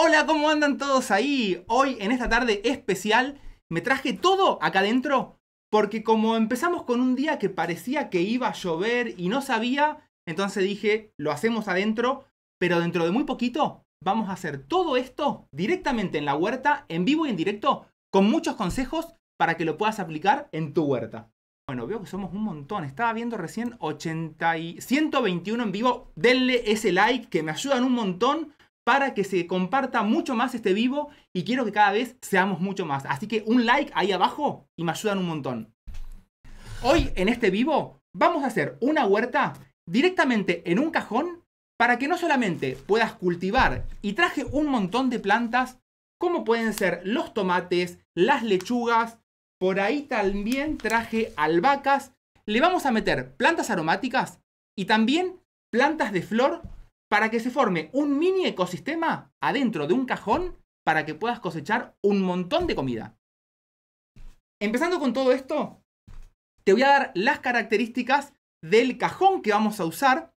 Hola, ¿cómo andan todos ahí? Hoy, en esta tarde especial, me traje todo acá adentro, porque como empezamos con un día que parecía que iba a llover y no sabía, entonces dije, lo hacemos adentro, pero dentro de muy poquito vamos a hacer todo esto directamente en la huerta, en vivo y en directo, con muchos consejos para que lo puedas aplicar en tu huerta. Bueno, veo que somos un montón. Estaba viendo recién 121 en vivo. Denle ese like que me ayudan un montón para que se comparta mucho más este vivo y quiero que cada vez seamos mucho más. Así que un like ahí abajo y me ayudan un montón. Hoy en este vivo vamos a hacer una huerta directamente en un cajón para que no solamente puedas cultivar, y traje un montón de plantas como pueden ser los tomates, las lechugas. Por ahí también traje albahacas. Le vamos a meter plantas aromáticas y también plantas de flor para que se forme un mini ecosistema adentro de un cajón para que puedas cosechar un montón de comida. Empezando con todo esto, te voy a dar las características del cajón que vamos a usar.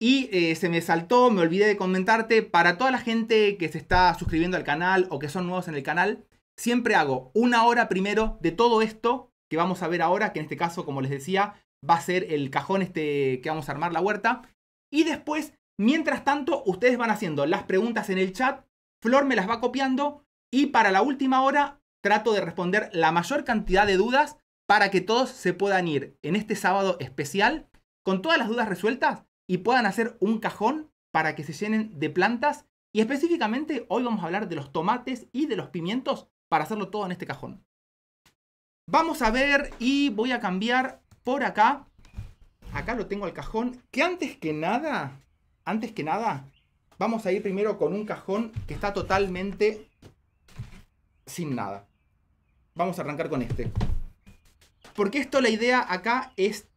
Y se me saltó, me olvidé de comentarte, para toda la gente que se está suscribiendo al canal o que son nuevos en el canal, siempre hago una hora primero de todo esto que vamos a ver ahora, que en este caso, como les decía, va a ser el cajón este que vamos a armar la huerta. Y después, mientras tanto, ustedes van haciendo las preguntas en el chat, Flor me las va copiando y para la última hora trato de responder la mayor cantidad de dudas para que todos se puedan ir en este sábado especial con todas las dudas resueltas y puedan hacer un cajón para que se llenen de plantas. Y específicamente hoy vamos a hablar de los tomates y de los pimientos para hacerlo todo en este cajón. Vamos a ver y voy a cambiar por acá. Acá lo tengo al cajón. Que antes que nada, vamos a ir primero con un cajón que está totalmente sin nada. Vamos a arrancar con este. Porque esto, la idea acá es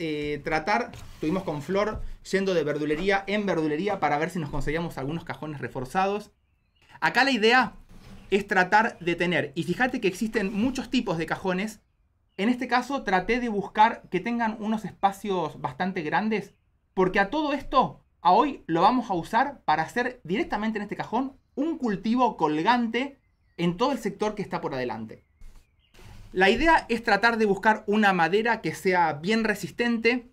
tratar, estuvimos con Flor yendo de verdulería en verdulería para ver si nos conseguíamos algunos cajones reforzados. Acá la idea es tratar de tener, y fíjate que existen muchos tipos de cajones. En este caso traté de buscar que tengan unos espacios bastante grandes, porque a todo esto, a hoy lo vamos a usar para hacer directamente en este cajón un cultivo colgante en todo el sector que está por adelante. La idea es tratar de buscar una madera que sea bien resistente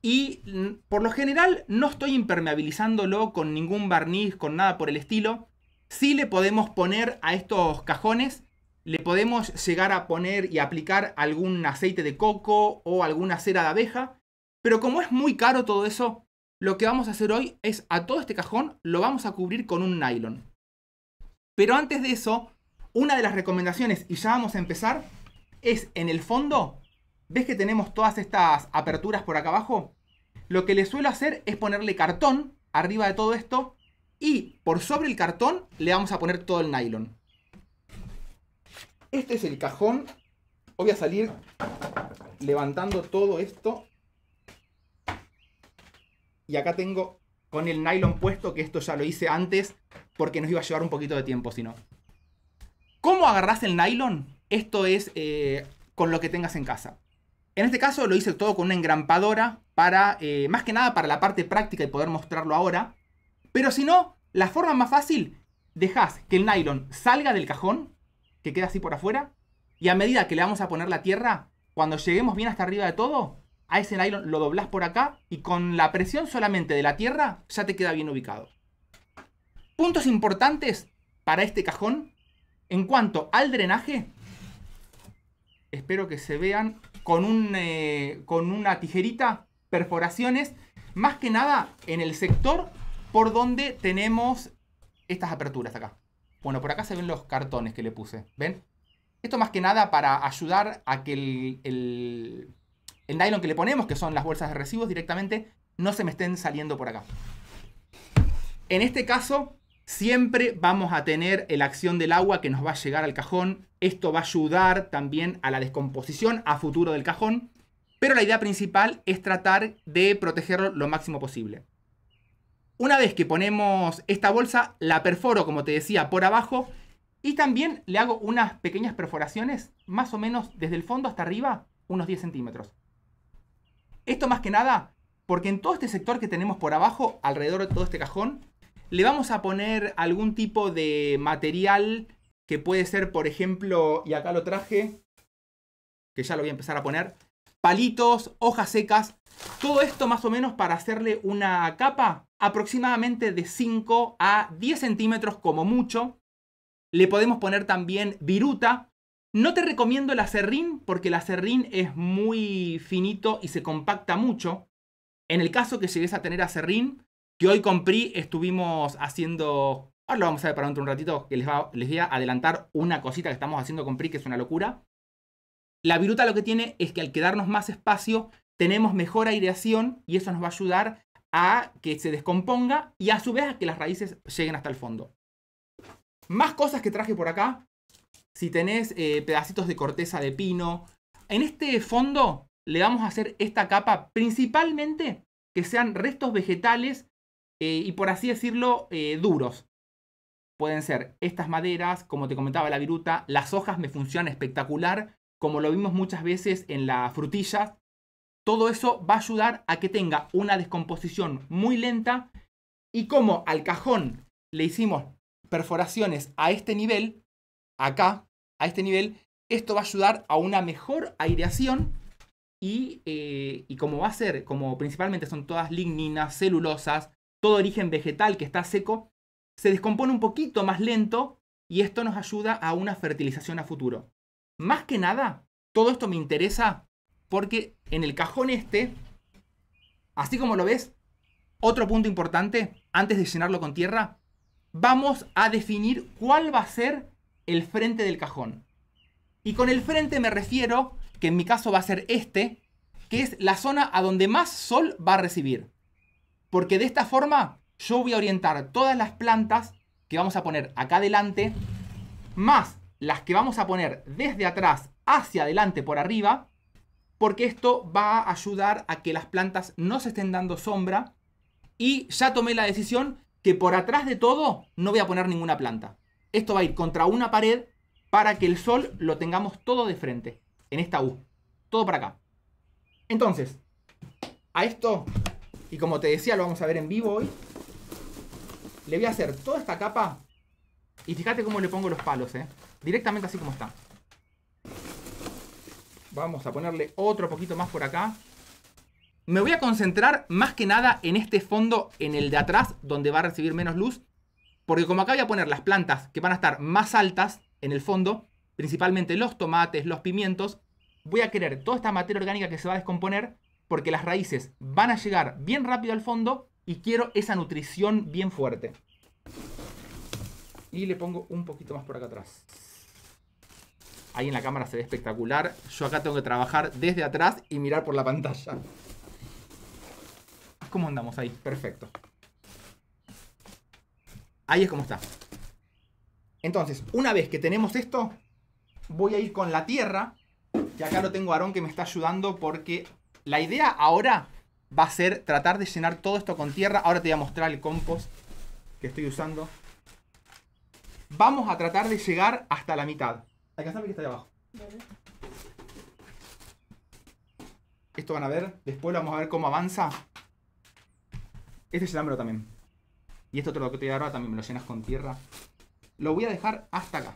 y por lo general no estoy impermeabilizándolo con ningún barniz, con nada por el estilo. Sí le podemos poner a estos cajones, le podemos llegar a poner y aplicar algún aceite de coco o alguna cera de abeja, pero como es muy caro todo eso, lo que vamos a hacer hoy es a todo este cajón lo vamos a cubrir con un nylon. Pero antes de eso, una de las recomendaciones, y ya vamos a empezar, es en el fondo, ¿ves que tenemos todas estas aperturas por acá abajo? Lo que le suelo hacer es ponerle cartón arriba de todo esto y por sobre el cartón le vamos a poner todo el nylon. Este es el cajón. Voy a salir levantando todo esto. Y acá tengo con el nylon puesto, que esto ya lo hice antes porque nos iba a llevar un poquito de tiempo si no. ¿Cómo agarrás el nylon? Esto es con lo que tengas en casa. En este caso lo hice todo con una engrampadora para, más que nada para la parte práctica y poder mostrarlo ahora. Pero si no, la forma más fácil, dejás que el nylon salga del cajón, que queda así por afuera, y a medida que le vamos a poner la tierra, cuando lleguemos bien hasta arriba de todo, a ese nylon lo doblás por acá y con la presión solamente de la tierra ya te queda bien ubicado. Puntos importantes para este cajón. En cuanto al drenaje, espero que se vean con una tijerita, perforaciones, más que nada en el sector por donde tenemos estas aperturas acá. Bueno, por acá se ven los cartones que le puse, ¿ven? Esto más que nada para ayudar a que el nylon que le ponemos, que son las bolsas de residuos directamente, no se me estén saliendo por acá. En este caso, siempre vamos a tener la acción del agua que nos va a llegar al cajón. Esto va a ayudar también a la descomposición a futuro del cajón. Pero la idea principal es tratar de protegerlo lo máximo posible. Una vez que ponemos esta bolsa, la perforo, como te decía, por abajo. Y también le hago unas pequeñas perforaciones, más o menos desde el fondo hasta arriba, unos 10 centímetros. Esto más que nada, porque en todo este sector que tenemos por abajo, alrededor de todo este cajón, le vamos a poner algún tipo de material que puede ser, por ejemplo, y acá lo traje, que ya lo voy a empezar a poner, palitos, hojas secas, todo esto más o menos para hacerle una capa aproximadamente de 5 a 10 centímetros como mucho. Le podemos poner también viruta. No te recomiendo el aserrín porque el aserrín es muy finito y se compacta mucho. En el caso que llegues a tener aserrín, que hoy con Pri estuvimos haciendo... Ahora lo vamos a ver para dentro de un ratito, que les voy a adelantar una cosita que estamos haciendo con Pri, que es una locura. La viruta lo que tiene es que al quedarnos más espacio, tenemos mejor aireación y eso nos va a ayudar a que se descomponga y a su vez a que las raíces lleguen hasta el fondo. Más cosas que traje por acá. Si tenés pedacitos de corteza de pino. En este fondo le vamos a hacer esta capa principalmente que sean restos vegetales y por así decirlo duros. Pueden ser estas maderas, como te comentaba la viruta. Las hojas me funcionan espectacular, como lo vimos muchas veces en las frutillas. Todo eso va a ayudar a que tenga una descomposición muy lenta. Y como al cajón le hicimos perforaciones a este nivel, acá, a este nivel, esto va a ayudar a una mejor aireación y como va a ser, como principalmente son todas ligninas, celulosas, todo origen vegetal que está seco, se descompone un poquito más lento y esto nos ayuda a una fertilización a futuro. Más que nada, todo esto me interesa porque en el cajón este, así como lo ves, otro punto importante, antes de llenarlo con tierra, vamos a definir cuál va a ser el frente del cajón. Y con el frente me refiero, que en mi caso va a ser este, que es la zona a donde más sol va a recibir. Porque de esta forma yo voy a orientar todas las plantas que vamos a poner acá adelante, más las que vamos a poner desde atrás hacia adelante por arriba, porque esto va a ayudar a que las plantas no se estén dando sombra. Y ya tomé la decisión que por atrás de todo no voy a poner ninguna planta. Esto va a ir contra una pared para que el sol lo tengamos todo de frente, en esta U, todo para acá. Entonces, a esto, y como te decía, lo vamos a ver en vivo hoy, le voy a hacer toda esta capa. Y fíjate cómo le pongo los palos, directamente así como está. Vamos a ponerle otro poquito más por acá. Me voy a concentrar más que nada en este fondo, en el de atrás, donde va a recibir menos luz. Porque como acá voy a poner las plantas que van a estar más altas en el fondo, principalmente los tomates, los pimientos, voy a querer toda esta materia orgánica que se va a descomponer porque las raíces van a llegar bien rápido al fondo y quiero esa nutrición bien fuerte. Y le pongo un poquito más por acá atrás. Ahí en la cámara se ve espectacular. Yo acá tengo que trabajar desde atrás y mirar por la pantalla. ¿Cómo andamos ahí? Perfecto. Ahí es como está. Entonces, una vez que tenemos esto, voy a ir con la tierra. Que acá lo tengo a Aarón que me está ayudando porque la idea ahora va a ser tratar de llenar todo esto con tierra. Ahora te voy a mostrar el compost que estoy usando. Vamos a tratar de llegar hasta la mitad. Alcanzame que está ahí abajo. Esto van a ver. Después vamos a ver cómo avanza. Este llenármelo también. Y esto otro que te voy a dar ahora también me lo llenas con tierra. Lo voy a dejar hasta acá.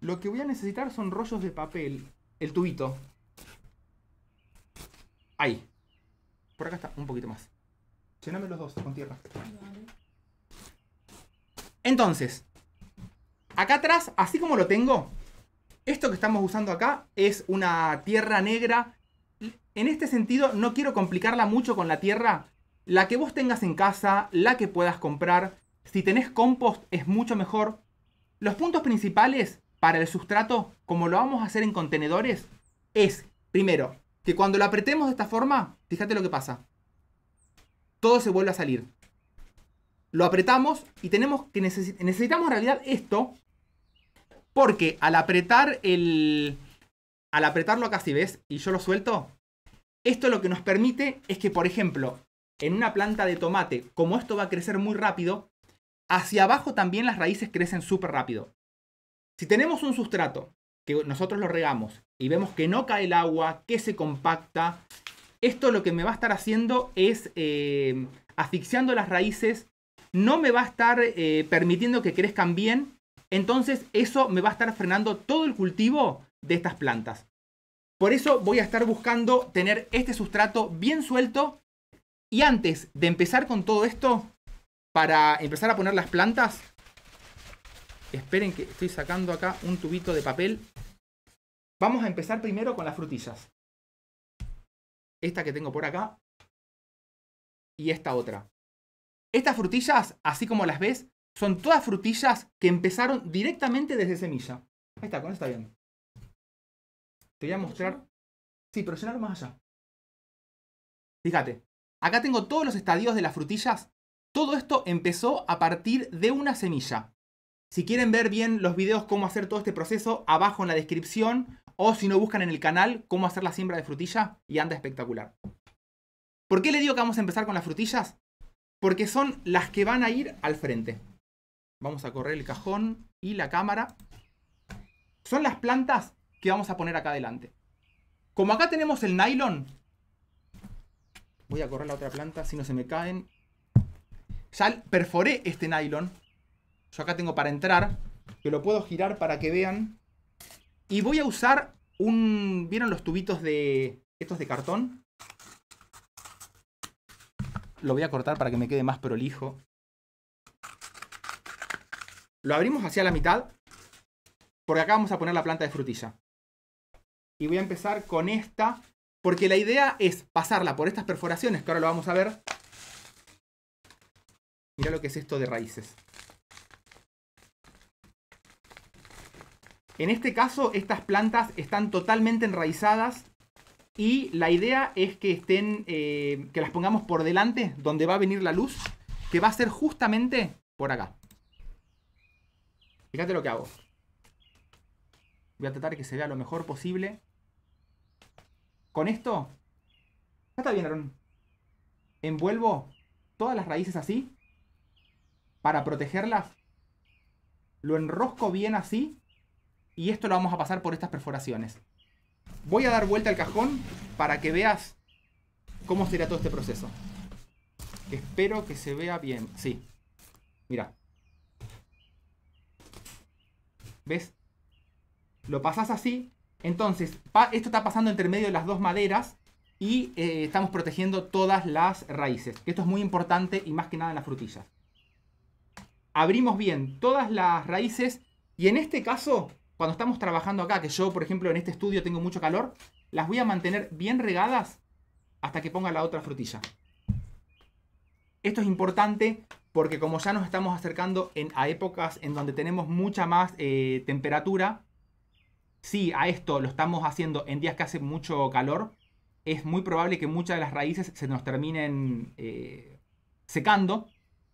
Lo que voy a necesitar son rollos de papel. El tubito. Ahí. Por acá está, un poquito más. Lléname los dos con tierra. Entonces, acá atrás, así como lo tengo, esto que estamos usando acá es una tierra negra. En este sentido, no quiero complicarla mucho con la tierra. La que vos tengas en casa, la que puedas comprar. Si tenés compost, es mucho mejor. Los puntos principales para el sustrato, como lo vamos a hacer en contenedores, es, primero, que cuando lo apretemos de esta forma, fíjate lo que pasa. Todo se vuelve a salir. Lo apretamos y tenemos que necesitamos en realidad esto porque al apretarlo acá, si ves, y yo lo suelto, esto lo que nos permite es que, por ejemplo, en una planta de tomate, como esto va a crecer muy rápido, hacia abajo también las raíces crecen súper rápido. Si tenemos un sustrato que nosotros lo regamos y vemos que no cae el agua, que se compacta, esto lo que me va a estar haciendo es asfixiando las raíces, no me va a estar permitiendo que crezcan bien, entonces eso me va a estar frenando todo el cultivo de estas plantas. Por eso voy a estar buscando tener este sustrato bien suelto, y antes de empezar con todo esto, para empezar a poner las plantas, esperen que estoy sacando acá un tubito de papel. Vamos a empezar primero con las frutillas. Esta que tengo por acá y esta otra. Estas frutillas, así como las ves, son todas frutillas que empezaron directamente desde semilla. Ahí está, con esto está bien. Te voy a mostrar. Sí, pero llenarlo más allá. Fíjate, acá tengo todos los estadios de las frutillas. Todo esto empezó a partir de una semilla. Si quieren ver bien los videos cómo hacer todo este proceso, abajo en la descripción, o si no buscan en el canal cómo hacer la siembra de frutilla y anda espectacular. ¿Por qué le digo que vamos a empezar con las frutillas? Porque son las que van a ir al frente. Vamos a correr el cajón y la cámara. Son las plantas que vamos a poner acá adelante. Como acá tenemos el nylon, voy a correr la otra planta si no se me caen. Ya perforé este nylon. Yo acá tengo para entrar, que lo puedo girar para que vean. Y voy a usar un... ¿Vieron los tubitos de... estos de cartón? Lo voy a cortar para que me quede más prolijo. Lo abrimos hacia la mitad, porque acá vamos a poner la planta de frutilla. Y voy a empezar con esta, porque la idea es pasarla por estas perforaciones, que ahora lo vamos a ver. Mirá lo que es esto de raíces. En este caso, estas plantas están totalmente enraizadas y la idea es que estén, que las pongamos por delante, donde va a venir la luz, que va a ser justamente por acá. Fíjate lo que hago. Voy a tratar que se vea lo mejor posible. Con esto, ya está bien, Aarón. Envuelvo todas las raíces así, para protegerlas. Lo enrosco bien así. Y esto lo vamos a pasar por estas perforaciones. Voy a dar vuelta al cajón para que veas cómo será todo este proceso. Espero que se vea bien. Sí. Mira. ¿Ves? Lo pasas así. Entonces, esto está pasando entre medio de las dos maderas y estamos protegiendo todas las raíces. Esto es muy importante y más que nada en las frutillas. Abrimos bien todas las raíces y en este caso... Cuando estamos trabajando acá, que yo, por ejemplo, en este estudio tengo mucho calor, las voy a mantener bien regadas hasta que ponga la otra frutilla. Esto es importante porque como ya nos estamos acercando a épocas en donde tenemos mucha más temperatura, si a esto lo estamos haciendo en días que hace mucho calor, es muy probable que muchas de las raíces se nos terminen secando.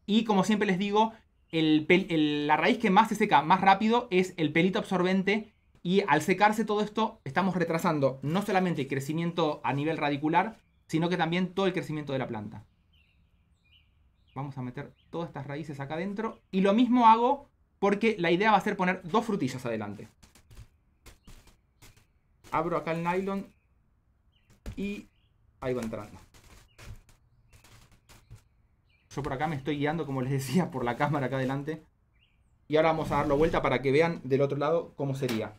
Y como siempre les digo... La raíz que más se seca más rápido es el pelito absorbente y al secarse todo esto estamos retrasando no solamente el crecimiento a nivel radicular, sino que también todo el crecimiento de la planta. Vamos a meter todas estas raíces acá adentro y lo mismo hago porque la idea va a ser poner dos frutillas adelante. Abro acá el nylon y ahí va entrando. Yo por acá me estoy guiando, como les decía, por la cámara acá adelante. Y ahora vamos a darlo vuelta para que vean del otro lado cómo sería.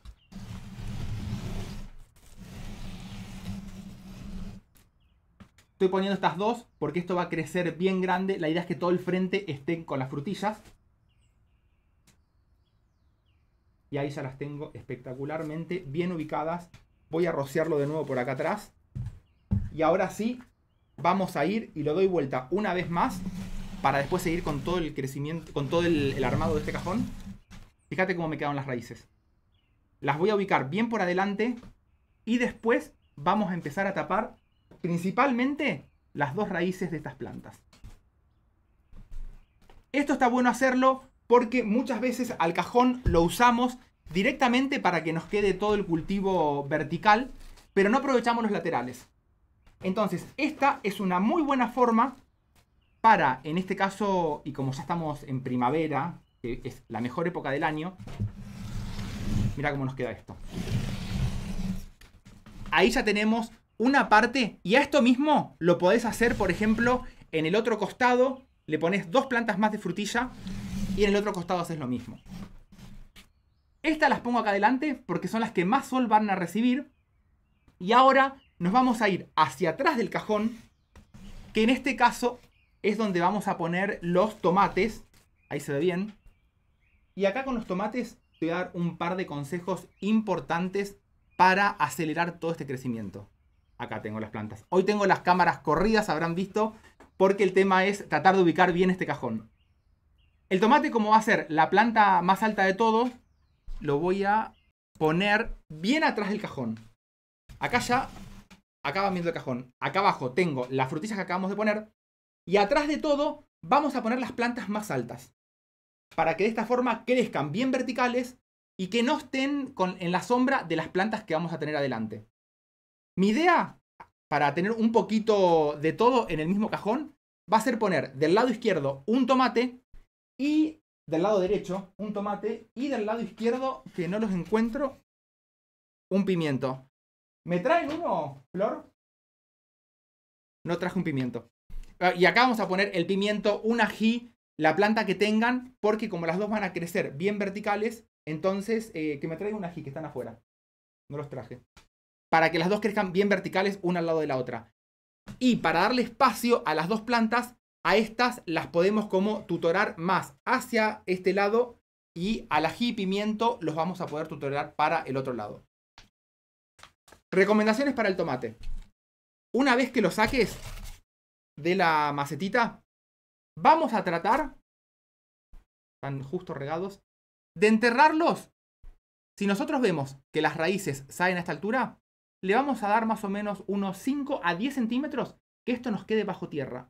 Estoy poniendo estas dos porque esto va a crecer bien grande. La idea es que todo el frente esté con las frutillas. Y ahí ya las tengo espectacularmente bien ubicadas. Voy a rociarlo de nuevo por acá atrás. Y ahora sí... Vamos a ir y lo doy vuelta una vez más para después seguir con todo el crecimiento, con todo el armado de este cajón. Fíjate cómo me quedaron las raíces. Las voy a ubicar bien por adelante y después vamos a empezar a tapar principalmente las dos raíces de estas plantas. Esto está bueno hacerlo porque muchas veces al cajón lo usamos directamente para que nos quede todo el cultivo vertical, pero no aprovechamos los laterales. Entonces, esta es una muy buena forma para, en este caso, y como ya estamos en primavera, que es la mejor época del año, mirá cómo nos queda esto. Ahí ya tenemos una parte, y a esto mismo lo podés hacer, por ejemplo, en el otro costado le pones dos plantas más de frutilla y en el otro costado haces lo mismo. Estas las pongo acá adelante porque son las que más sol van a recibir. Y ahora nos vamos a ir hacia atrás del cajón, que en este caso es donde vamos a poner los tomates. Ahí se ve bien. Y acá con los tomates te voy a dar un par de consejos importantes para acelerar todo este crecimiento. Acá tengo las plantas. Hoy tengo las cámaras corridas, habrán visto, porque el tema es tratar de ubicar bien este cajón. El tomate, como va a ser la planta más alta de todos, lo voy a poner bien atrás del cajón. Acá ya, acá va viendo el cajón. Acá abajo tengo las frutillas que acabamos de poner. Y atrás de todo vamos a poner las plantas más altas, para que de esta forma crezcan bien verticales y que no estén en la sombra de las plantas que vamos a tener adelante. Mi idea, para tener un poquito de todo en el mismo cajón, va a ser poner del lado izquierdo un tomate y del lado derecho un tomate y del lado izquierdo, que no los encuentro, un pimiento. ¿Me traen uno, Flor? No traje un pimiento. Y acá vamos a poner el pimiento, un ají, la planta que tengan, porque como las dos van a crecer bien verticales, entonces que me traigan un ají, que están afuera. No los traje. Para que las dos crezcan bien verticales, una al lado de la otra. Y para darle espacio a las dos plantas, a estas las podemos como tutorar más hacia este lado, y al ají y pimiento los vamos a poder tutorar para el otro lado. Recomendaciones para el tomate. Una vez que lo saques de la macetita, vamos a tratar, están justo regados, de enterrarlos. Si nosotros vemos que las raíces salen a esta altura, le vamos a dar más o menos unos 5 a 10 centímetros que esto nos quede bajo tierra.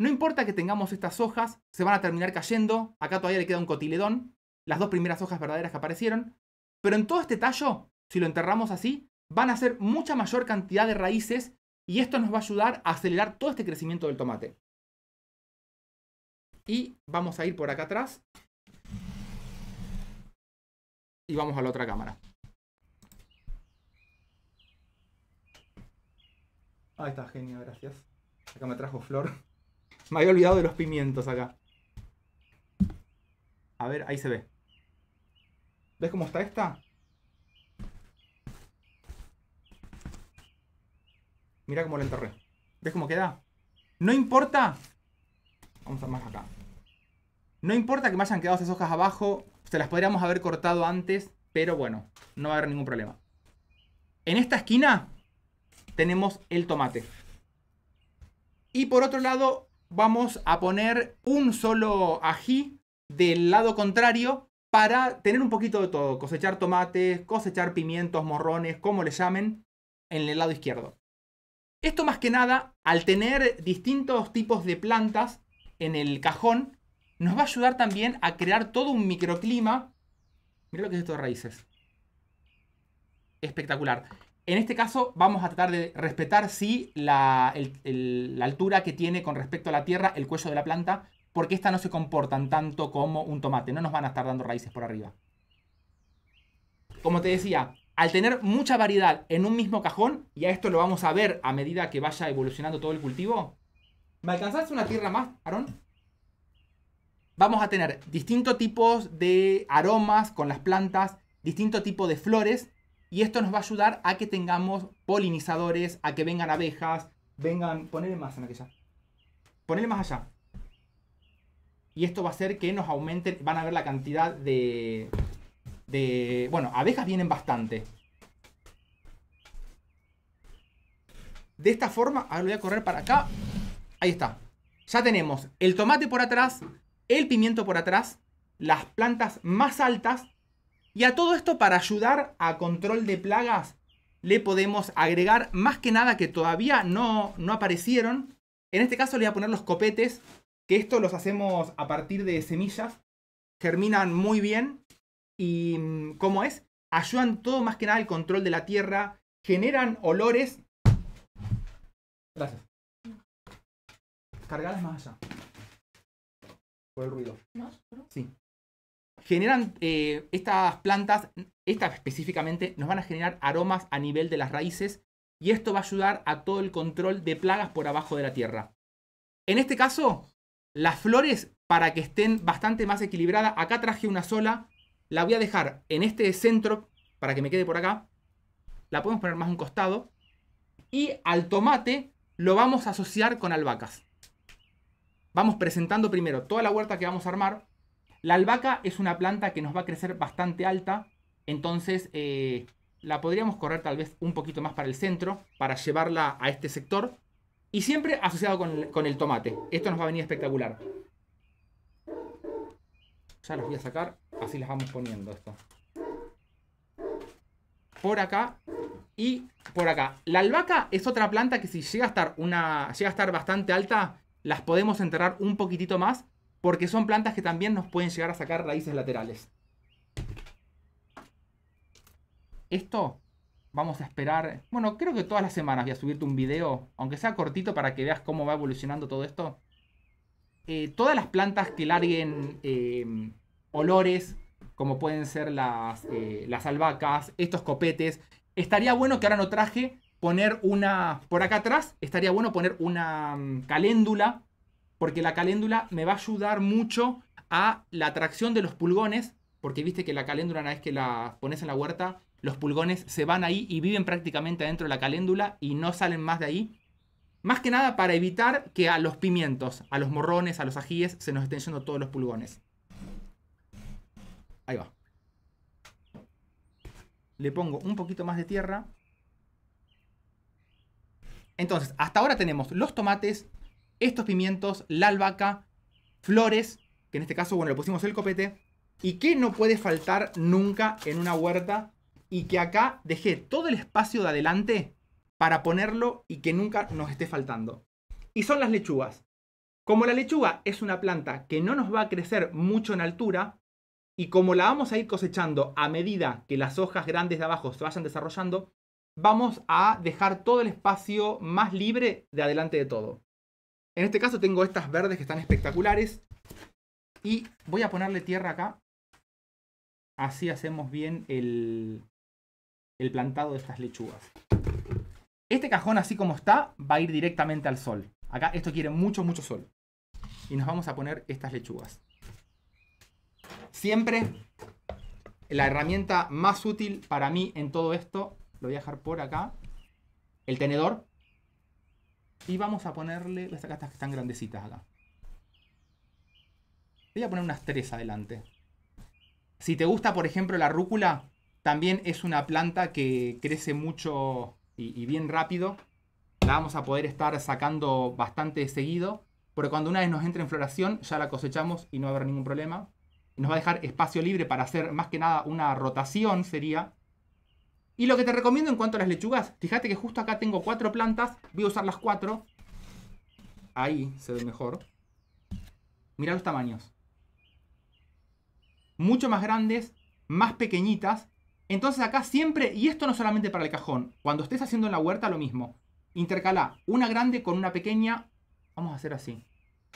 No importa que tengamos estas hojas, se van a terminar cayendo. Acá todavía le queda un cotiledón, las dos primeras hojas verdaderas que aparecieron. Pero en todo este tallo, si lo enterramos así, van a ser mucha mayor cantidad de raíces y esto nos va a ayudar a acelerar todo este crecimiento del tomate. Y vamos a ir por acá atrás. Y vamos a la otra cámara. Ahí está, genio, gracias. Acá me trajo Flor. Me había olvidado de los pimientos acá. A ver, ahí se ve. ¿Ves cómo está esta? Mira cómo la enterré. ¿Ves cómo queda? No importa. Vamos a más acá. No importa que me hayan quedado esas hojas abajo. Se las podríamos haber cortado antes. Pero bueno, no va a haber ningún problema. En esta esquina tenemos el tomate. Y por otro lado vamos a poner un solo ají del lado contrario, para tener un poquito de todo. Cosechar tomates, cosechar pimientos, morrones, como le llamen, en el lado izquierdo. Esto más que nada, al tener distintos tipos de plantas en el cajón, nos va a ayudar también a crear todo un microclima. Mirá lo que es esto de raíces. Espectacular. En este caso vamos a tratar de respetar, sí, la altura que tiene con respecto a la tierra el cuello de la planta, porque estas no se comportan tanto como un tomate. No nos van a estar dando raíces por arriba. Como te decía, al tener mucha variedad en un mismo cajón, y a esto lo vamos a ver a medida que vaya evolucionando todo el cultivo. ¿Me alcanzaste una tierra más, Aarón? Vamos a tener distintos tipos de aromas con las plantas, distinto tipo de flores, y esto nos va a ayudar a que tengamos polinizadores, a que vengan abejas, vengan... Ponele más en aquella. Ponele más allá. Y esto va a hacer que nos aumenten, van a ver la cantidad de... bueno, abejas vienen bastante. De esta forma, ahora lo voy a correr para acá. Ahí está. Ya tenemos el tomate por atrás, el pimiento por atrás, las plantas más altas. Y a todo esto, para ayudar a control de plagas, le podemos agregar más que nada que todavía no aparecieron. En este caso le voy a poner los copetes, que esto los hacemos a partir de semillas. Germinan muy bien. Y cómo es, ayudan todo más que nada al control de la tierra, generan olores. Gracias. Cargadas más allá. Por el ruido. Sí. Generan estas plantas, estas específicamente, nos van a generar aromas a nivel de las raíces. Y esto va a ayudar a todo el control de plagas por abajo de la tierra. En este caso, las flores, para que estén bastante más equilibradas, acá traje una sola, la voy a dejar en este centro para que me quede por acá. La podemos poner más a un costado. Y al tomate lo vamos a asociar con albahacas. Vamos presentando primero toda la huerta que vamos a armar. La albahaca es una planta que nos va a crecer bastante alta. Entonces la podríamos correr tal vez un poquito más para el centro, para llevarla a este sector. Y siempre asociado con el tomate. Esto nos va a venir espectacular. Ya los voy a sacar. Así las vamos poniendo esto. Por acá y por acá. La albahaca es otra planta que si llega a estar, bastante alta, las podemos enterrar un poquitito más, porque son plantas que también nos pueden llegar a sacar raíces laterales. Esto vamos a esperar. Bueno, creo que todas las semanas voy a subirte un video, aunque sea cortito, para que veas cómo va evolucionando todo esto. Todas las plantas que larguen olores, como pueden ser las albahacas, estos copetes. Estaría bueno, que ahora no traje, poner una... Por acá atrás estaría bueno poner una caléndula, porque la caléndula me va a ayudar mucho a la atracción de los pulgones, porque viste que la caléndula, una vez que la pones en la huerta, los pulgones se van ahí y viven prácticamente adentro de la caléndula y no salen más de ahí. Más que nada para evitar que a los pimientos, a los morrones, a los ajíes, se nos estén yendo todos los pulgones. Ahí va. Le pongo un poquito más de tierra. Entonces, hasta ahora tenemos los tomates, estos pimientos, la albahaca, flores, que en este caso, bueno, le pusimos el copete. Y que no puede faltar nunca en una huerta. Y que acá dejé todo el espacio de adelante para ponerlo y que nunca nos esté faltando. Y son las lechugas. Como la lechuga es una planta que no nos va a crecer mucho en altura, y como la vamos a ir cosechando a medida que las hojas grandes de abajo se vayan desarrollando, vamos a dejar todo el espacio más libre de adelante de todo. En este caso tengo estas verdes que están espectaculares. Y voy a ponerle tierra acá. Así hacemos bien el plantado de estas lechugas. Este cajón, así como está, va a ir directamente al sol. Acá esto quiere mucho, mucho sol. Y nos vamos a poner estas lechugas. Siempre la herramienta más útil para mí en todo esto, lo voy a dejar por acá, el tenedor. Y vamos a ponerle, voy a sacar estas que están grandecitas acá. Voy a poner unas 3 adelante. Si te gusta, por ejemplo, la rúcula, también es una planta que crece mucho y bien rápido. La vamos a poder estar sacando bastante seguido, porque cuando una vez nos entre en floración, ya la cosechamos y no va a haber ningún problema. Nos va a dejar espacio libre para hacer más que nada una rotación sería. Y lo que te recomiendo en cuanto a las lechugas, fíjate que justo acá tengo 4 plantas. Voy a usar las 4. Ahí se ve mejor. Mirá los tamaños. Mucho más grandes, más pequeñitas. Entonces acá siempre, y esto no solamente para el cajón, cuando estés haciendo en la huerta lo mismo. Intercalá una grande con una pequeña. Vamos a hacer así.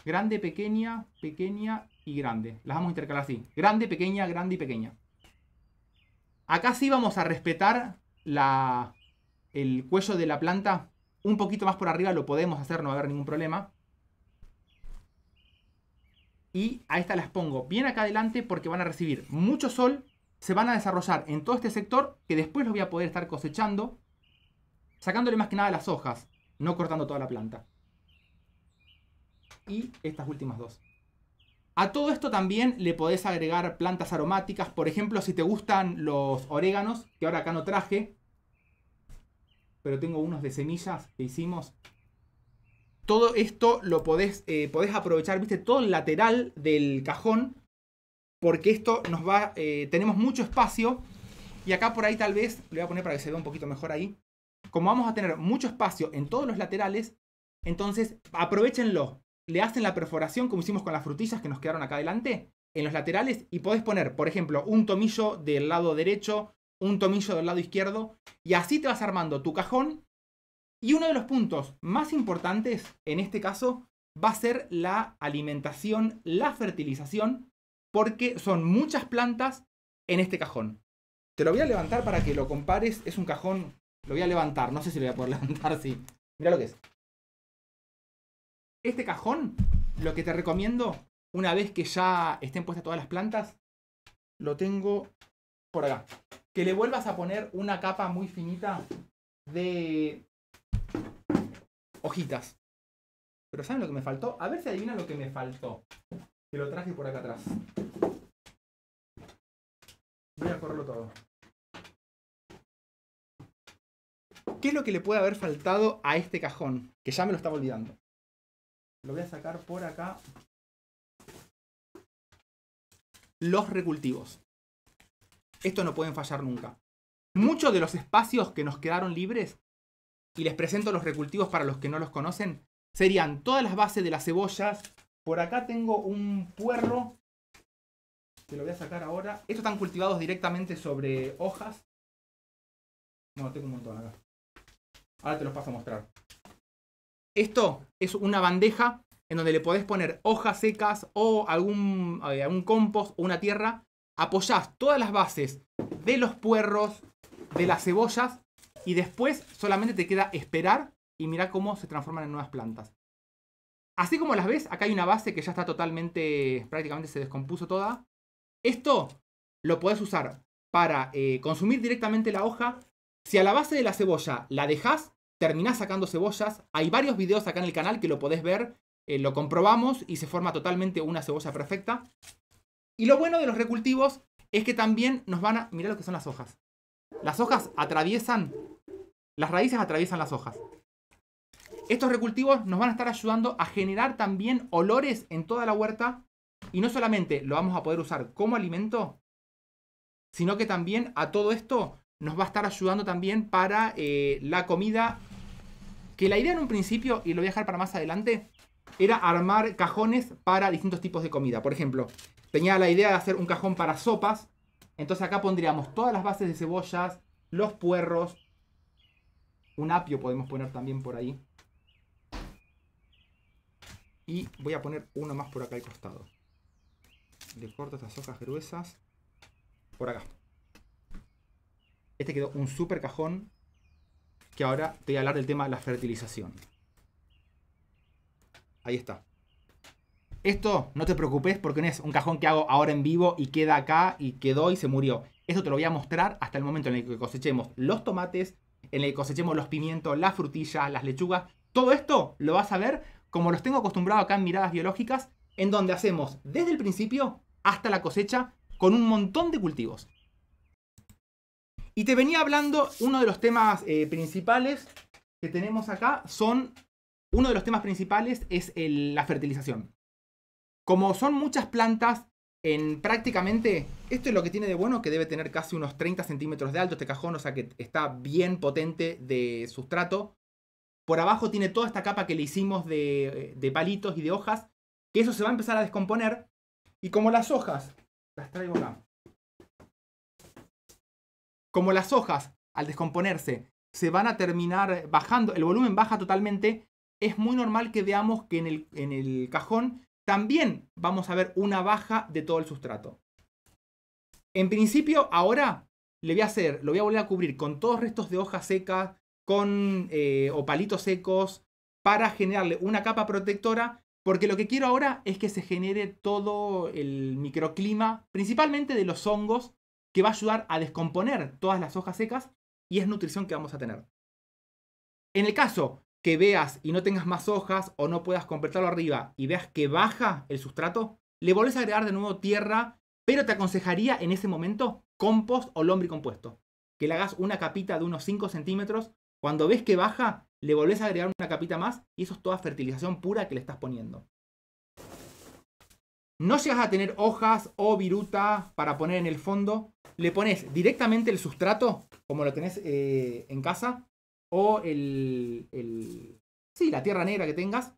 Grande, pequeña, pequeña y grande. Las vamos a intercalar así. Grande y pequeña. Acá sí vamos a respetar el cuello de la planta. Un poquito más por arriba lo podemos hacer, no va a haber ningún problema. Y a estas las pongo bien acá adelante porque van a recibir mucho sol. Se van a desarrollar en todo este sector que después los voy a poder estar cosechando. Sacándole más que nada las hojas, no cortando toda la planta. Y estas últimas 2. A todo esto también le podés agregar plantas aromáticas. Por ejemplo, si te gustan los oréganos, que ahora acá no traje, pero tengo unos de semillas que hicimos. Todo esto lo podés aprovechar, viste, todo el lateral del cajón, porque esto nos va... tenemos mucho espacio. Y acá por ahí tal vez, le voy a poner para que se vea un poquito mejor ahí. Como vamos a tener mucho espacio en todos los laterales, entonces aprovechenlo. Le hacen la perforación como hicimos con las frutillas que nos quedaron acá adelante, en los laterales, y podés poner, por ejemplo, un tomillo del lado derecho, un tomillo del lado izquierdo, y así te vas armando tu cajón. Y uno de los puntos más importantes, en este caso, va a ser la alimentación, la fertilización, porque son muchas plantas en este cajón. Te lo voy a levantar para que lo compares, es un cajón, lo voy a levantar, no sé si lo voy a poder levantar, sí. Mirá lo que es. Este cajón, lo que te recomiendo, una vez que ya estén puestas todas las plantas, lo tengo por acá. Que le vuelvas a poner una capa muy finita de hojitas. Pero ¿saben lo que me faltó? A ver si adivinan lo que me faltó. Que lo traje por acá atrás. Voy a correrlo todo. ¿Qué es lo que le puede haber faltado a este cajón? Que ya me lo estaba olvidando. Lo voy a sacar por acá. Los recultivos. Estos no pueden fallar nunca. Muchos de los espacios que nos quedaron libres, y les presento los recultivos para los que no los conocen, serían todas las bases de las cebollas. Por acá tengo un puerro, que lo voy a sacar ahora. Estos están cultivados directamente sobre hojas. No, tengo un montón acá. Ahora te los paso a mostrar. Esto es una bandeja en donde le podés poner hojas secas o algún compost o una tierra. Apoyás todas las bases de los puerros, de las cebollas, y después solamente te queda esperar y mirá cómo se transforman en nuevas plantas. Así como las ves, acá hay una base que ya está totalmente, prácticamente se descompuso toda. Esto lo podés usar para consumir directamente la hoja. Si a la base de la cebolla la dejás, terminás sacando cebollas. Hay varios videos acá en el canal que lo podés ver, lo comprobamos y se forma totalmente una cebolla perfecta. Y lo bueno de los recultivos es que también nos van a... Mirá lo que son las hojas. Las hojas atraviesan... Las raíces atraviesan las hojas. Estos recultivos nos van a estar ayudando a generar también olores en toda la huerta. Y no solamente lo vamos a poder usar como alimento, sino que también a todo esto nos va a estar ayudando también para la comida. Que la idea en un principio, y lo voy a dejar para más adelante, era armar cajones para distintos tipos de comida. Por ejemplo, tenía la idea de hacer un cajón para sopas. Entonces acá pondríamos todas las bases de cebollas, los puerros. Un apio podemos poner también por ahí. Y voy a poner uno más por acá al costado. Le corto estas hojas gruesas. Por acá. Este quedó un super cajón. Que ahora te voy a hablar del tema de la fertilización. Ahí está. Esto, no te preocupes, porque no es un cajón que hago ahora en vivo y queda acá y quedó y se murió. Esto te lo voy a mostrar hasta el momento en el que cosechemos los tomates, en el que cosechemos los pimientos, las frutillas, las lechugas. Todo esto lo vas a ver como los tengo acostumbrado acá en Miradas Biológicas, en donde hacemos desde el principio hasta la cosecha con un montón de cultivos. Y te venía hablando, uno de los temas principales que tenemos acá son... Uno de los temas principales es la fertilización. Como son muchas plantas, en prácticamente, esto es lo que tiene de bueno, que debe tener casi unos 30 centímetros de alto este cajón, o sea que está bien potente de sustrato. Por abajo tiene toda esta capa que le hicimos de palitos y de hojas, que eso se va a empezar a descomponer. Y como las hojas, las traigo acá. Como las hojas, al descomponerse, se van a terminar bajando, el volumen baja totalmente, es muy normal que veamos que en el cajón también vamos a ver una baja de todo el sustrato. En principio, ahora lo voy a volver a cubrir con todos restos de hojas secas, con o palitos secos, para generarle una capa protectora, porque lo que quiero ahora es que se genere todo el microclima, principalmente de los hongos, que va a ayudar a descomponer todas las hojas secas, y es nutrición que vamos a tener. En el caso que veas y no tengas más hojas o no puedas completarlo arriba y veas que baja el sustrato, le volvés a agregar de nuevo tierra, pero te aconsejaría en ese momento compost o lombricompuesto. Que le hagas una capita de unos 5 centímetros. Cuando ves que baja, le volvés a agregar una capita más y eso es toda fertilización pura que le estás poniendo. No llegas a tener hojas o viruta para poner en el fondo. Le pones directamente el sustrato, como lo tenés en casa, o la tierra negra que tengas,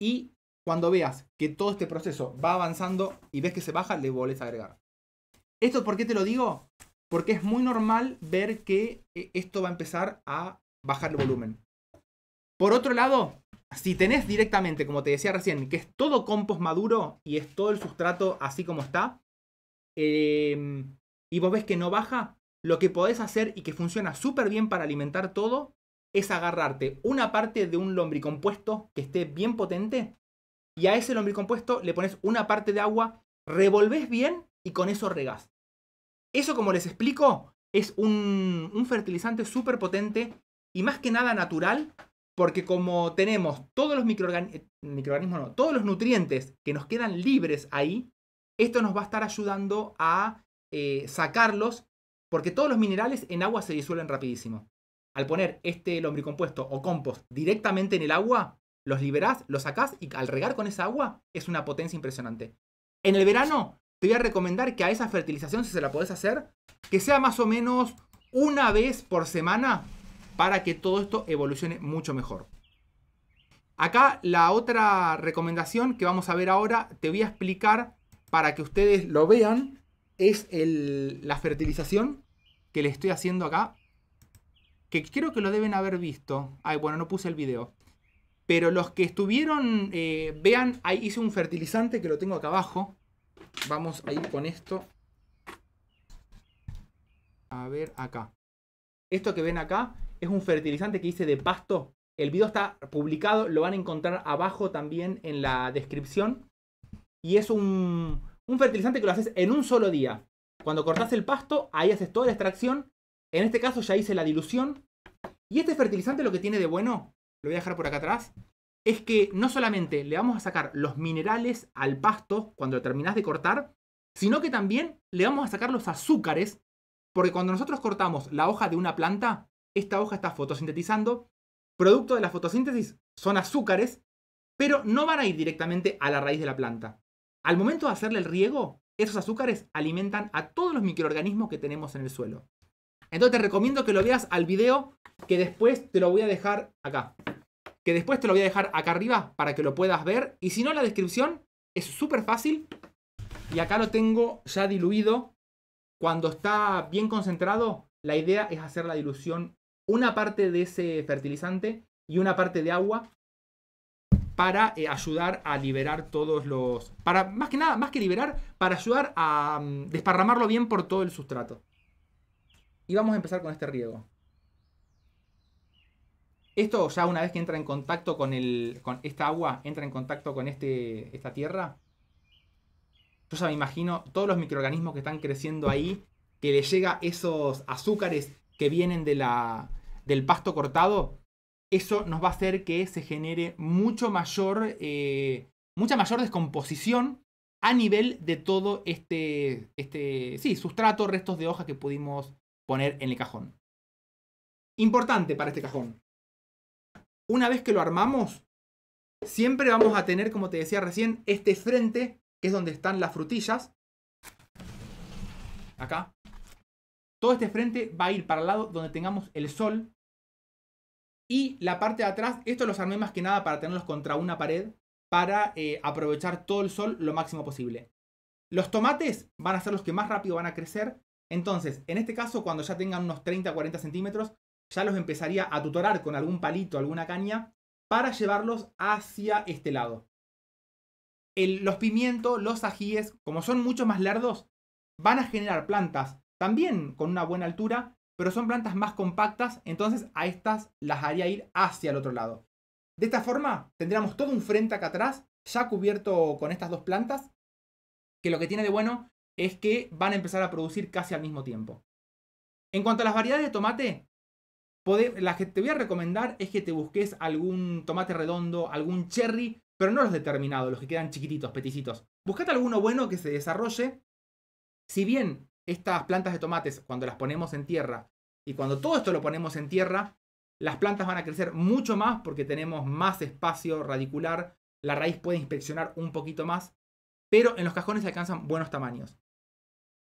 y cuando veas que todo este proceso va avanzando y ves que se baja, le volvés a agregar. ¿Esto por qué te lo digo? Porque es muy normal ver que esto va a empezar a bajar el volumen. Por otro lado, si tenés directamente, como te decía recién, que es todo compost maduro y es todo el sustrato así como está, y vos ves que no baja, lo que podés hacer y que funciona súper bien para alimentar todo es agarrarte una parte de un lombricompuesto que esté bien potente y a ese lombricompuesto le pones una parte de agua, revolvés bien y con eso regás. Eso, como les explico, es un fertilizante súper potente y más que nada natural, porque como tenemos todos los todos los nutrientes que nos quedan libres ahí, esto nos va a estar ayudando a sacarlos, porque todos los minerales en agua se disuelven rapidísimo. Al poner este lombricompuesto o compost directamente en el agua, los liberás, los sacás y al regar con esa agua es una potencia impresionante. En el verano te voy a recomendar que a esa fertilización, si se la podés hacer, que sea más o menos una vez por semana para que todo esto evolucione mucho mejor. Acá la otra recomendación que vamos a ver ahora, te voy a explicar para que ustedes lo vean, es la fertilización que le estoy haciendo acá, que creo que lo deben haber visto. Ay, bueno, no puse el video. Pero los que estuvieron, vean, ahí hice un fertilizante que lo tengo acá abajo. Vamos a ir con esto. A ver, acá. Esto que ven acá es un fertilizante que hice de pasto. El video está publicado, lo van a encontrar abajo también en la descripción. Y es un fertilizante que lo haces en un solo día. Cuando cortás el pasto, ahí haces toda la extracción. En este caso ya hice la dilución. Y este fertilizante lo que tiene de bueno, lo voy a dejar por acá atrás, es que no solamente le vamos a sacar los minerales al pasto cuando lo terminás de cortar, sino que también le vamos a sacar los azúcares, porque cuando nosotros cortamos la hoja de una planta, esta hoja está fotosintetizando. Producto de la fotosíntesis son azúcares, pero no van a ir directamente a la raíz de la planta. Al momento de hacerle el riego, esos azúcares alimentan a todos los microorganismos que tenemos en el suelo. Entonces te recomiendo que lo veas al video, que después te lo voy a dejar acá. Que después te lo voy a dejar acá arriba para que lo puedas ver. Y si no, la descripción es súper fácil. Y acá lo tengo ya diluido. Cuando está bien concentrado, la idea es hacer la dilución. Una parte de ese fertilizante y una parte de agua para ayudar a liberar todos los... más que nada, más que liberar, para ayudar a desparramarlo bien por todo el sustrato. Y vamos a empezar con este riego. Esto ya una vez que entra en contacto con esta agua, entra en contacto con esta tierra. Yo ya me imagino todos los microorganismos que están creciendo ahí, que les llega esos azúcares que vienen del pasto cortado. Eso nos va a hacer que se genere mucha mayor descomposición a nivel de todo este sustrato, restos de hoja que pudimos poner en el cajón. Importante para este cajón. Una vez que lo armamos, siempre vamos a tener, como te decía recién, este frente, que es donde están las frutillas. Acá. Todo este frente va a ir para el lado donde tengamos el sol. Y la parte de atrás, esto los armé más que nada para tenerlos contra una pared, para aprovechar todo el sol lo máximo posible. Los tomates van a ser los que más rápido van a crecer. Entonces, en este caso, cuando ya tengan unos 30-40 centímetros, ya los empezaría a tutorar con algún palito, alguna caña, para llevarlos hacia este lado. Los pimientos, los ajíes, como son mucho más largos, van a generar plantas también con una buena altura, pero son plantas más compactas, entonces a estas las haría ir hacia el otro lado. De esta forma, tendríamos todo un frente acá atrás, ya cubierto con estas dos plantas, que lo que tiene de bueno es que van a empezar a producir casi al mismo tiempo. En cuanto a las variedades de tomate, las que te voy a recomendar es que te busques algún tomate redondo, algún cherry, pero no los determinados, los que quedan chiquititos, peticitos. Buscate alguno bueno que se desarrolle. Si bien estas plantas de tomates, cuando las ponemos en tierra, y cuando todo esto lo ponemos en tierra, las plantas van a crecer mucho más porque tenemos más espacio radicular, la raíz puede inspeccionar un poquito más, pero en los cajones se alcanzan buenos tamaños.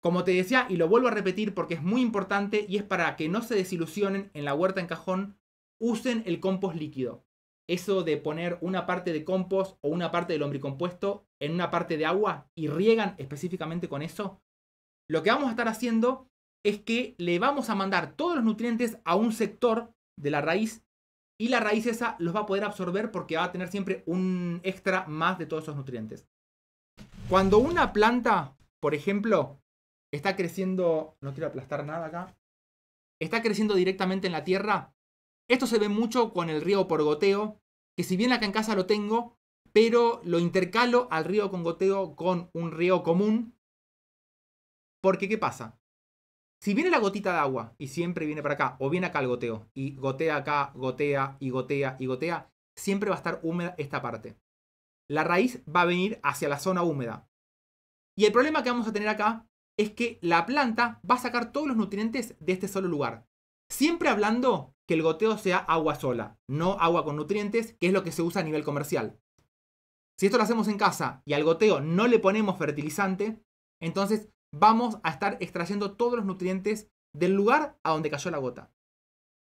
Como te decía, y lo vuelvo a repetir porque es muy importante y es para que no se desilusionen en la huerta en cajón, usen el compost líquido. Eso de poner una parte de compost o una parte de lombricompuesto en una parte de agua y riegan específicamente con eso, lo que vamos a estar haciendo es que le vamos a mandar todos los nutrientes a un sector de la raíz y la raíz esa los va a poder absorber porque va a tener siempre un extra más de todos esos nutrientes. Cuando una planta, por ejemplo, está creciendo, no quiero aplastar nada acá, está creciendo directamente en la tierra, Esto se ve mucho con el riego por goteo, que si bien acá en casa lo tengo, pero lo intercalo al riego con goteo con un riego común. Porque, ¿qué pasa? Si viene la gotita de agua y siempre viene para acá, o viene acá el goteo, y gotea acá, gotea y gotea y gotea, siempre va a estar húmeda esta parte. La raíz va a venir hacia la zona húmeda. Y el problema que vamos a tener acá es que la planta va a sacar todos los nutrientes de este solo lugar. Siempre hablando que el goteo sea agua sola, no agua con nutrientes, que es lo que se usa a nivel comercial. Si esto lo hacemos en casa y al goteo no le ponemos fertilizante, entonces vamos a estar extrayendo todos los nutrientes del lugar a donde cayó la gota.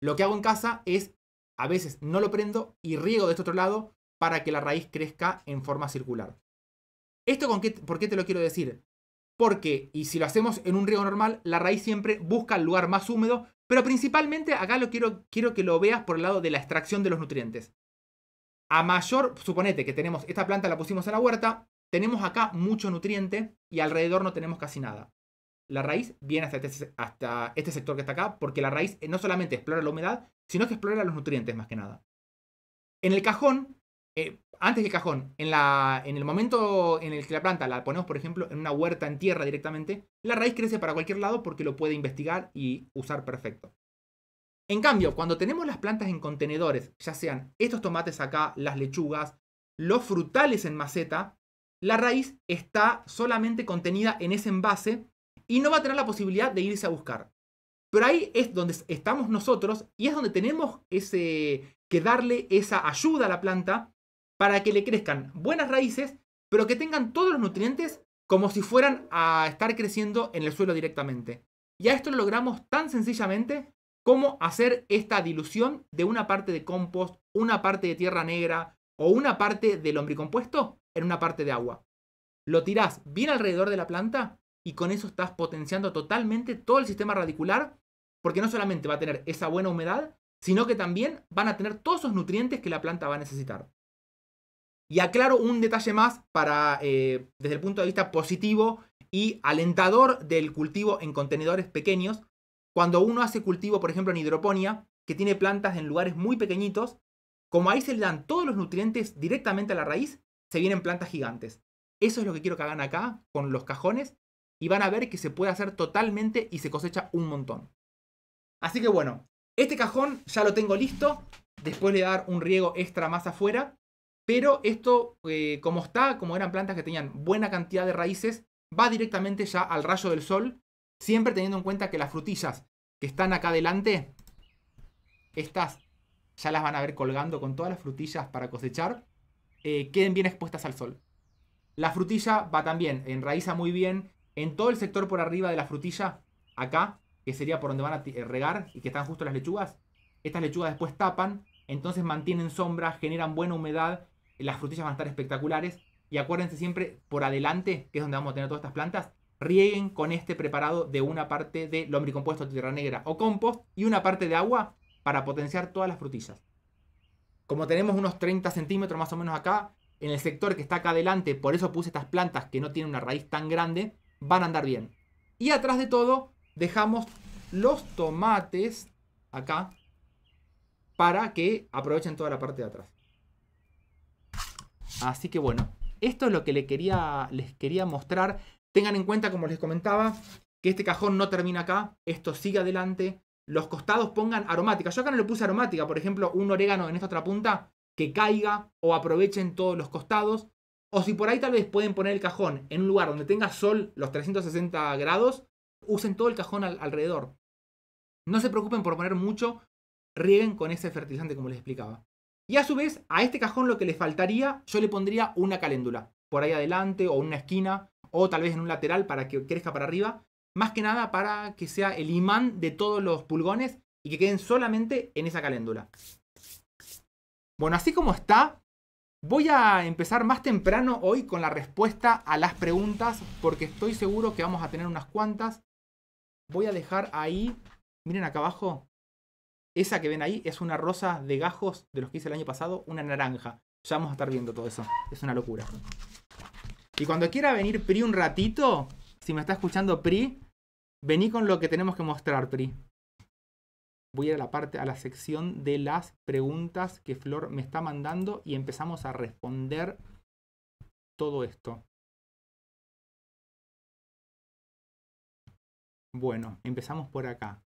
Lo que hago en casa es, a veces no lo prendo y riego de este otro lado para que la raíz crezca en forma circular. ¿Esto por qué te lo quiero decir? Porque, y si lo hacemos en un riego normal, la raíz siempre busca el lugar más húmedo, pero principalmente acá lo quiero que lo veas por el lado de la extracción de los nutrientes. A mayor, suponete que tenemos, esta planta la pusimos en la huerta, tenemos acá mucho nutriente y alrededor no tenemos casi nada. La raíz viene hasta este sector que está acá, porque la raíz no solamente explora la humedad, sino que explora los nutrientes más que nada. En el cajón, antes que el cajón, en el momento en el que la planta la ponemos, por ejemplo, en una huerta en tierra directamente, la raíz crece para cualquier lado porque lo puede investigar y usar perfecto. En cambio, cuando tenemos las plantas en contenedores, ya sean estos tomates acá, las lechugas, los frutales en maceta, la raíz está solamente contenida en ese envase y no va a tener la posibilidad de irse a buscar. Pero ahí es donde estamos nosotros y es donde tenemos que darle esa ayuda a la planta para que le crezcan buenas raíces, pero que tengan todos los nutrientes como si fueran a estar creciendo en el suelo directamente. Y a esto lo logramos tan sencillamente como hacer esta dilución de una parte de compost, una parte de tierra negra o una parte de lombricompuesto en una parte de agua. Lo tirás bien alrededor de la planta y con eso estás potenciando totalmente todo el sistema radicular, porque no solamente va a tener esa buena humedad, sino que también van a tener todos esos nutrientes que la planta va a necesitar. Y aclaro un detalle más para, desde el punto de vista positivo y alentador del cultivo en contenedores pequeños. Cuando uno hace cultivo, por ejemplo, en hidroponía, que tiene plantas en lugares muy pequeñitos, como ahí se le dan todos los nutrientes directamente a la raíz, se vienen plantas gigantes. Eso es lo que quiero que hagan acá con los cajones y van a ver que se puede hacer totalmente y se cosecha un montón. Así que bueno, este cajón ya lo tengo listo. Después le voy a dar un riego extra más afuera. Pero esto, como eran plantas que tenían buena cantidad de raíces, va directamente ya al rayo del sol. Siempre teniendo en cuenta que las frutillas que están acá adelante, estas ya las van a ver colgando con todas las frutillas para cosechar. Queden bien expuestas al sol. La frutilla va también, enraiza muy bien en todo el sector por arriba de la frutilla, acá, que sería por donde van a regar y que están justo las lechugas. Estas lechugas después tapan, entonces mantienen sombra, generan buena humedad, las frutillas van a estar espectaculares. Y acuérdense siempre, por adelante, que es donde vamos a tener todas estas plantas, rieguen con este preparado de una parte de lombricompuesto, tierra negra o compost y una parte de agua para potenciar todas las frutillas. Como tenemos unos 30 centímetros más o menos acá, en el sector que está acá adelante, por eso puse estas plantas que no tienen una raíz tan grande, van a andar bien. Y atrás de todo dejamos los tomates acá para que aprovechen toda la parte de atrás. Así que bueno, esto es lo que les quería mostrar. Tengan en cuenta, como les comentaba, que este cajón no termina acá, esto sigue adelante. Los costados pongan aromática. Yo acá no le puse aromática, por ejemplo, un orégano en esta otra punta que caiga o aprovechen todos los costados. O si por ahí tal vez pueden poner el cajón en un lugar donde tenga sol los 360 grados, usen todo el cajón alrededor. No se preocupen por poner mucho, rieguen con ese fertilizante como les explicaba. Y a su vez, a este cajón lo que le faltaría, yo le pondría una caléndula. Por ahí adelante o en una esquina o tal vez en un lateral para que crezca para arriba. Más que nada para que sea el imán de todos los pulgones y que queden solamente en esa caléndula. Bueno, así como está, voy a empezar más temprano hoy con la respuesta a las preguntas porque estoy seguro que vamos a tener unas cuantas. Voy a dejar ahí, miren acá abajo, esa que ven ahí es una rosa de gajos de los que hice el año pasado, una naranja. Ya vamos a estar viendo todo eso, es una locura. Y cuando quiera venir Pri un ratito, si me está escuchando Pri, vení con lo que tenemos que mostrar, Pri. voy a ir a la sección de las preguntas que Flor me está mandando y empezamos a responder todo esto. Bueno, empezamos por acá.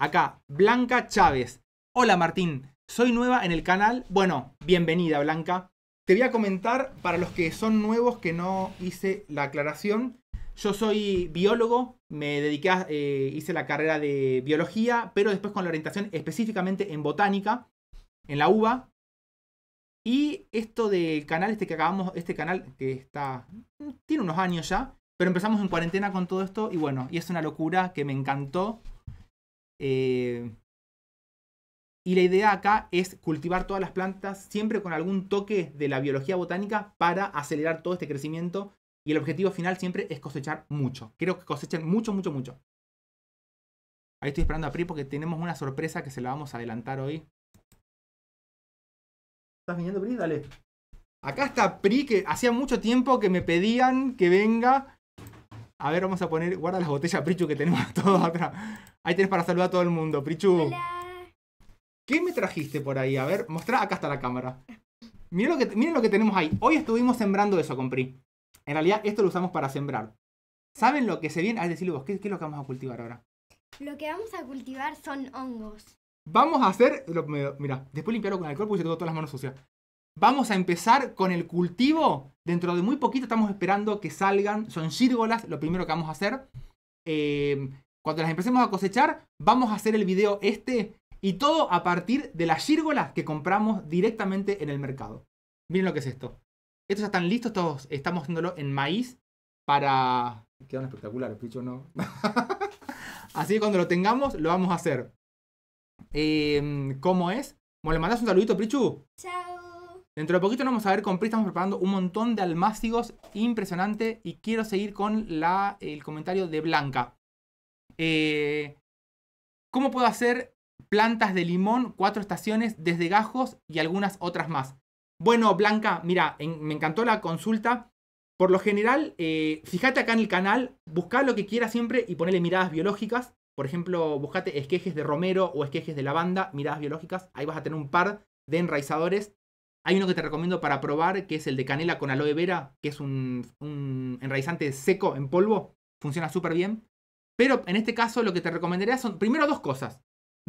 Acá, Blanca Chávez. Hola Martín, soy nueva en el canal. Bueno, bienvenida Blanca. Te voy a comentar, para los que son nuevos que no hice la aclaración, yo soy biólogo, me dediqué a, hice la carrera de biología, pero después con la orientación específicamente en botánica, en la UBA. Y esto del canal, este que acabamos, este canal que está, tiene unos años ya, pero empezamos en cuarentena con todo esto y bueno, y es una locura que me encantó. Y la idea acá es cultivar todas las plantas siempre con algún toque de la biología botánica para acelerar todo este crecimiento. Y el objetivo final siempre es cosechar mucho. Creo que cosechen mucho, mucho, mucho. Ahí estoy esperando a Pri porque tenemos una sorpresa que se la vamos a adelantar hoy. ¿Estás viniendo, Pri? Dale. Acá está Pri, que hacía mucho tiempo que me pedían que venga. A ver, vamos a poner... Guarda las botellas, Prichu, que tenemos todos atrás. Ahí tenés para saludar a todo el mundo, Prichu. Hola. ¿Qué me trajiste por ahí? A ver, mostrá. Acá está la cámara. Miren lo que tenemos ahí. Hoy estuvimos sembrando eso con Pri. En realidad, esto lo usamos para sembrar. ¿Saben lo que se viene? A ver, decirle vos, ¿qué es lo que vamos a cultivar ahora? Lo que vamos a cultivar son hongos. Vamos a hacer... Mira, después limpiarlo con alcohol porque yo tengo todas las manos sucias. Vamos a empezar con el cultivo. Dentro de muy poquito estamos esperando que salgan. Son gírgolas, lo primero que vamos a hacer. Cuando las empecemos a cosechar, vamos a hacer el video este. Y todo a partir de las gírgolas que compramos directamente en el mercado. Miren lo que es esto. Estos ya están listos, todos estamos haciéndolo en maíz para... Quedan espectaculares, Picho, ¿no? Así que cuando lo tengamos, lo vamos a hacer. ¿Cómo es? Bueno, le mandás un saludito, Pichu. Chao. Dentro de poquito nos vamos a ver con Pri, estamos preparando un montón de almácigos impresionante. Y quiero seguir con el comentario de Blanca. ¿Cómo puedo hacer plantas de limón, 4 estaciones, desde gajos y algunas otras más? Bueno, Blanca, mira, me encantó la consulta. Por lo general, fíjate acá en el canal, buscá lo que quieras siempre y ponele miradas biológicas. Por ejemplo, buscate esquejes de romero o esquejes de lavanda, miradas biológicas. Ahí vas a tener un par de enraizadores. Hay uno que te recomiendo para probar, que es el de canela con aloe vera, que es un enraizante seco en polvo. Funciona súper bien. Pero en este caso lo que te recomendaría son, primero, 2 cosas.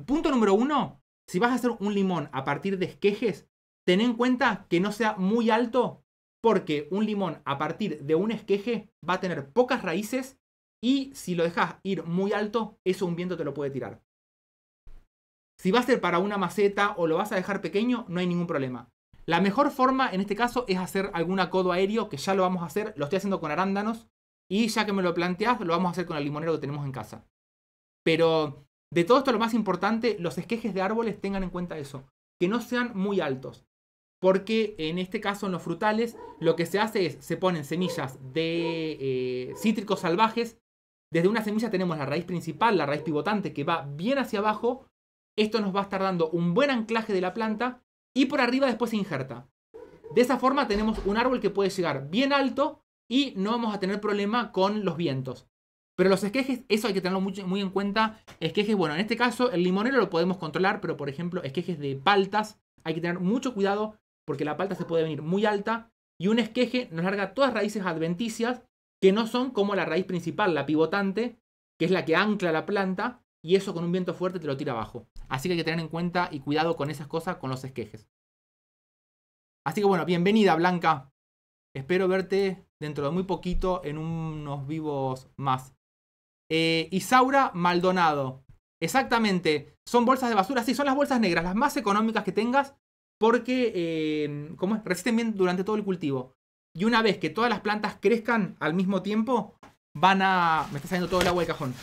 Punto número 1, si vas a hacer un limón a partir de esquejes, ten en cuenta que no sea muy alto, porque un limón a partir de un esqueje va a tener pocas raíces y si lo dejas ir muy alto, eso un viento te lo puede tirar. Si va a ser para una maceta o lo vas a dejar pequeño, no hay ningún problema. La mejor forma en este caso es hacer algún acodo aéreo, que ya lo vamos a hacer, lo estoy haciendo con arándanos y ya que me lo planteás, lo vamos a hacer con el limonero que tenemos en casa. Pero de todo esto lo más importante, los esquejes de árboles tengan en cuenta eso, que no sean muy altos. Porque en este caso en los frutales lo que se hace es, se ponen semillas de cítricos salvajes. Desde una semilla tenemos la raíz principal, la raíz pivotante que va bien hacia abajo. Esto nos va a estar dando un buen anclaje de la planta y por arriba después se injerta. De esa forma tenemos un árbol que puede llegar bien alto y no vamos a tener problema con los vientos. Pero los esquejes, eso hay que tenerlo muy en cuenta. Esquejes, bueno, en este caso el limonero lo podemos controlar, pero por ejemplo esquejes de paltas hay que tener mucho cuidado. Porque la palta se puede venir muy alta y un esqueje nos larga todas raíces adventicias que no son como la raíz principal, la pivotante, que es la que ancla la planta y eso con un viento fuerte te lo tira abajo. Así que hay que tener en cuenta y cuidado con esas cosas, con los esquejes. Así que bueno, bienvenida Blanca. Espero verte dentro de muy poquito en unos vivos más. Isaura Maldonado. Exactamente, son bolsas de basura. Sí, son las bolsas negras, las más económicas que tengas. Porque resisten bien durante todo el cultivo. Y una vez que todas las plantas crezcan al mismo tiempo, van a... Me está saliendo todo el agua del cajón.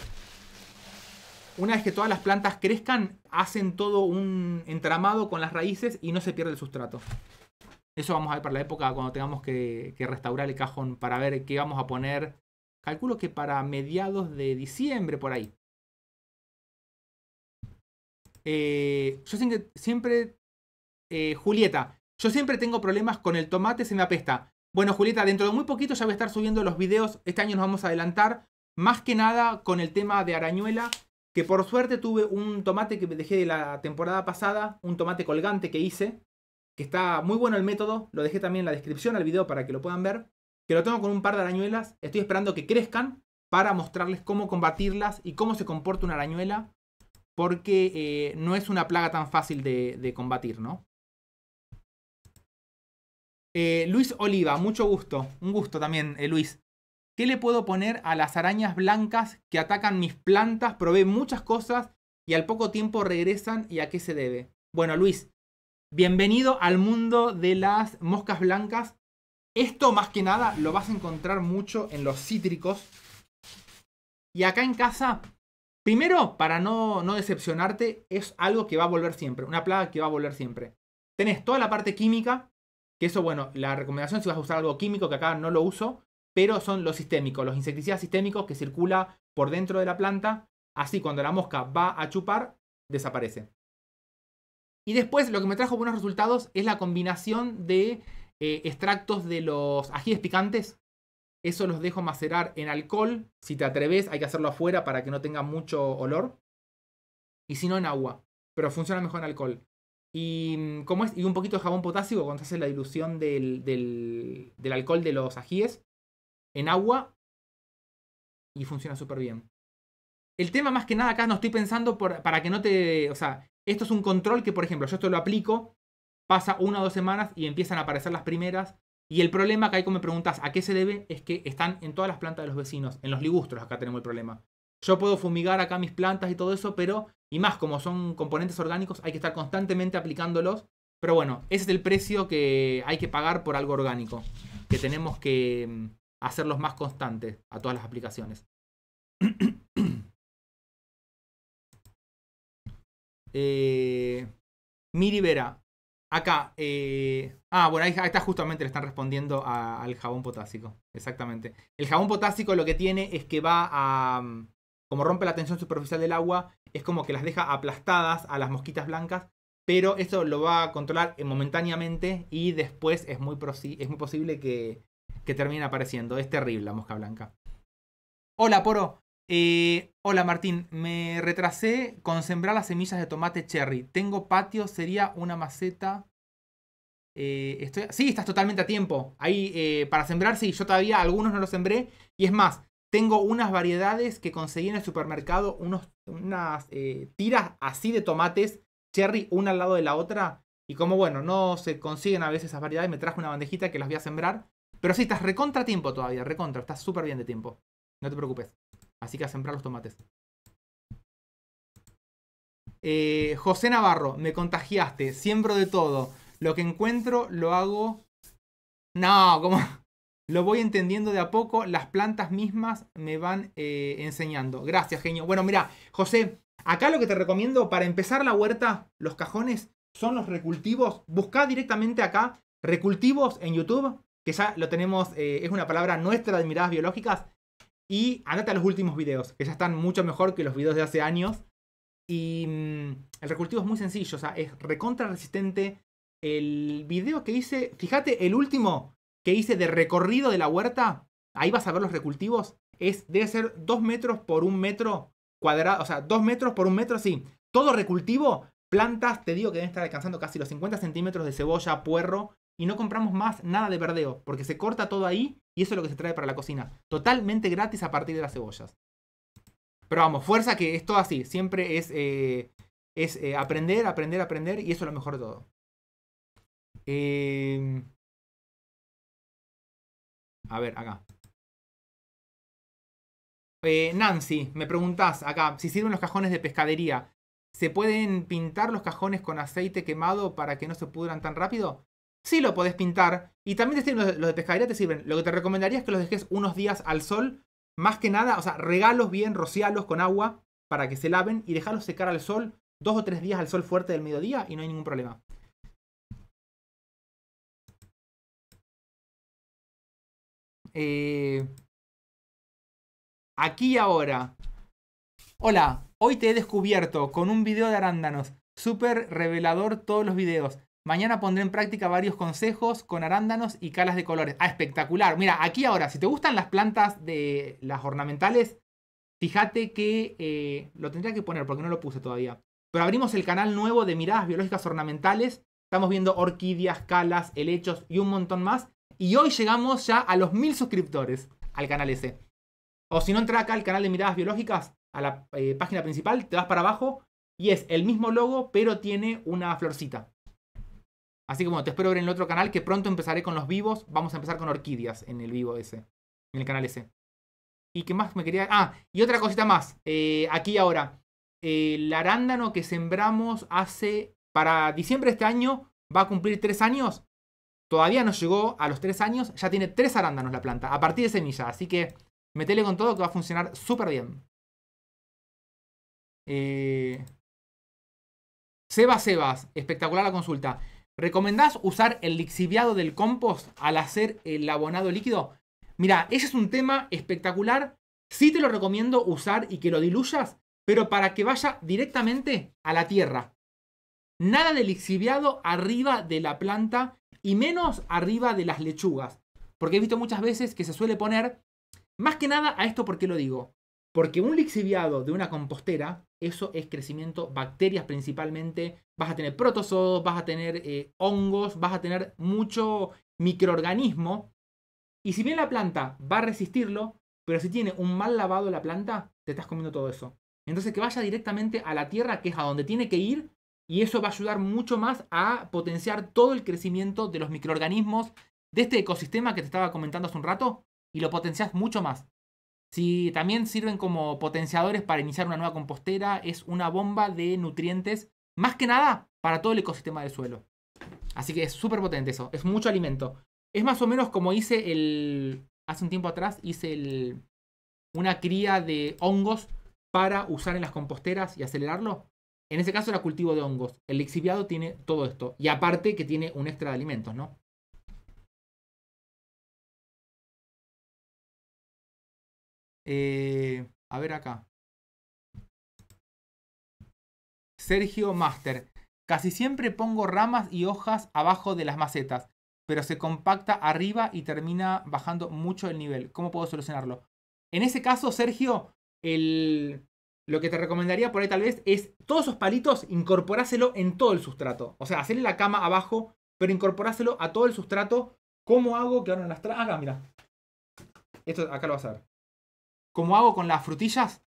Una vez que todas las plantas crezcan, hacen todo un entramado con las raíces y no se pierde el sustrato. Eso vamos a ver para la época cuando tengamos que restaurar el cajón para ver qué vamos a poner. Calculo que para mediados de diciembre, por ahí. Yo siempre... Julieta, yo siempre tengo problemas con el tomate, se me apesta. Bueno, Julieta, dentro de muy poquito ya voy a estar subiendo los videos. Este año nos vamos a adelantar, más que nada con el tema de arañuela. que por suerte tuve un tomate que me dejé de la temporada pasada, un tomate colgante que hice, que está muy bueno el método, lo dejé también en la descripción al video para que lo puedan ver, que lo tengo con un par de arañuelas, estoy esperando que crezcan para mostrarles cómo combatirlas y cómo se comporta una arañuela, porque no es una plaga tan fácil de combatir, ¿no? Luis Oliva, mucho gusto, un gusto también, Luis. ¿Qué le puedo poner a las arañas blancas que atacan mis plantas? Probé muchas cosas y al poco tiempo regresan, ¿y a qué se debe? Bueno, Luis, bienvenido al mundo de las moscas blancas. Esto más que nada lo vas a encontrar mucho en los cítricos. Y acá en casa, primero, para no decepcionarte, es algo que va a volver siempre, una plaga que va a volver siempre. Tenés toda la parte química, que eso, bueno, la recomendación si vas a usar algo químico, que acá no lo uso, pero son los sistémicos, los insecticidas sistémicos que circula por dentro de la planta, así cuando la mosca va a chupar, desaparece. Y después lo que me trajo buenos resultados es la combinación de extractos de los ajíes picantes. Eso los dejo macerar en alcohol. Si te atreves, hay que hacerlo afuera para que no tenga mucho olor. Y si no, en agua. Pero funciona mejor en alcohol. Y, ¿cómo es? Y un poquito de jabón potásico cuando haces la dilución del alcohol de los ajíes en agua. Y funciona súper bien. El tema más que nada acá no estoy pensando para que no te... O sea, esto es un control que, por ejemplo, yo esto lo aplico, pasa 1 o 2 semanas y empiezan a aparecer las primeras. Y el problema que hay cuando me preguntas a qué se debe es que están en todas las plantas de los vecinos, en los ligustros acá tenemos el problema. Yo puedo fumigar acá mis plantas y todo eso, pero, y más como son componentes orgánicos, hay que estar constantemente aplicándolos. Pero bueno, ese es el precio que hay que pagar por algo orgánico, que tenemos que hacerlos más constantes a todas las aplicaciones. Miri Vera. Acá, bueno, ahí está, justamente le están respondiendo al jabón potásico, exactamente. El jabón potásico lo que tiene es que va a, como rompe la tensión superficial del agua, es como que las deja aplastadas a las mosquitas blancas, pero eso lo va a controlar momentáneamente y después es muy posible que terminen apareciendo. Es terrible la mosca blanca. Hola, Poro. Hola Martín, me retrasé con sembrar las semillas de tomate cherry. Tengo patio, sería una maceta. Sí, estás totalmente a tiempo. Ahí para sembrar, sí, yo todavía algunos no los sembré. Y es más, tengo unas variedades que conseguí en el supermercado, unas tiras así de tomates cherry, una al lado de la otra. Y como bueno, no se consiguen a veces esas variedades, me traje una bandejita que las voy a sembrar. Pero sí, estás recontra a tiempo todavía, recontra, estás súper bien de tiempo. No te preocupes. Así que a sembrar los tomates. José Navarro, me contagiaste. Siembro de todo. Lo que encuentro lo hago... No, ¿cómo? Lo voy entendiendo de a poco. Las plantas mismas me van enseñando. Gracias, genio. Bueno, mira, José, acá lo que te recomiendo para empezar la huerta, los cajones, son los recultivos. Buscá directamente acá recultivos en YouTube, que ya lo tenemos, es una palabra nuestra de Miradas Biológicas. Y andate a los últimos videos, que ya están mucho mejor que los videos de hace años. Y el recultivo es muy sencillo, o sea, es recontra resistente. El video que hice, fíjate, el último que hice de recorrido de la huerta, ahí vas a ver los recultivos, debe ser 2 metros por 1 metro cuadrado, o sea, 2 metros por 1 metro, sí. Todo recultivo, plantas, te digo que deben estar alcanzando casi los 50 centímetros de cebolla, puerro. Y no compramos más nada de verdeo, porque se corta todo ahí y eso es lo que se trae para la cocina. Totalmente gratis a partir de las cebollas. Pero vamos, fuerza, que es todo así. Siempre es aprender, aprender, aprender, y eso es lo mejor de todo. A ver, acá. Nancy, me preguntás acá, si sirven los cajones de pescadería. ¿Se pueden pintar los cajones con aceite quemado para que no se pudran tan rápido? Sí, lo podés pintar. Y también los de pescadería te sirven. Lo que te recomendaría es que los dejes unos días al sol. Más que nada, o sea, regalos bien, rocialos con agua para que se laven y dejarlos secar al sol 2 o 3 días al sol fuerte del mediodía y no hay ningún problema. Aquí y ahora. Hola, hoy te he descubierto con un video de arándanos. Súper revelador todos los videos. Mañana pondré en práctica varios consejos con arándanos y calas de colores. Ah, espectacular. Mira, aquí ahora, si te gustan las plantas de las ornamentales, Fíjate que lo tendría que poner porque no lo puse todavía. Pero abrimos el canal nuevo de Miradas Biológicas Ornamentales. Estamos viendo orquídeas, calas, helechos y un montón más. Y hoy llegamos ya a los 1000 suscriptores al canal ese. O si no, entra acá al canal de Miradas Biológicas, a la página principal, te vas para abajo y es el mismo logo, pero tiene una florcita. Así que bueno, te espero ver en el otro canal, que pronto empezaré con los vivos. Vamos a empezar con orquídeas en el vivo ese, en el canal ese. ¿Y qué más me quería...? Ah, y otra cosita más, aquí ahora. El arándano que sembramos hace... Para diciembre de este año va a cumplir 3 años. Todavía no llegó a los 3 años. Ya tiene 3 arándanos la planta, a partir de semilla. Así que metele con todo que va a funcionar súper bien. Sebas, espectacular la consulta. ¿Recomendás usar el lixiviado del compost al hacer el abonado líquido? Mira, ese es un tema espectacular. Sí te lo recomiendo usar y que lo diluyas, pero para que vaya directamente a la tierra. Nada de lixiviado arriba de la planta y menos arriba de las lechugas. Porque he visto muchas veces que se suele poner, más que nada a esto, ¿por qué lo digo? Porque un lixiviado de una compostera, eso es crecimiento, bacterias principalmente, vas a tener protozoos, vas a tener hongos, vas a tener mucho microorganismo. Y si bien la planta va a resistirlo, pero si tiene un mal lavado la planta, te estás comiendo todo eso. Entonces que vaya directamente a la tierra, que es a donde tiene que ir, y eso va a ayudar mucho más a potenciar todo el crecimiento de los microorganismos de este ecosistema que te estaba comentando hace un rato, y lo potencias mucho más. Si también sirven como potenciadores para iniciar una nueva compostera, es una bomba de nutrientes, más que nada para todo el ecosistema del suelo. Así que es súper potente eso, es mucho alimento. Es más o menos como hice hace un tiempo atrás, hice una cría de hongos para usar en las composteras y acelerarlo. En ese caso era cultivo de hongos. El lixiviado tiene todo esto. Y aparte que tiene un extra de alimentos, ¿no? A ver acá. Sergio Master. Casi siempre pongo ramas y hojas abajo de las macetas, pero se compacta arriba y termina bajando mucho el nivel. ¿Cómo puedo solucionarlo? En ese caso, Sergio, lo que te recomendaría por ahí tal vez es todos esos palitos, incorporáselo en todo el sustrato. O sea, hacerle la cama abajo, pero incorporáselo a todo el sustrato. ¿Cómo hago? Que ahora no las traga. Ah, mira. Esto acá lo vas a ver. ¿Cómo hago con las frutillas?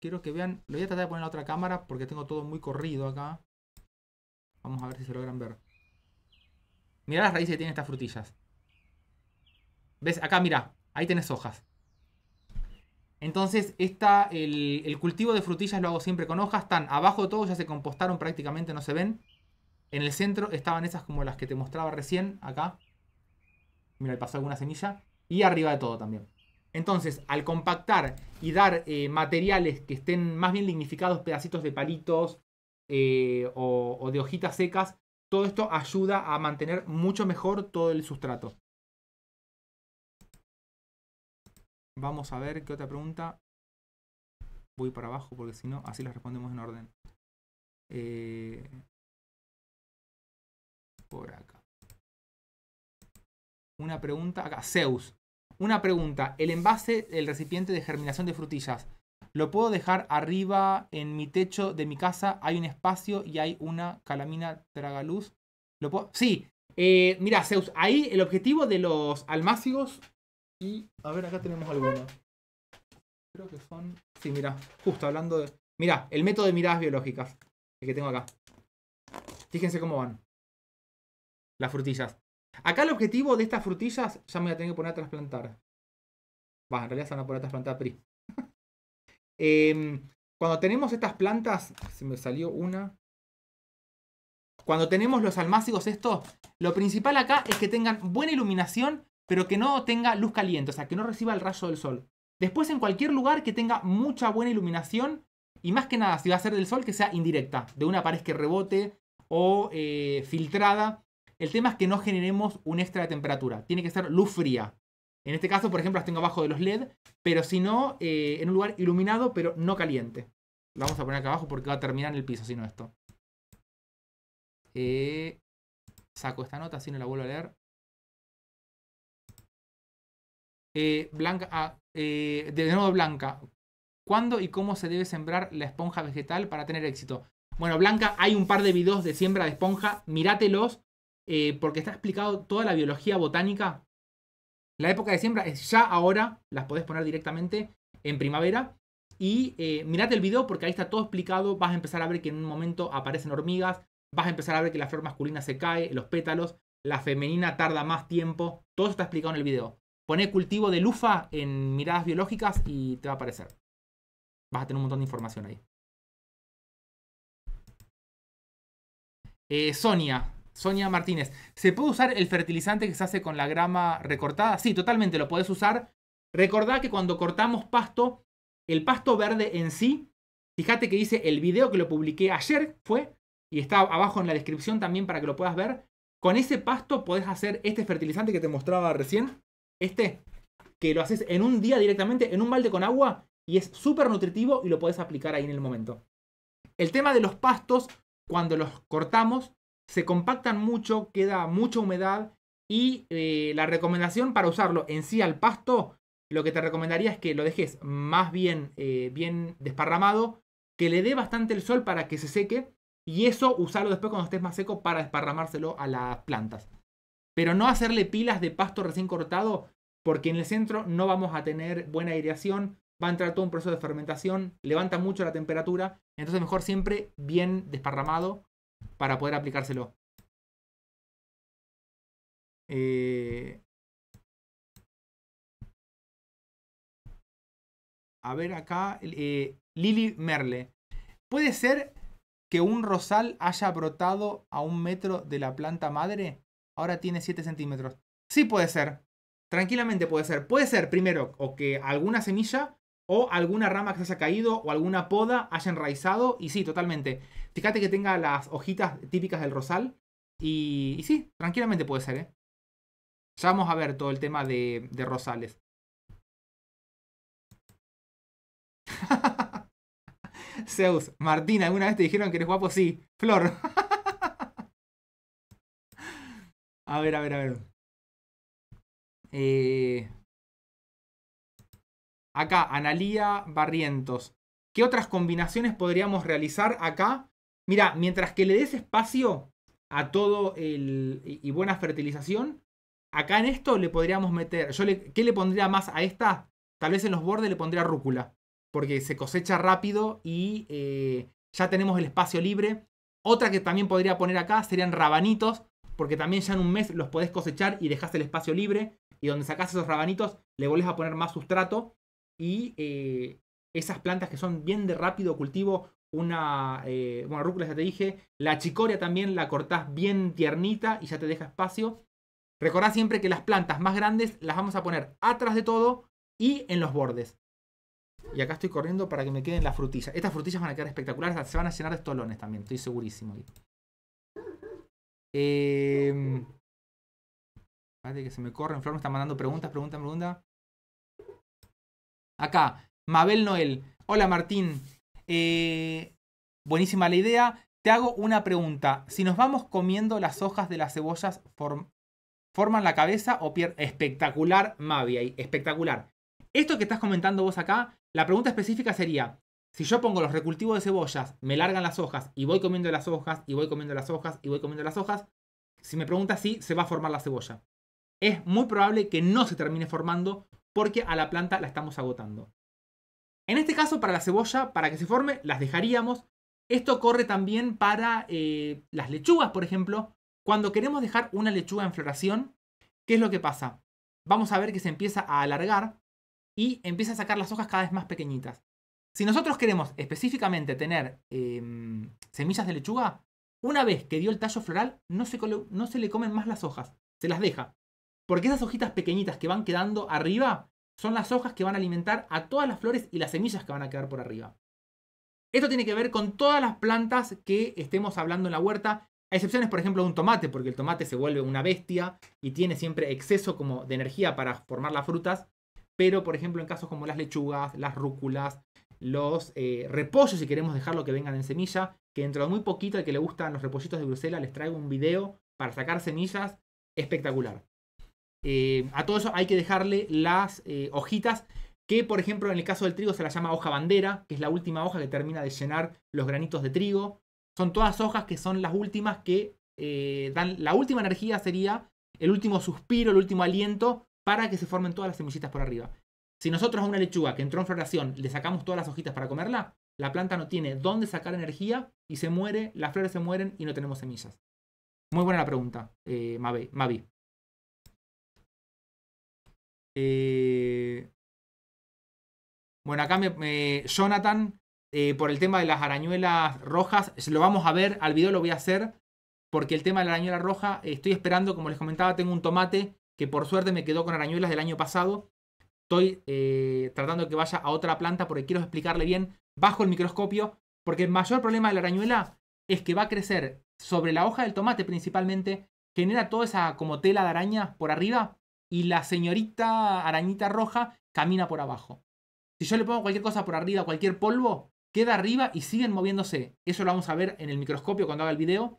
Quiero que vean. Lo voy a tratar de poner en la otra cámara porque tengo todo muy corrido acá. Vamos a ver si se logran ver. Mirá las raíces que tienen estas frutillas. ¿Ves? Acá, mirá. Ahí tenés hojas. Entonces, el cultivo de frutillas lo hago siempre con hojas. Están abajo de todo, ya se compostaron prácticamente, no se ven. En el centro estaban esas como las que te mostraba recién, acá. Mira, le pasó alguna semilla. Y arriba de todo también. Entonces, al compactar y dar materiales que estén más bien lignificados, pedacitos de palitos o de hojitas secas, todo esto ayuda a mantener mucho mejor todo el sustrato. Vamos a ver qué otra pregunta. Voy para abajo porque si no, así las respondemos en orden. Por acá. Una pregunta acá. Zeus. Una pregunta. El envase, el recipiente de germinación de frutillas, ¿lo puedo dejar arriba en mi techo de mi casa? Hay un espacio y hay una calamina tragaluz. ¿Lo puedo? Sí. Mira, Zeus, ahí el objetivo de los almácigos. Y a ver, acá tenemos algunos. Creo que son... Sí, mira, justo hablando de... Mira, el método de miradas biológicas. El que tengo acá. Fíjense cómo van. Las frutillas. Acá el objetivo de estas frutillas ya me voy a tener que poner a trasplantar. Va, en realidad se van a poner a trasplantar Pri. Cuando tenemos estas plantas... Se me salió una. Cuando tenemos los almácigos estos, lo principal acá es que tengan buena iluminación, pero que no tenga luz caliente, o sea, que no reciba el rayo del sol. Después, en cualquier lugar que tenga mucha buena iluminación, y más que nada, si va a ser del sol, que sea indirecta, de una pared que rebote o filtrada. El tema es que no generemos un extra de temperatura, tiene que ser luz fría. En este caso, por ejemplo, las tengo abajo de los LED, pero si no, en un lugar iluminado, pero no caliente. La vamos a poner acá abajo porque va a terminar en el piso, si no esto. Saco esta nota, así no la vuelvo a leer. Blanca, de nuevo Blanca ¿Cuándo y cómo se debe sembrar la esponja vegetal para tener éxito? Bueno, Blanca, hay un par de videos de siembra de esponja, mírátelos, porque está explicado toda la biología botánica. La época de siembra es ya ahora, las podés poner directamente en primavera. Y mirate el video porque ahí está todo explicado, vas a empezar a ver que en un momento aparecen hormigas, vas a empezar a ver que la flor masculina se cae, los pétalos, la femenina tarda más tiempo, todo eso está explicado en el video. Poné cultivo de lufa en Miradas Biológicas y te va a aparecer. Vas a tener un montón de información ahí. Sonia Martínez. ¿Se puede usar el fertilizante que se hace con la grama recortada? Sí, totalmente, lo podés usar. Recordá que cuando cortamos pasto, el pasto verde en sí, fíjate que dice el video que lo publiqué ayer, fue, y está abajo en la descripción también para que lo puedas ver. Con ese pasto podés hacer este fertilizante que te mostraba recién, que lo haces en un día directamente, en un balde con agua, y es súper nutritivo y lo podés aplicar ahí en el momento. El tema de los pastos, cuando los cortamos, se compactan mucho, queda mucha humedad, y la recomendación para usarlo en sí al pasto, lo que te recomendaría es que lo dejes más bien, bien desparramado, que le dé bastante el sol para que se seque, y eso usarlo después cuando estés más seco para desparramárselo a las plantas. Pero no hacerle pilas de pasto recién cortado, porque en el centro no vamos a tener buena aireación, va a entrar todo un proceso de fermentación, levanta mucho la temperatura, entonces mejor siempre bien desparramado para poder aplicárselo. A ver acá, Lili Merle. ¿Puede ser que un rosal haya brotado a 1 metro de la planta madre? Ahora tiene 7 centímetros. Sí puede ser. Tranquilamente puede ser. Puede ser, primero, o que alguna semilla o alguna rama que se haya caído o alguna poda haya enraizado. Y sí, totalmente. Fíjate que tenga las hojitas típicas del rosal. Y sí, tranquilamente puede ser, ¿eh? Ya vamos a ver todo el tema de rosales. Zeus, Martín, ¿alguna vez te dijeron que eres guapo? Sí, Flor. A ver, a ver, a ver. Acá, Analía Barrientos. ¿Qué otras combinaciones podríamos realizar acá? Mira, mientras que le des espacio a todo y buena fertilización, acá en esto le podríamos meter... ¿Qué le pondría más a esta? Tal vez en los bordes le pondría rúcula, porque se cosecha rápido y ya tenemos el espacio libre. Otra que también podría poner acá serían rabanitos, porque también ya en un mes los podés cosechar y dejás el espacio libre, y donde sacás esos rabanitos le volvés a poner más sustrato, y esas plantas que son bien de rápido cultivo, bueno, rúcula ya te dije, la chicoria también la cortás bien tiernita y ya te deja espacio. Recordá siempre que las plantas más grandes las vamos a poner atrás de todo y en los bordes. Y acá estoy corriendo para que me queden las frutillas. Estas frutillas van a quedar espectaculares. Se van a llenar de estolones también. Estoy segurísimo. Espérate que se me corren. Flor me está mandando preguntas, pregunta. Acá, Mabel Noel. Hola, Martín. Buenísima la idea. Te hago una pregunta. Si nos vamos comiendo las hojas de las cebollas, ¿forman la cabeza o pierden? Espectacular, Mavi. Ahí. Espectacular. Esto que estás comentando vos acá, la pregunta específica sería, si yo pongo los recultivos de cebollas, me largan las hojas y voy comiendo las hojas, y voy comiendo las hojas, y voy comiendo las hojas, si me preguntas si se va a formar la cebolla. Es muy probable que no se termine formando porque a la planta la estamos agotando. En este caso, para la cebolla, para que se forme, las dejaríamos. Esto corre también para las lechugas, por ejemplo. Cuando queremos dejar una lechuga en floración, ¿qué es lo que pasa? Vamos a ver que se empieza a alargar y empieza a sacar las hojas cada vez más pequeñitas. Si nosotros queremos específicamente tener semillas de lechuga, una vez que dio el tallo floral, no se le comen más las hojas, se las deja. Porque esas hojitas pequeñitas que van quedando arriba son las hojas que van a alimentar a todas las flores y las semillas que van a quedar por arriba. Esto tiene que ver con todas las plantas que estemos hablando en la huerta, a excepciones, por ejemplo, de un tomate, porque el tomate se vuelve una bestia y tiene siempre exceso como de energía para formar las frutas. Pero, por ejemplo, en casos como las lechugas, las rúculas, los repollos, si queremos dejarlo que vengan en semilla, que dentro de muy poquito, al que le gustan los repollitos de Bruselas, les traigo un video para sacar semillas, espectacular. A todo eso hay que dejarle las hojitas, que por ejemplo en el caso del trigo se la llama hoja bandera, que es la última hoja que termina de llenar los granitos de trigo. Son todas hojas que son las últimas que dan la última energía, sería el último suspiro, el último aliento para que se formen todas las semillitas por arriba. Si nosotros a una lechuga que entró en floración le sacamos todas las hojitas para comerla, la planta no tiene dónde sacar energía y se muere, las flores se mueren y no tenemos semillas. Muy buena la pregunta, Mavi. Bueno, acá Jonathan, por el tema de las arañuelas rojas, lo vamos a ver, al video lo voy a hacer, porque el tema de la arañuela roja, estoy esperando, como les comentaba, tengo un tomate que por suerte me quedó con arañuelas del año pasado. Estoy tratando de que vaya a otra planta porque quiero explicarle bien bajo el microscopio, porque el mayor problema de la arañuela es que va a crecer sobre la hoja del tomate principalmente, genera toda esa como tela de araña por arriba y la señorita arañita roja camina por abajo. Si yo le pongo cualquier cosa por arriba, cualquier polvo, queda arriba y siguen moviéndose. Eso lo vamos a ver en el microscopio cuando haga el video.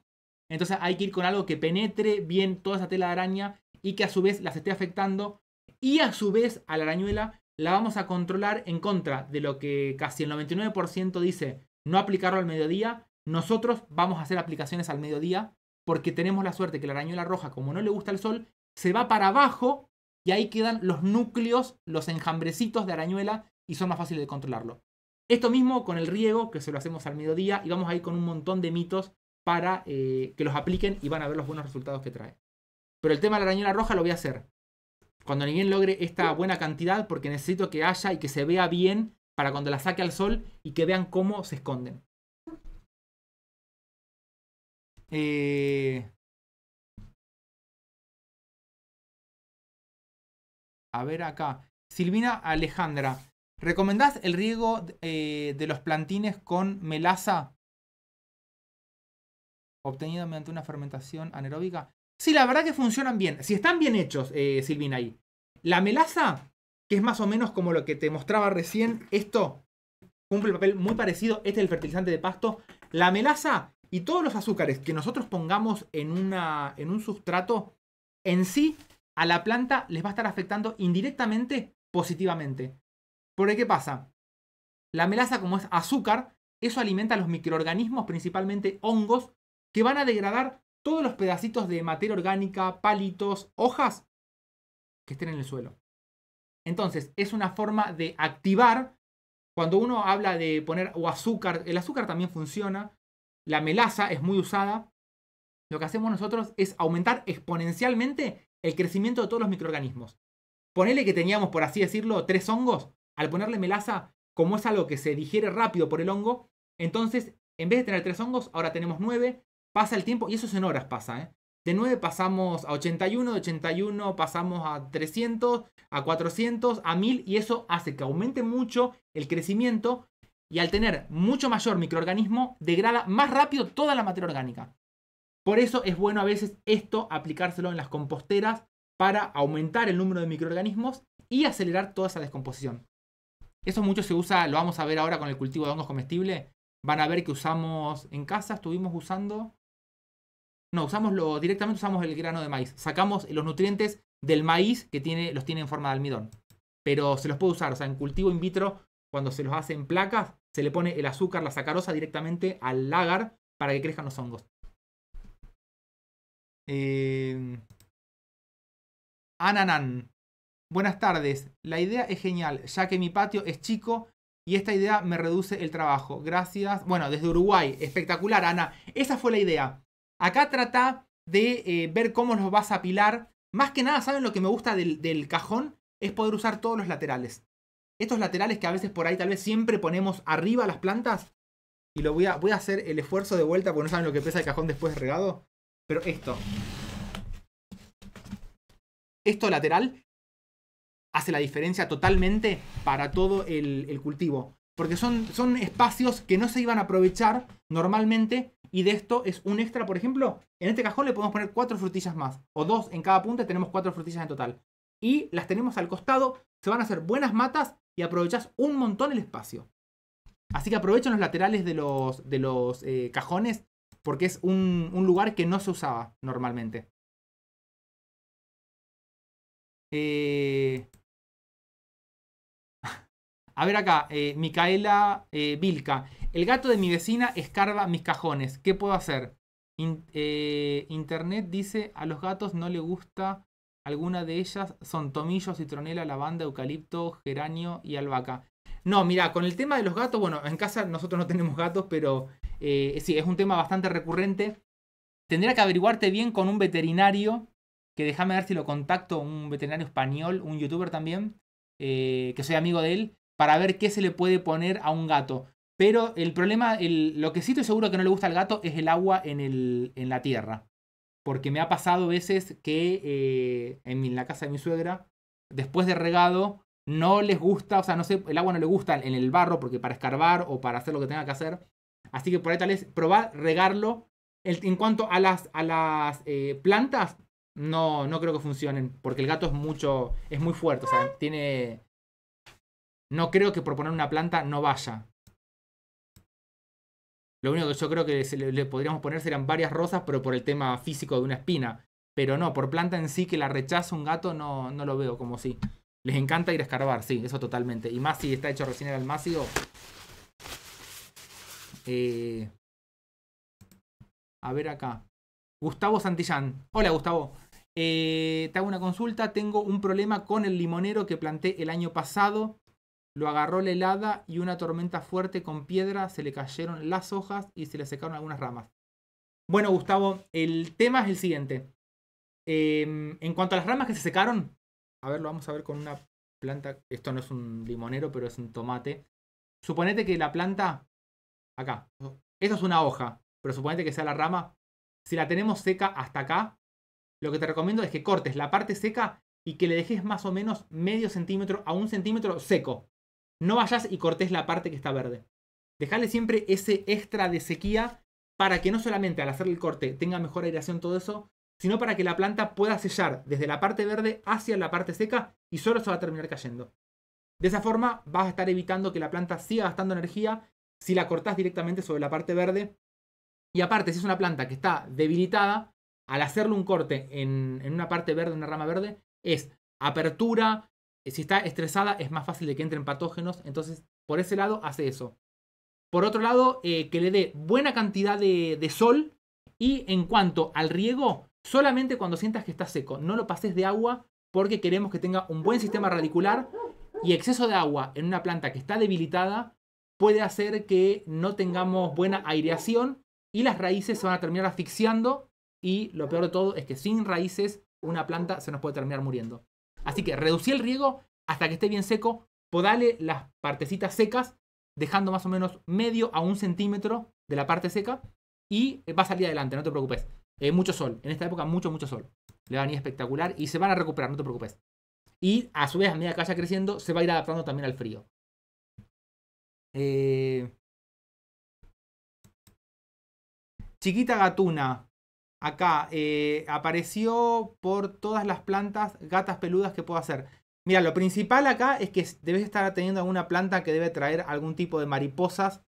Entonces hay que ir con algo que penetre bien toda esa tela de araña y que a su vez las esté afectando. Y a su vez a la arañuela la vamos a controlar en contra de lo que casi el 99% dice no aplicarlo al mediodía. Nosotros vamos a hacer aplicaciones al mediodía porque tenemos la suerte que la arañuela roja, como no le gusta el sol, se va para abajo y ahí quedan los núcleos, los enjambrecitos de arañuela, y son más fáciles de controlarlo. Esto mismo con el riego, que se lo hacemos al mediodía, y vamos a ir con un montón de mitos para que los apliquen y van a ver los buenos resultados que trae. Pero el tema de la arañuela roja lo voy a hacer cuando ni bien logre esta buena cantidad, porque necesito que haya y que se vea bien para cuando la saque al sol y que vean cómo se esconden. A ver acá. Silvina Alejandra. ¿Recomendás el riego de los plantines con melaza obtenida mediante una fermentación anaeróbica? Sí, la verdad que funcionan bien. Si están bien hechos, Silvina, ahí. La melaza, que es más o menos como lo que te mostraba recién, esto cumple el papel muy parecido. Este es el fertilizante de pasto. La melaza y todos los azúcares que nosotros pongamos en un sustrato, en sí, a la planta les va a estar afectando indirectamente positivamente. Porque ¿qué pasa? La melaza, como es azúcar, eso alimenta a los microorganismos, principalmente hongos, que van a degradar todos los pedacitos de materia orgánica, palitos, hojas que estén en el suelo. Entonces, es una forma de activar. Cuando uno habla de poner o azúcar, el azúcar también funciona. La melaza es muy usada. Lo que hacemos nosotros es aumentar exponencialmente el crecimiento de todos los microorganismos. Ponele que teníamos, por así decirlo, 3 hongos. Al ponerle melaza, como es algo que se digiere rápido por el hongo, entonces en vez de tener 3 hongos, ahora tenemos 9. Pasa el tiempo, y eso es en horas pasa, ¿eh? De 9 pasamos a 81, de 81 pasamos a 300, a 400, a 1000, y eso hace que aumente mucho el crecimiento, y al tener mucho mayor microorganismo, degrada más rápido toda la materia orgánica. Por eso es bueno a veces esto, aplicárselo en las composteras, para aumentar el número de microorganismos y acelerar toda esa descomposición. Eso mucho se usa, lo vamos a ver ahora con el cultivo de hongos comestibles. Van a ver que usamos en casa, estuvimos usando... No, directamente usamos el grano de maíz. Sacamos los nutrientes del maíz que los tiene en forma de almidón. Pero se los puede usar, o sea, en cultivo in vitro, cuando se los hace en placas, se le pone el azúcar, la sacarosa directamente al lagar para que crezcan los hongos. Ananán. Buenas tardes. La idea es genial, ya que mi patio es chico y esta idea me reduce el trabajo. Gracias. Bueno, desde Uruguay. Espectacular, Ana. Esa fue la idea. Acá trata de ver cómo los vas a apilar. Más que nada, ¿saben lo que me gusta del cajón? Es poder usar todos los laterales. Estos laterales que a veces por ahí tal vez siempre ponemos arriba las plantas. Y lo voy a hacer el esfuerzo de vuelta porque no saben lo que pesa el cajón después de regado. Pero esto. Esto lateral hace la diferencia totalmente para todo el cultivo. Porque son espacios que no se iban a aprovechar normalmente. Y de esto es un extra, por ejemplo, en este cajón le podemos poner 4 frutillas más. O 2 en cada punta, tenemos 4 frutillas en total. Y las tenemos al costado, se van a hacer buenas matas y aprovechás un montón el espacio. Así que aprovechen los laterales de los cajones porque es un lugar que no se usaba normalmente. A ver acá, Micaela Vilca. El gato de mi vecina escarba mis cajones. ¿Qué puedo hacer? Internet dice, a los gatos no le gusta alguna de ellas. Son tomillo, citronela, lavanda, eucalipto, geranio y albahaca. No, mirá, con el tema de los gatos, bueno, en casa nosotros no tenemos gatos, pero sí, es un tema bastante recurrente. Tendría que averiguarte bien con un veterinario, que déjame ver si lo contacto, un veterinario español, un youtuber también, que soy amigo de él, para ver qué se le puede poner a un gato. Pero el problema, lo que sí estoy seguro que no le gusta al gato es el agua en la tierra. Porque me ha pasado veces que en la casa de mi suegra, después de regado, no les gusta, o sea, no sé, el agua no le gusta en el barro, porque para escarbar o para hacer lo que tenga que hacer. Así que por ahí tal vez probar, regarlo. En cuanto a las plantas, no creo que funcionen, porque el gato es muy fuerte, o sea, tiene... No creo que proponer una planta no vaya. Lo único que yo creo que le podríamos poner serían varias rosas, pero por el tema físico de una espina. Pero no, por planta en sí que la rechaza un gato, no lo veo como si... Les encanta ir a escarbar, sí, eso totalmente. Y más si está hecho recién el almácigo. A ver acá. Gustavo Santillán. Hola, Gustavo. Te hago una consulta. Tengo un problema con el limonero que planté el año pasado. Lo agarró la helada y una tormenta fuerte con piedra. Se le cayeron las hojas y se le secaron algunas ramas. Bueno, Gustavo, el tema es el siguiente. En cuanto a las ramas que se secaron... A ver, lo vamos a ver con una planta. Esto no es un limonero, pero es un tomate. Suponete que la planta... Acá. Esto es una hoja, pero suponete que sea la rama. Si la tenemos seca hasta acá, lo que te recomiendo es que cortes la parte seca y que le dejes más o menos medio centímetro a un centímetro seco. No vayas y cortes la parte que está verde. Dejale siempre ese extra de sequía para que no solamente al hacer el corte tenga mejor aireación todo eso, sino para que la planta pueda sellar desde la parte verde hacia la parte seca y solo se va a terminar cayendo. De esa forma vas a estar evitando que la planta siga gastando energía si la cortás directamente sobre la parte verde. Y aparte, si es una planta que está debilitada, al hacerle un corte en una parte verde, en una rama verde, es apertura, si está estresada es más fácil de que entren patógenos, entonces por ese lado hace eso. Por otro lado, que le dé buena cantidad de sol y en cuanto al riego, solamente cuando sientas que está seco, no lo pases de agua porque queremos que tenga un buen sistema radicular y exceso de agua en una planta que está debilitada puede hacer que no tengamos buena aireación y las raíces se van a terminar asfixiando y lo peor de todo es que sin raíces una planta se nos puede terminar muriendo. Así que reducí el riego hasta que esté bien seco, podale las partecitas secas dejando más o menos medio a un centímetro de la parte seca y va a salir adelante, no te preocupes. Mucho sol. En esta época mucho sol. Le va a venir espectacular y se van a recuperar, no te preocupes. Y a su vez, a medida que vaya creciendo, se va a ir adaptando también al frío. Chiquita gatuna. Acá apareció por todas las plantas gatas peludas que puedo hacer. Mira, lo principal acá es que debes estar teniendo alguna planta que debe traer algún tipo de mariposas.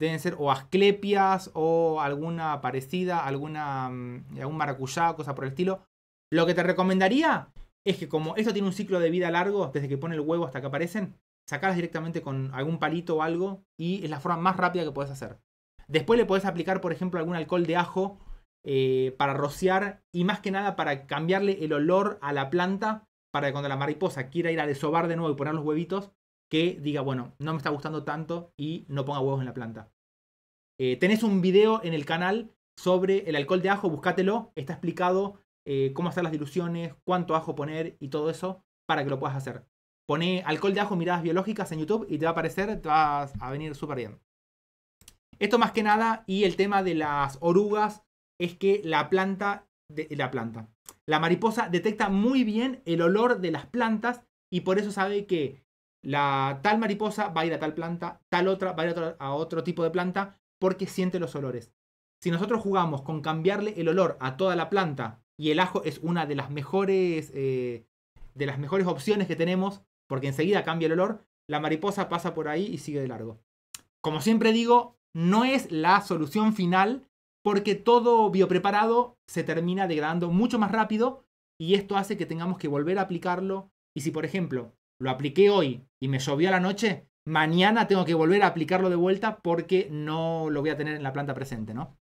Deben ser o asclepias o alguna parecida, algún maracuyá, cosa por el estilo. Lo que te recomendaría es que como esto tiene un ciclo de vida largo, desde que pone el huevo hasta que aparecen, sacarlas directamente con algún palito o algo y es la forma más rápida que podés hacer. Después le podés aplicar, por ejemplo, algún alcohol de ajo para rociar y más que nada para cambiarle el olor a la planta para que cuando la mariposa quiera ir a desovar de nuevo y poner los huevitos, que diga, bueno, no me está gustando tanto y no ponga huevos en la planta. Tenés un video en el canal sobre el alcohol de ajo, buscátelo. Está explicado cómo hacer las diluciones, cuánto ajo poner y todo eso para que lo puedas hacer. Poné alcohol de ajo Miradas Biológicas en YouTube y te va a aparecer, te va a venir súper bien. Esto más que nada y el tema de las orugas es que la mariposa detecta muy bien el olor de las plantas y por eso sabe que la tal mariposa va a ir a tal planta, tal otra va a ir a otro tipo de planta porque siente los olores. Si nosotros jugamos con cambiarle el olor a toda la planta y el ajo es una de las mejores opciones que tenemos porque enseguida cambia el olor, la mariposa pasa por ahí y sigue de largo. Como siempre digo, no es la solución final porque todo biopreparado se termina degradando mucho más rápido y esto hace que tengamos que volver a aplicarlo y si por ejemplo lo apliqué hoy y me llovió a la noche, mañana tengo que volver a aplicarlo de vuelta porque no lo voy a tener en la planta presente, ¿no?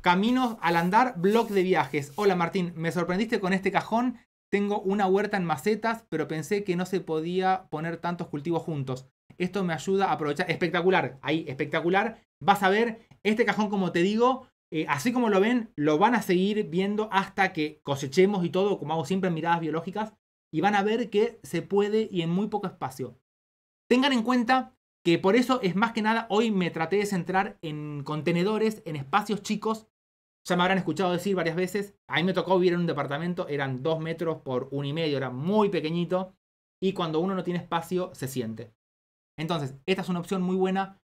Caminos al andar, blog de viajes. Hola Martín, me sorprendiste con este cajón. Tengo una huerta en macetas, pero pensé que no se podía poner tantos cultivos juntos. Esto me ayuda a aprovechar. Espectacular, ahí, espectacular. Vas a ver, este cajón, como te digo, así como lo ven, lo van a seguir viendo hasta que cosechemos y todo, como hago siempre en Miradas Biológicas. Y van a ver que se puede y en muy poco espacio. Tengan en cuenta que por eso es más que nada, hoy me traté de centrar en contenedores, en espacios chicos. Ya me habrán escuchado decir varias veces, a mí me tocó vivir en un departamento, eran 2 metros por 1,5, era muy pequeñito. Y cuando uno no tiene espacio, se siente. Entonces, esta es una opción muy buena.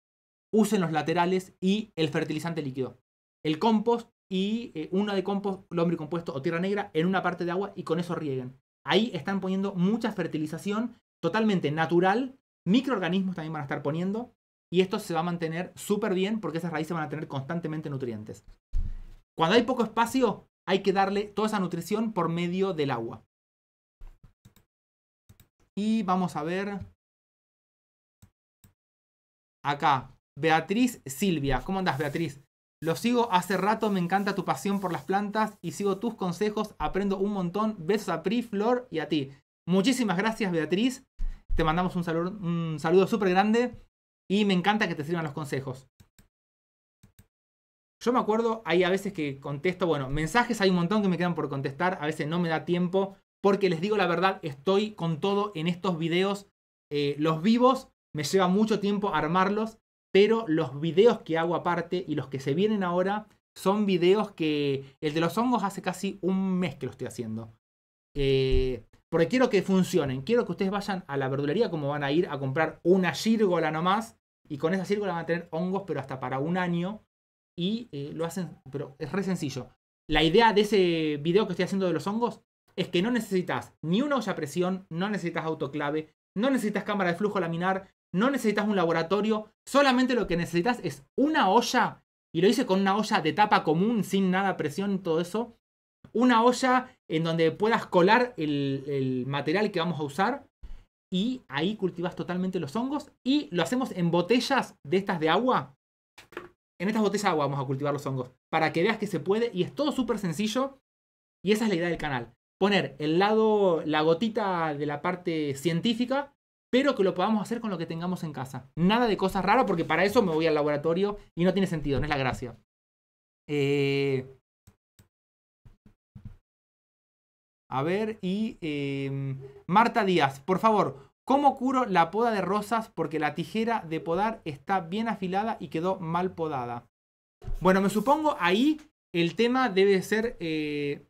Usen los laterales y el fertilizante líquido. El compost y uno de compost, lombricompuesto o tierra negra, en una parte de agua y con eso rieguen. Ahí están poniendo mucha fertilización totalmente natural. Microorganismos también van a estar poniendo. Y esto se va a mantener súper bien porque esas raíces van a tener constantemente nutrientes. Cuando hay poco espacio, hay que darle toda esa nutrición por medio del agua. Y vamos a ver. Acá, Beatriz Silvia. ¿Cómo andás, Beatriz? Lo sigo hace rato, me encanta tu pasión por las plantas y sigo tus consejos, aprendo un montón. Besos a Pri, Flor y a ti. Muchísimas gracias, Beatriz. Te mandamos un saludo súper grande y me encanta que te sirvan los consejos. Yo me acuerdo, hay a veces que contesto, bueno, mensajes hay un montón que me quedan por contestar, a veces no me da tiempo, porque les digo la verdad, estoy con todo en estos videos. Los vivos me lleva mucho tiempo armarlos. Pero los videos que hago aparte y los que se vienen ahora son videos que... El de los hongos hace casi un mes que lo estoy haciendo. Porque quiero que funcionen. Quiero que ustedes vayan a la verdulería como van a ir a comprar una gírgola nomás. Y con esa gírgola van a tener hongos, pero hasta para un año. Y lo hacen... Pero es re sencillo. La idea de ese video que estoy haciendo de los hongos es que no necesitas ni una olla a presión, no necesitas autoclave, no necesitas cámara de flujo laminar... No necesitas un laboratorio, solamente lo que necesitas es una olla, y lo hice con una olla de tapa común, sin nada, presión, todo eso. Una olla en donde puedas colar el material que vamos a usar, y ahí cultivas totalmente los hongos, y lo hacemos en botellas de estas de agua. En estas botellas de agua vamos a cultivar los hongos, para que veas que se puede, y es todo súper sencillo, y esa es la idea del canal. Poner el lado, la gotita de la parte científica, pero que lo podamos hacer con lo que tengamos en casa. Nada de cosas raras, porque para eso me voy al laboratorio y no tiene sentido, no es la gracia. A ver, y Marta Díaz, por favor, ¿cómo curo la poda de rosas? Porque la tijera de podar está bien afilada y quedó mal podada. Bueno, me supongo ahí el tema debe ser,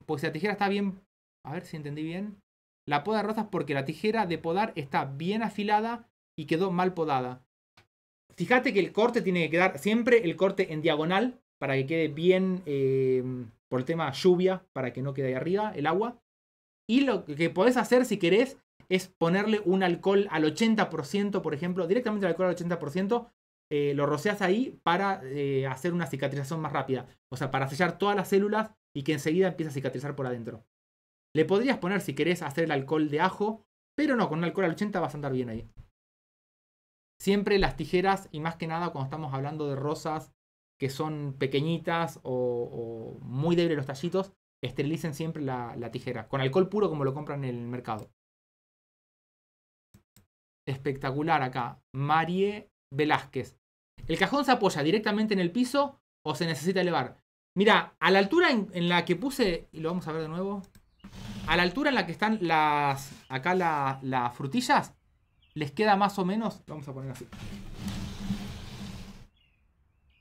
pues si la tijera está bien, a ver si entendí bien. La poda de rosas porque la tijera de podar está bien afilada y quedó mal podada. Fíjate que el corte tiene que quedar siempre el corte en diagonal para que quede bien por el tema lluvia, para que no quede ahí arriba el agua. Y lo que podés hacer si querés es ponerle un alcohol al 80%, por ejemplo, directamente el alcohol al 80%, lo roceás ahí para hacer una cicatrización más rápida. O sea, para sellar todas las células y que enseguida empiece a cicatrizar por adentro. Le podrías poner, si querés, hacer el alcohol de ajo, pero no, con un alcohol al 80 vas a andar bien ahí. Siempre las tijeras, y más que nada cuando estamos hablando de rosas que son pequeñitas o muy débiles los tallitos, esterilicen siempre la tijera, con alcohol puro como lo compran en el mercado. Espectacular acá, Marie Velázquez. ¿El cajón se apoya directamente en el piso o se necesita elevar? Mira, a la altura en la que puse, y lo vamos a ver de nuevo... A la altura en la que están acá las frutillas, les queda más o menos... Vamos a poner así.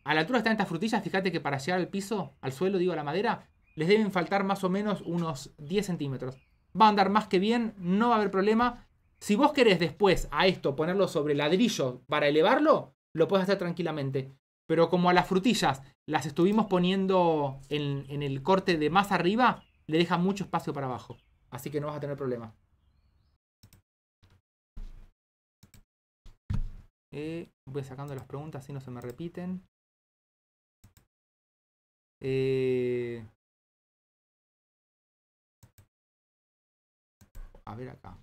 A la altura están estas frutillas, fíjate que para llegar al piso, al suelo, digo, a la madera, les deben faltar más o menos unos 10 centímetros. Va a andar más que bien, no va a haber problema. Si vos querés después a esto ponerlo sobre ladrillo para elevarlo, lo podés hacer tranquilamente. Pero como a las frutillas las estuvimos poniendo en el corte de más arriba... Le deja mucho espacio para abajo. Así que no vas a tener problema. Voy sacando las preguntas, así no se me repiten. a ver acá.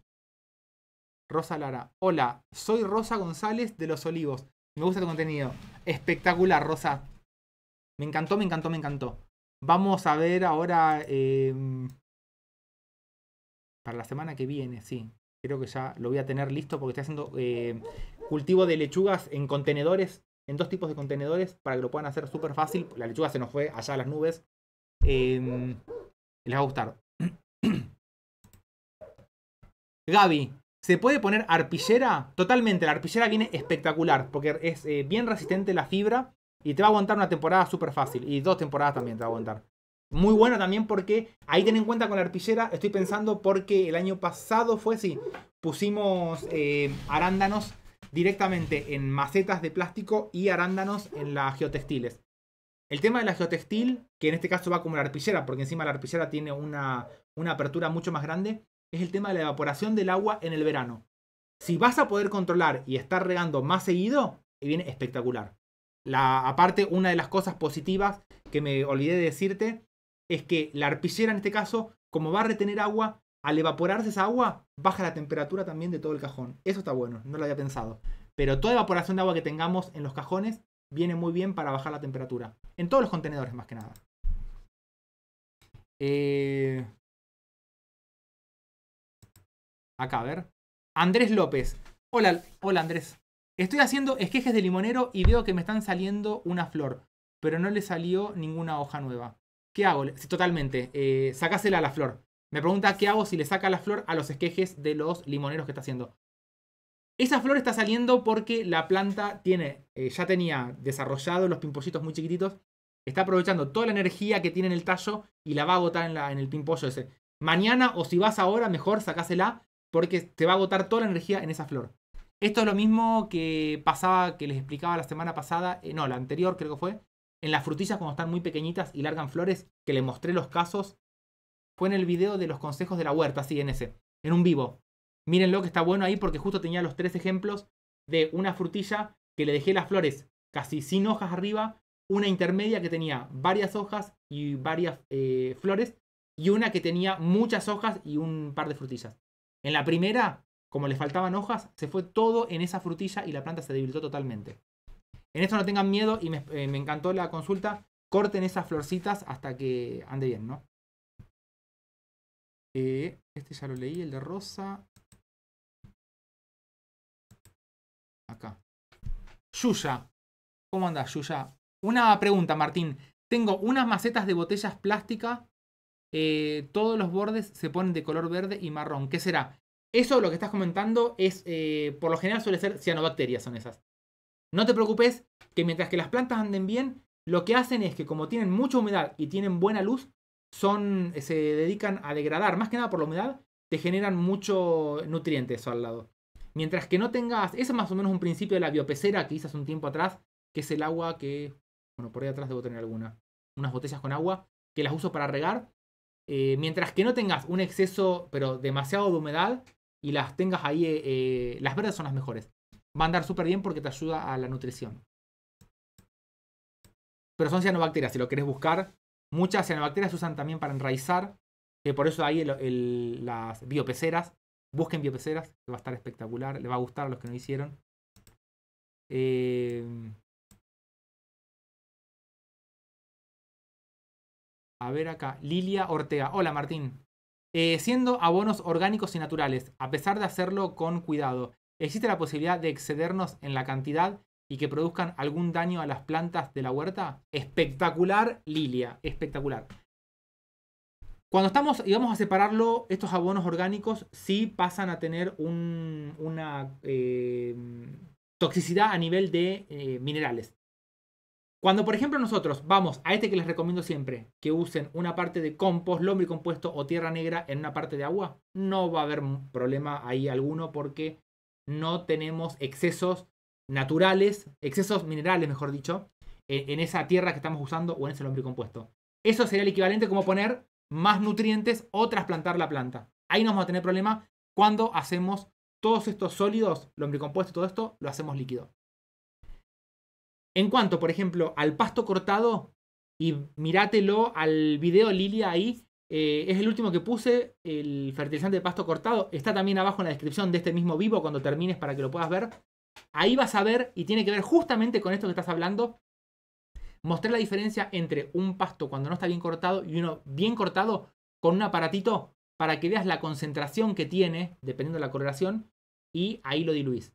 Rosa Lara. Hola, soy Rosa González de Los Olivos. Me gusta tu contenido. Espectacular, Rosa. Me encantó, me encantó, me encantó. Vamos a ver ahora... para la semana que viene, sí. Creo que ya lo voy a tener listo porque estoy haciendo cultivo de lechugas en contenedores. En dos tipos de contenedores para que lo puedan hacer súper fácil. La lechuga se nos fue allá a las nubes. Les va a gustar. Gaby, ¿se puede poner arpillera? Totalmente, la arpillera viene espectacular porque es bien resistente la fibra y te va a aguantar una temporada súper fácil. Y dos temporadas también te va a aguantar. Muy bueno también porque ahí ten en cuenta con la arpillera, estoy pensando porque el año pasado fue así. Pusimos arándanos directamente en macetas de plástico y arándanos en las geotextiles. El tema de la geotextil, que en este caso va como la arpillera, porque encima la arpillera tiene una apertura mucho más grande, es el tema de la evaporación del agua en el verano. Si vas a poder controlar y estar regando más seguido, viene espectacular. Aparte, una de las cosas positivas que me olvidé de decirte es que la arpillera en este caso, como va a retener agua, al evaporarse esa agua, baja la temperatura también de todo el cajón. Eso está bueno, no lo había pensado. Pero toda evaporación de agua que tengamos en los cajones viene muy bien para bajar la temperatura. En todos los contenedores, más que nada. Acá, a ver. Andrés López. Hola, hola Andrés. Estoy haciendo esquejes de limonero y veo que me están saliendo una flor, pero no le salió ninguna hoja nueva. ¿Qué hago? Sí, totalmente. Sacásela a la flor. Me pregunta qué hago si le saca la flor a los esquejes de los limoneros que está haciendo. Esa flor está saliendo porque la planta tiene, ya tenía desarrollado los pimpollitos muy chiquititos. Está aprovechando toda la energía que tiene en el tallo y la va a agotar en el pimpollo ese. Mañana o si vas ahora, mejor sacásela porque te va a agotar toda la energía en esa flor. Esto es lo mismo que pasaba, que les explicaba la semana pasada, no, la anterior creo que fue, en las frutillas cuando están muy pequeñitas y largan flores, que les mostré los casos. Fue en el video de los consejos de la huerta, sí, en ese. En un vivo. Mírenlo que está bueno ahí porque justo tenía los tres ejemplos de una frutilla que le dejé las flores casi sin hojas arriba, una intermedia que tenía varias hojas y varias flores, y una que tenía muchas hojas y un par de frutillas. En la primera, como le faltaban hojas, se fue todo en esa frutilla y la planta se debilitó totalmente. En esto no tengan miedo y me encantó la consulta. Corten esas florcitas hasta que ande bien, ¿no? Este ya lo leí, el de Rosa. Acá. Yuya. ¿Cómo andas, Yuya? Una pregunta, Martín. Tengo unas macetas de botellas plásticas. Todos los bordes se ponen de color verde y marrón. ¿Qué será? Eso, lo que estás comentando, es por lo general suele ser cianobacterias, son esas. No te preocupes que mientras que las plantas anden bien, lo que hacen es que como tienen mucha humedad y tienen buena luz, se dedican a degradar, más que nada por la humedad, te generan mucho nutriente eso al lado. Mientras que no tengas, eso es más o menos un principio de la biopecera que hice hace un tiempo atrás, que es el agua que, bueno, por ahí atrás debo tener alguna, unas botellas con agua, que las uso para regar. Mientras que no tengas un exceso, pero demasiado de humedad, y las tengas ahí, las verdes son las mejores. Va a andar súper bien porque te ayuda a la nutrición. Pero son cianobacterias, si lo querés buscar. Muchas cianobacterias se usan también para enraizar, por eso ahí las biopeceras. Busquen biopeceras, que va a estar espectacular. Le va a gustar a los que no hicieron. A ver acá, Lilia Ortega. Hola Martín. Siendo abonos orgánicos y naturales, a pesar de hacerlo con cuidado, ¿existe la posibilidad de excedernos en la cantidad y que produzcan algún daño a las plantas de la huerta? Espectacular, Lilia, espectacular. Cuando estamos, y vamos a separarlo, estos abonos orgánicos sí pasan a tener una toxicidad a nivel de minerales. Cuando, por ejemplo, nosotros vamos a este que les recomiendo siempre, que usen una parte de compost, lombricompuesto o tierra negra en una parte de agua, no va a haber problema ahí alguno porque no tenemos excesos naturales, excesos minerales, mejor dicho, en esa tierra que estamos usando o en ese lombricompuesto. Eso sería el equivalente como poner más nutrientes o trasplantar la planta. Ahí no vamos a tener problema cuando hacemos todos estos sólidos, lombricompuesto y todo esto, lo hacemos líquido. En cuanto, por ejemplo, al pasto cortado, y mirátelo al video Lilia ahí, Es el último que puse, el fertilizante de pasto cortado. Está también abajo en la descripción de este mismo vivo cuando termines para que lo puedas ver. Ahí vas a ver, y tiene que ver justamente con esto que estás hablando. Mostrar la diferencia entre un pasto cuando no está bien cortado y uno bien cortado con un aparatito para que veas la concentración que tiene, dependiendo de la coloración, y ahí lo diluís.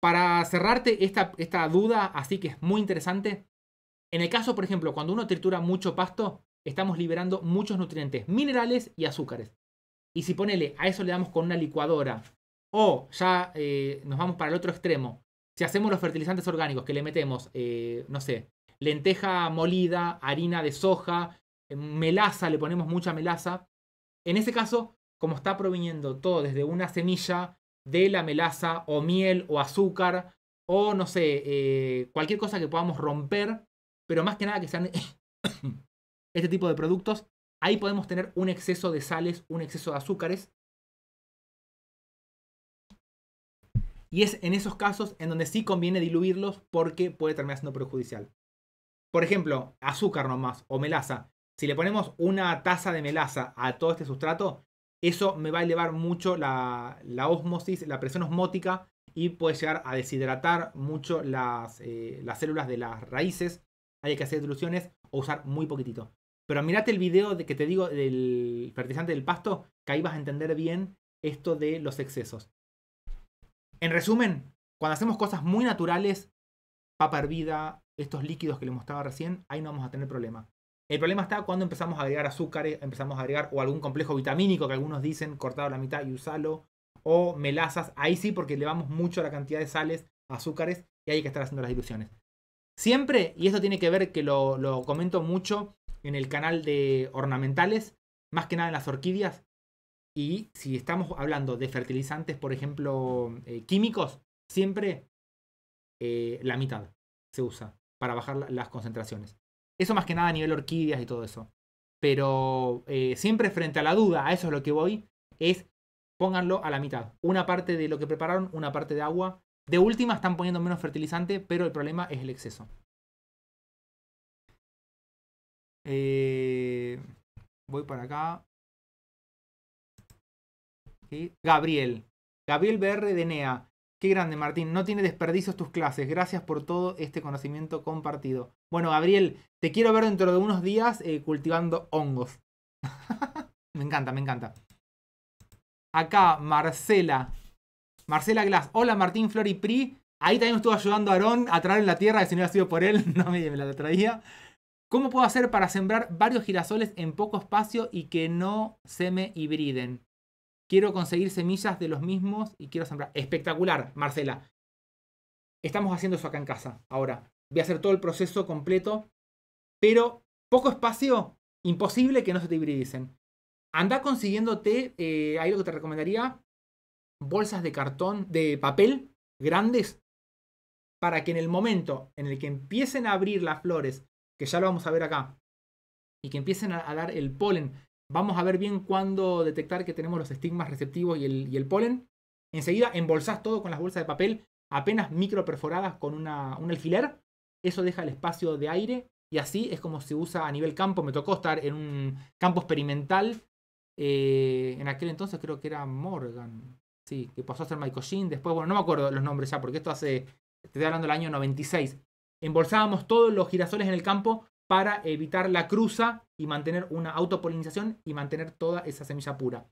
Para cerrarte esta duda, así que es muy interesante. En el caso, por ejemplo, cuando uno tritura mucho pasto, estamos liberando muchos nutrientes, minerales y azúcares. Y si ponele, a eso le damos con una licuadora, o ya nos vamos para el otro extremo, si hacemos los fertilizantes orgánicos que le metemos, no sé, lenteja molida, harina de soja, melaza, le ponemos mucha melaza. En ese caso, como está proviniendo todo desde una semilla de la melaza, o miel, o azúcar, o no sé, cualquier cosa que podamos romper, pero más que nada que sean este tipo de productos, ahí podemos tener un exceso de sales, un exceso de azúcares. Y es en esos casos en donde sí conviene diluirlos porque puede terminar siendo perjudicial. Por ejemplo, azúcar nomás o melaza. Si le ponemos una taza de melaza a todo este sustrato, eso me va a elevar mucho la ósmosis, la presión osmótica, y puede llegar a deshidratar mucho las células de las raíces. Hay que hacer diluciones o usar muy poquitito. Pero mirate el video que te digo del fertilizante del pasto, que ahí vas a entender bien esto de los excesos. En resumen, cuando hacemos cosas muy naturales, papa hervida, estos líquidos que les mostraba recién, ahí no vamos a tener problema. El problema está cuando empezamos a agregar azúcares, empezamos a agregar o algún complejo vitamínico que algunos dicen cortado a la mitad y usalo, o melazas, ahí sí porque elevamos mucho la cantidad de sales, azúcares, y hay que estar haciendo las diluciones. Siempre, y esto tiene que ver que lo comento mucho en el canal de ornamentales, más que nada en las orquídeas, y si estamos hablando de fertilizantes, por ejemplo, químicos, siempre la mitad se usa para bajar las concentraciones. Eso más que nada a nivel orquídeas y todo eso. Pero siempre frente a la duda, a eso es lo que voy, es pónganlo a la mitad. Una parte de lo que prepararon, una parte de agua. De última están poniendo menos fertilizante, pero el problema es el exceso. Voy para acá. ¿Sí? Gabriel BR de NEA. Qué grande, Martín. No tiene desperdicios tus clases. Gracias por todo este conocimiento compartido. Bueno, Gabriel, te quiero ver dentro de unos días cultivando hongos. Me encanta, me encanta. Acá, Marcela Glass. Hola Martín, Flor y Pri. Ahí también me estuvo ayudando a Aarón a traer la tierra, que si no hubiera sido por él, no me la traía. ¿Cómo puedo hacer para sembrar varios girasoles en poco espacio y que no se me hibriden? Quiero conseguir semillas de los mismos y quiero sembrar. Espectacular, Marcela. Estamos haciendo eso acá en casa. Ahora, voy a hacer todo el proceso completo. Pero poco espacio, imposible que no se te hibridicen. Andá consiguiéndote, ahí lo que te recomendaría, bolsas de cartón, de papel grandes, para que en el momento en el que empiecen a abrir las flores, que ya lo vamos a ver acá, y que empiecen a dar el polen, vamos a ver bien cuándo detectar que tenemos los estigmas receptivos y el polen. Enseguida embolsás todo con las bolsas de papel, apenas micro perforadas con un alfiler. Eso deja el espacio de aire y así es como se usa a nivel campo. Me tocó estar en un campo experimental, en aquel entonces creo que era Morgan. Sí, que pasó a ser Michael Sheen. Después, bueno, no me acuerdo los nombres ya, porque esto hace, te estoy hablando del año 96. Embolsábamos todos los girasoles en el campo para evitar la cruza y mantener una autopolinización y mantener toda esa semilla pura.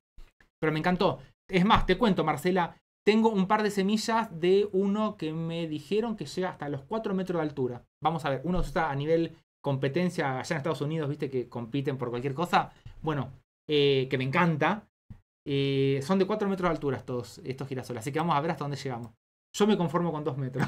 Pero me encantó. Es más, te cuento, Marcela, tengo un par de semillas de uno que me dijeron que llega hasta los 4 metros de altura. Vamos a ver, uno está a nivel competencia allá en Estados Unidos, viste que compiten por cualquier cosa. Bueno, que me encanta. Son de 4 metros de altura estos girasoles, así que vamos a ver hasta dónde llegamos. Yo me conformo con 2 metros.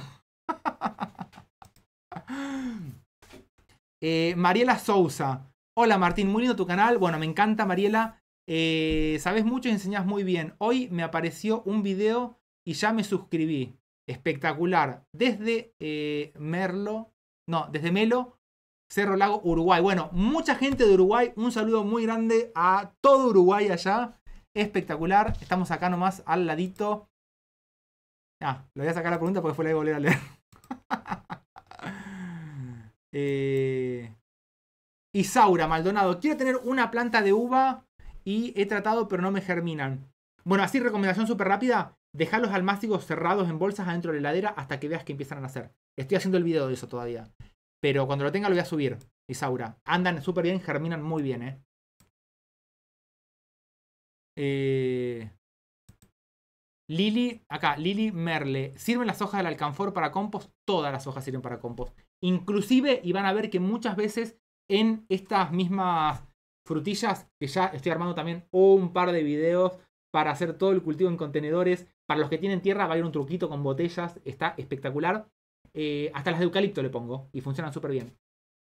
Mariela Sousa. Hola Martín, muy lindo tu canal. Bueno, me encanta Mariela. Sabes mucho y enseñás muy bien. Hoy me apareció un video y ya me suscribí. Espectacular. Desde Melo, Cerro Largo, Uruguay. Bueno, mucha gente de Uruguay. Un saludo muy grande a todo Uruguay allá. Espectacular, estamos acá nomás al ladito. Ah, le voy a sacar la pregunta porque fue la de volver a leer. Isaura Maldonado, quiero tener una planta de uva y he tratado pero no me germinan. Bueno, así recomendación súper rápida, dejalos al mástico cerrados en bolsas adentro de la heladera hasta que veas que empiezan a nacer. Estoy haciendo el video de eso todavía, pero cuando lo tenga lo voy a subir, Isaura. Andan súper bien, germinan muy bien, ¿eh? Lili, acá, Lili Merle. ¿Sirven las hojas del alcanfor para compost? Todas las hojas sirven para compost. Inclusive, y van a ver que muchas veces en estas mismas frutillas, que ya estoy armando también un par de videos para hacer todo el cultivo en contenedores. Para los que tienen tierra va a ir un truquito con botellas. Está espectacular. Hasta las de eucalipto le pongo y funcionan súper bien.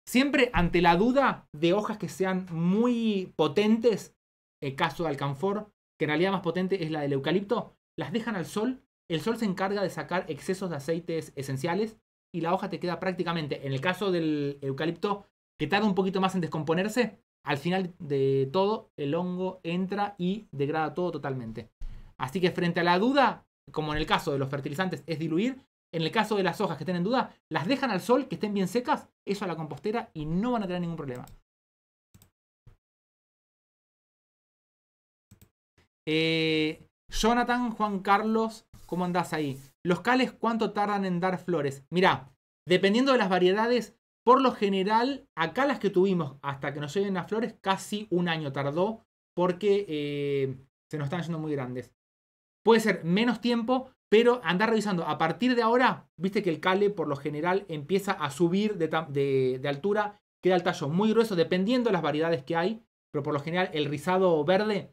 Siempre ante la duda de hojas que sean muy potentes, el caso de alcanfor, que en realidad más potente es la del eucalipto, las dejan al sol, el sol se encarga de sacar excesos de aceites esenciales y la hoja te queda prácticamente, en el caso del eucalipto, que tarda un poquito más en descomponerse, al final de todo el hongo entra y degrada todo totalmente. Así que frente a la duda, como en el caso de los fertilizantes es diluir, en el caso de las hojas que estén en duda, las dejan al sol, que estén bien secas, eso a la compostera y no van a tener ningún problema. Jonathan, Juan Carlos, ¿cómo andás ahí? ¿Los cales cuánto tardan en dar flores? Mirá, dependiendo de las variedades, por lo general, acá las que tuvimos hasta que nos lleguen las flores, casi un año tardó porque se nos están yendo muy grandes. Puede ser menos tiempo, pero andar revisando. A partir de ahora, viste que el cale por lo general empieza a subir de altura, queda el tallo muy grueso, dependiendo de las variedades que hay, pero por lo general el rizado verde.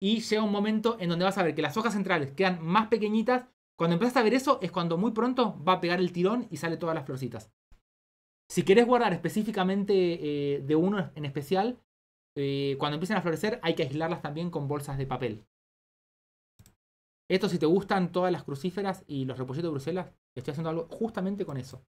Y llega un momento en donde vas a ver que las hojas centrales quedan más pequeñitas. Cuando empiezas a ver eso es cuando muy pronto va a pegar el tirón y sale todas las florcitas. Si querés guardar específicamente de uno en especial, cuando empiecen a florecer hay que aislarlas también con bolsas de papel. Esto si te gustan todas las crucíferas y los repollitos de Bruselas, estoy haciendo algo justamente con eso.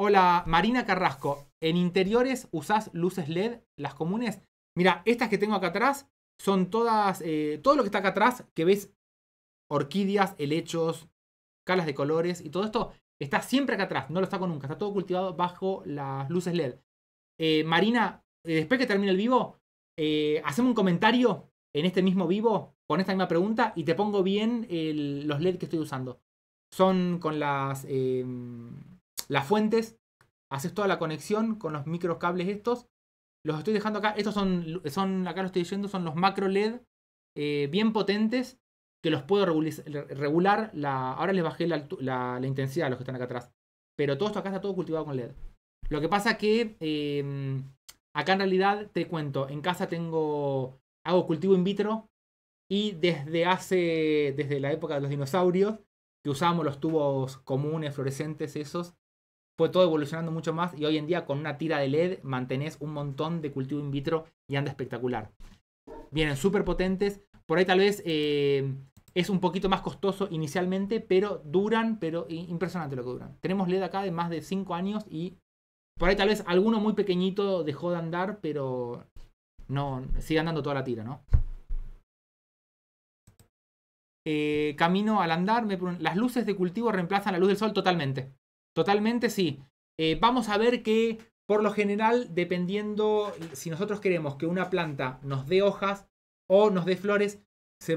Hola, Marina Carrasco. ¿En interiores usás luces LED, las comunes? Mira, estas que tengo acá atrás son todas, todo lo que está acá atrás, que ves orquídeas, helechos, calas de colores y todo esto, está siempre acá atrás, no lo saco nunca, está todo cultivado bajo las luces LED. Marina, después que termine el vivo, haceme un comentario en este mismo vivo con esta misma pregunta y te pongo bien los LED que estoy usando. Son con las fuentes, haces toda la conexión con los microcables estos. Los estoy dejando acá. Estos acá los estoy diciendo, son los macro LED bien potentes que los puedo regular. Ahora les bajé la intensidad a los que están acá atrás. Pero todo esto acá está todo cultivado con LED. Lo que pasa que acá en realidad te cuento, en casa hago cultivo in vitro y desde la época de los dinosaurios que usábamos los tubos comunes, fluorescentes, esos. Fue todo evolucionando mucho más y hoy en día con una tira de LED mantenés un montón de cultivo in vitro y anda espectacular. Vienen súper potentes. Por ahí tal vez es un poquito más costoso inicialmente, pero duran, pero impresionante lo que duran. Tenemos LED acá de más de 5 años y por ahí tal vez alguno muy pequeñito dejó de andar, pero no, sigue andando toda la tira, ¿no? Camino al andar, las luces de cultivo reemplazan la luz del sol totalmente. Totalmente sí. Vamos a ver que por lo general, dependiendo si nosotros queremos que una planta nos dé hojas o nos dé flores, se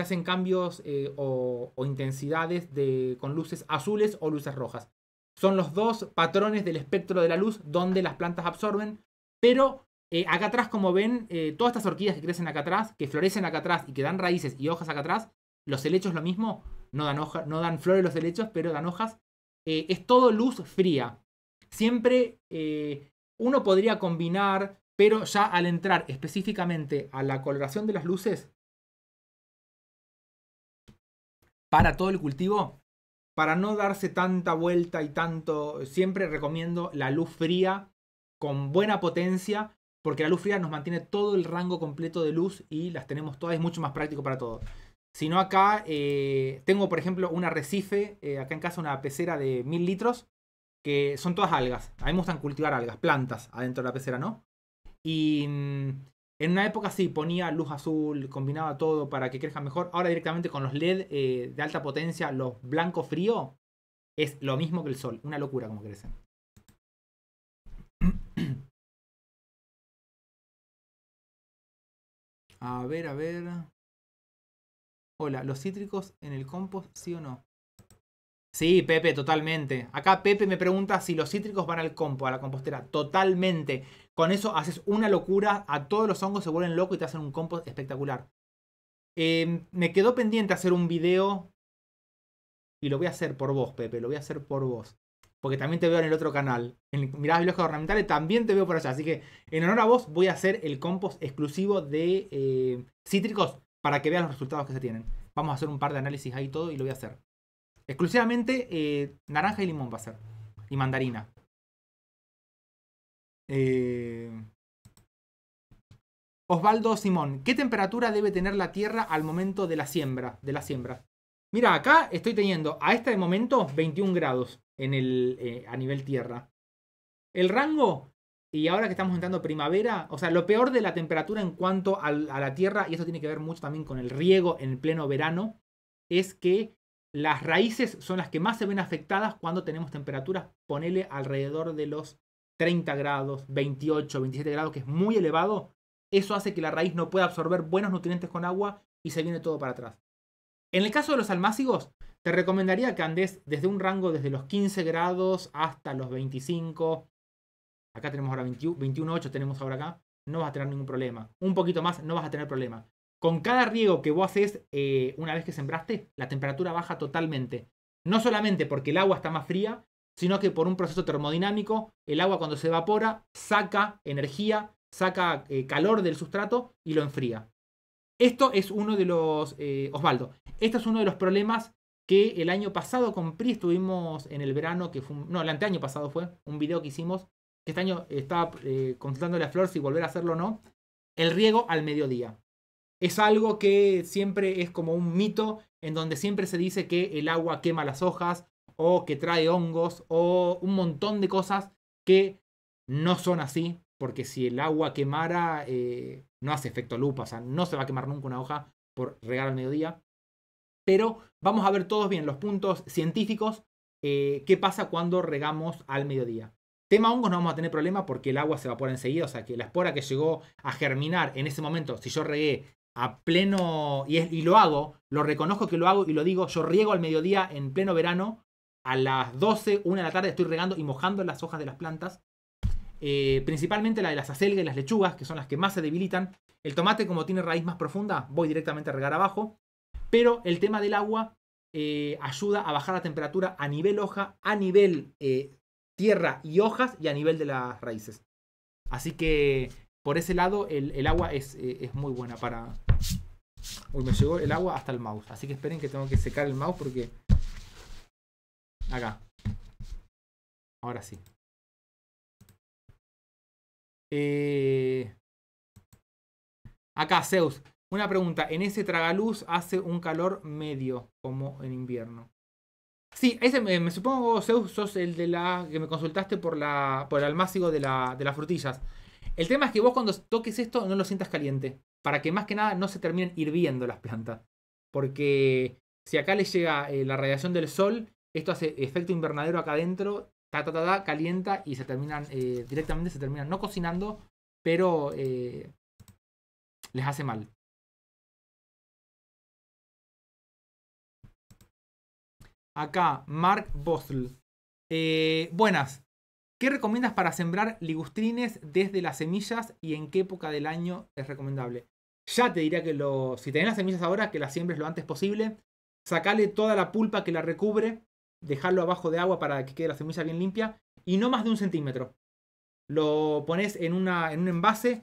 hacen cambios o intensidades con luces azules o luces rojas. Son los dos patrones del espectro de la luz donde las plantas absorben, pero acá atrás, como ven, todas estas orquídeas que crecen acá atrás, que florecen acá atrás y que dan raíces y hojas acá atrás, los helechos lo mismo, no dan flores los helechos, pero dan hojas. Es todo luz fría. Siempre uno podría combinar, pero ya al entrar específicamente a la coloración de las luces para todo el cultivo, para no darse tanta vuelta y tanto, siempre recomiendo la luz fría con buena potencia, porque la luz fría nos mantiene todo el rango completo de luz y las tenemos todas, es mucho más práctico para todos. Si no, acá tengo, por ejemplo, un arrecife, acá en casa una pecera de 1000 litros, que son todas algas. A mí me gustan cultivar algas, plantas, adentro de la pecera, ¿no? Y en una época sí, ponía luz azul, combinaba todo para que crezca mejor. Ahora directamente con los LED de alta potencia, los blanco frío, Es lo mismo que el sol. Una locura como crecen. A ver, a ver. Hola, ¿los cítricos en el compost sí o no? Sí, Pepe, totalmente. Acá Pepe me pregunta si los cítricos van al compost, a la compostera. Totalmente. Con eso haces una locura. A todos los hongos se vuelven locos y te hacen un compost espectacular. Me quedó pendiente hacer un video. Y lo voy a hacer por vos, Pepe. Lo voy a hacer por vos. Porque también te veo en el otro canal. En Miradas Biológicas Ornamentales también te veo por allá. Así que en honor a vos voy a hacer el compost exclusivo de cítricos. Para que veas los resultados que se tienen. Vamos a hacer un par de análisis ahí todo y lo voy a hacer. Exclusivamente naranja y limón va a ser. Y mandarina. Osvaldo Simón. ¿Qué temperatura debe tener la tierra al momento de la siembra? Mira, acá estoy teniendo a este momento 21 grados en el, a nivel tierra. El rango, y ahora que estamos entrando primavera, o sea, lo peor de la temperatura en cuanto a la tierra, y eso tiene que ver mucho también con el riego en pleno verano, es que las raíces son las que más se ven afectadas cuando tenemos temperaturas, ponele alrededor de los 30 grados, 28, 27 grados, que es muy elevado. Eso hace que la raíz no pueda absorber buenos nutrientes con agua y se viene todo para atrás. En el caso de los almácigos, te recomendaría que andes desde un rango desde los 15 grados hasta los 25. Acá tenemos ahora 21,8 tenemos ahora acá. No vas a tener ningún problema. Un poquito más no vas a tener problema. Con cada riego que vos haces una vez que sembraste, la temperatura baja totalmente. No solamente porque el agua está más fría, sino que por un proceso termodinámico, el agua cuando se evapora saca energía, saca calor del sustrato y lo enfría. Esto es uno de los... Osvaldo, este es uno de los problemas que el año pasado con Pri estuvimos en el verano, que fue... No, el anteaño pasado fue un video que hicimos, que este año estaba consultándole a Flor si volver a hacerlo o no, el riego al mediodía. Es algo que siempre es como un mito en donde siempre se dice que el agua quema las hojas o que trae hongos o un montón de cosas que no son así. Porque si el agua quemara, no hace efecto lupa. O sea, no se va a quemar nunca una hoja por regar al mediodía. Pero vamos a ver todos bien los puntos científicos. ¿Qué pasa cuando regamos al mediodía? Tema hongos no vamos a tener problema porque el agua se evapora enseguida. O sea, que la espora que llegó a germinar en ese momento, si yo regué a pleno, y lo hago, lo reconozco que lo hago y lo digo, yo riego al mediodía en pleno verano, a las 12, 1 de la tarde estoy regando y mojando las hojas de las plantas, principalmente la de las acelgas y las lechugas, que son las que más se debilitan. El tomate, como tiene raíz más profunda, voy directamente a regar abajo, pero el tema del agua ayuda a bajar la temperatura a nivel hoja, a nivel tierra y hojas y a nivel de las raíces. Así que... por ese lado, el agua es muy buena para... Uy, me llegó el agua hasta el mouse. Así que esperen que tengo que secar el mouse porque... Acá. Ahora sí. Acá, Zeus. Una pregunta. En ese tragaluz hace un calor medio, como en invierno. Sí, ese me supongo, Zeus, sos el de la... que me consultaste por el almácigo de las frutillas. El tema es que vos cuando toques esto no lo sientas caliente. Para que más que nada no se terminen hirviendo las plantas. Porque si acá les llega la radiación del sol, esto hace efecto invernadero acá adentro, calienta y se terminan, directamente se terminan no cocinando, pero les hace mal. Acá, Mark Bosl. Buenas. ¿Qué recomiendas para sembrar ligustrines desde las semillas y en qué época del año es recomendable? Ya te diría que si tenés las semillas ahora, que las siembres lo antes posible. Sacale toda la pulpa que la recubre. Dejarlo abajo de agua para que quede la semilla bien limpia. Y no más de un centímetro. Lo pones en un envase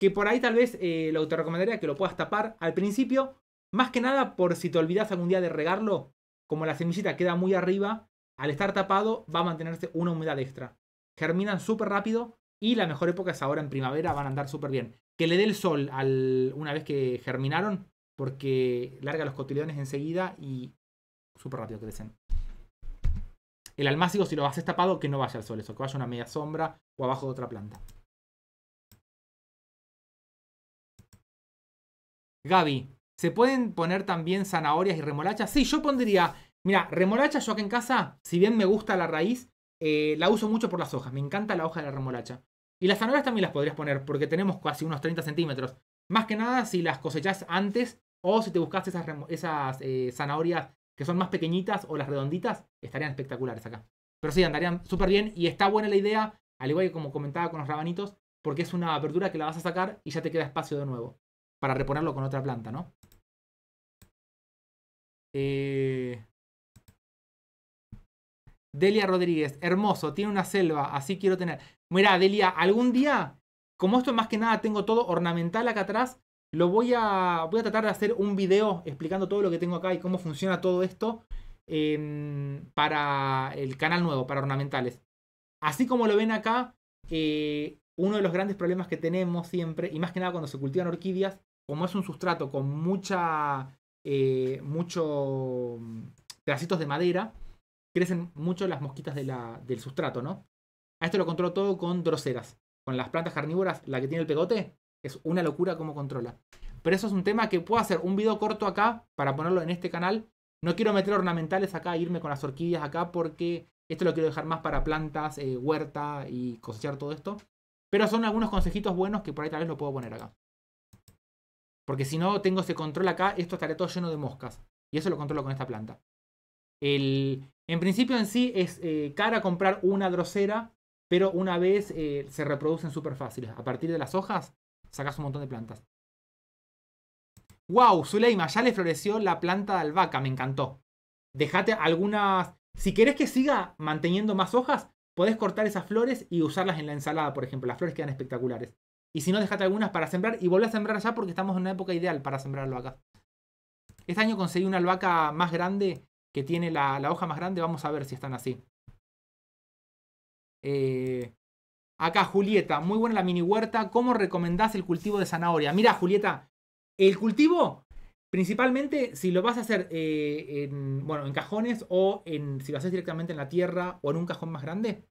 que por ahí tal vez lo te recomendaría que lo puedas tapar al principio. Más que nada por si te olvidas algún día de regarlo. Como la semillita queda muy arriba, al estar tapado va a mantenerse una humedad extra. Germinan súper rápido y la mejor época es ahora en primavera, van a andar súper bien. Que le dé el sol una vez que germinaron, porque larga los cotiledones enseguida y súper rápido crecen. El almácigo, si lo haces tapado, que no vaya al sol, eso, que vaya una media sombra o abajo de otra planta. Gaby, ¿se pueden poner también zanahorias y remolachas? Sí, yo pondría Mira, remolacha yo acá en casa, si bien me gusta la raíz, la uso mucho por las hojas. Me encanta la hoja de la remolacha. Y las zanahorias también las podrías poner porque tenemos casi unos 30 centímetros. Más que nada si las cosechás antes o si te buscas esas zanahorias que son más pequeñitas o las redonditas, estarían espectaculares acá. Pero sí, andarían súper bien y está buena la idea, al igual que como comentaba con los rabanitos, porque es una verdura que la vas a sacar y ya te queda espacio de nuevo para reponerlo con otra planta, ¿no? Delia Rodríguez, hermoso, tiene una selva, así quiero tener. Mirá, Delia, algún día, como esto más que nada tengo todo ornamental acá atrás, lo voy a tratar de hacer un video explicando todo lo que tengo acá y cómo funciona todo esto para el canal nuevo, para ornamentales. Así como lo ven acá, uno de los grandes problemas que tenemos siempre, y más que nada cuando se cultivan orquídeas, como es un sustrato con mucho pedacitos de madera, crecen mucho las mosquitas del sustrato, ¿no? A esto lo controlo todo con droseras. Con las plantas carnívoras, la que tiene el pegote, es una locura cómo controla. Pero eso es un tema que puedo hacer un video corto acá para ponerlo en este canal. No quiero meter ornamentales acá, irme con las orquídeas acá porque esto lo quiero dejar más para plantas, huerta y cosechar todo esto. Pero son algunos consejitos buenos que por ahí tal vez lo puedo poner acá. Porque si no tengo ese control acá, esto estaría todo lleno de moscas. Y eso lo controlo con esta planta. En principio en sí es cara comprar una drosera, pero una vez se reproducen súper fáciles. A partir de las hojas sacas un montón de plantas. ¡Wow! Zuleima, ya le floreció la planta de albahaca, me encantó. Dejate algunas... Si querés que siga manteniendo más hojas, podés cortar esas flores y usarlas en la ensalada, por ejemplo. Las flores quedan espectaculares. Y si no, dejate algunas para sembrar y volvé a sembrar ya porque estamos en una época ideal para sembrar albahaca. Este año conseguí una albahaca más grande... que tiene la hoja más grande, vamos a ver si están así. Acá Julieta, muy buena la mini huerta. ¿Cómo recomendás el cultivo de zanahoria? Mira Julieta, el cultivo, principalmente si lo vas a hacer en cajones o si lo haces directamente en la tierra o en un cajón más grande,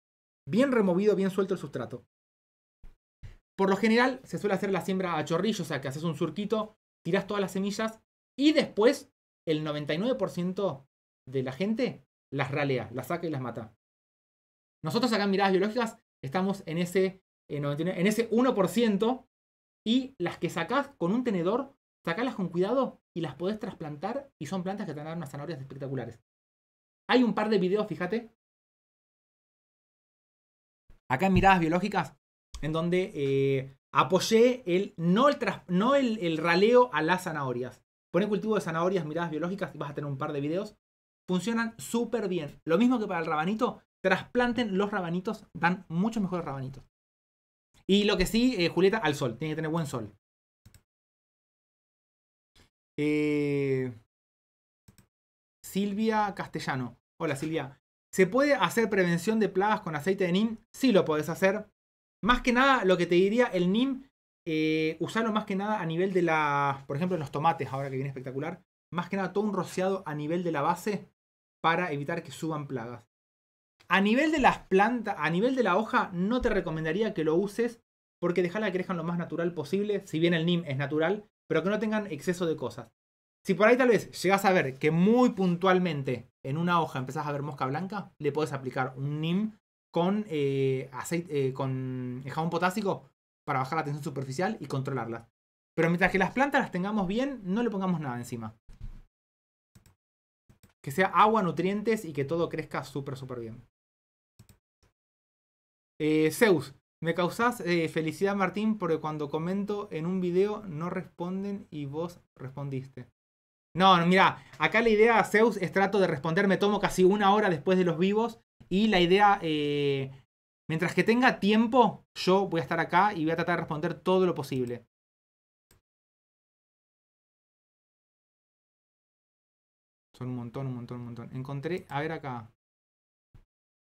bien removido, bien suelto el sustrato. Por lo general se suele hacer la siembra a chorrillo, o sea que haces un surquito, tirás todas las semillas y después el 99% de la gente las ralea, las saca y las mata. Nosotros acá en Miradas Biológicas estamos en ese 1% y las que sacás con un tenedor, sacalas con cuidado y las podés trasplantar y son plantas que te van a dar unas zanahorias espectaculares. Hay un par de videos, fíjate, acá en Miradas Biológicas, en donde apoyé el raleo a las zanahorias. Poné cultivo de zanahorias, Miradas Biológicas y vas a tener un par de videos. Funcionan súper bien. Lo mismo que para el rabanito, trasplanten los rabanitos, dan muchos mejores rabanitos. Y lo que sí, Julieta, al sol. Tiene que tener buen sol. Silvia Castellano. Hola Silvia. ¿Se puede hacer prevención de plagas con aceite de neem? Sí lo podés hacer. Más que nada, lo que te diría el neem, usarlo más que nada a nivel de por ejemplo, en los tomates, ahora que viene espectacular. Más que nada todo un rociado a nivel de la base, para evitar que suban plagas. A nivel de las plantas, a nivel de la hoja, no te recomendaría que lo uses, porque dejala que crezcan lo más natural posible, si bien el neem es natural, pero que no tengan exceso de cosas. Si por ahí tal vez llegas a ver que muy puntualmente en una hoja empezás a ver mosca blanca, le podés aplicar un neem con jabón potásico para bajar la tensión superficial y controlarlas. Pero mientras que las plantas las tengamos bien, no le pongamos nada encima. Que sea agua, nutrientes y que todo crezca súper, súper bien. Zeus, me causás felicidad, Martín, porque cuando comento en un video no responden y vos respondiste. No, mira, acá la idea, Zeus, es trato de responder. Me tomo casi una hora después de los vivos y la idea, mientras que tenga tiempo, yo voy a estar acá y voy a tratar de responder todo lo posible. Son un montón, un montón, un montón. Encontré, a ver acá.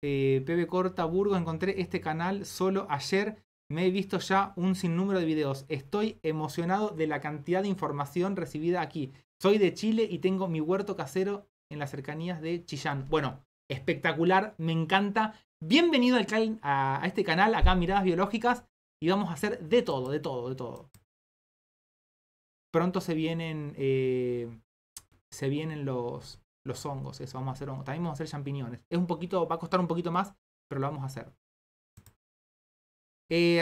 PB Corta Burgos, encontré este canal solo ayer. Me he visto ya un sinnúmero de videos. Estoy emocionado de la cantidad de información recibida aquí. Soy de Chile y tengo mi huerto casero en las cercanías de Chillán. Bueno, espectacular, me encanta. Bienvenido a este canal, acá Miradas Biológicas. Y vamos a hacer de todo, de todo, de todo. Pronto se vienen... Se vienen los los hongos, eso, vamos a hacer hongos. También vamos a hacer champiñones. Es un poquito, va a costar un poquito más, pero lo vamos a hacer.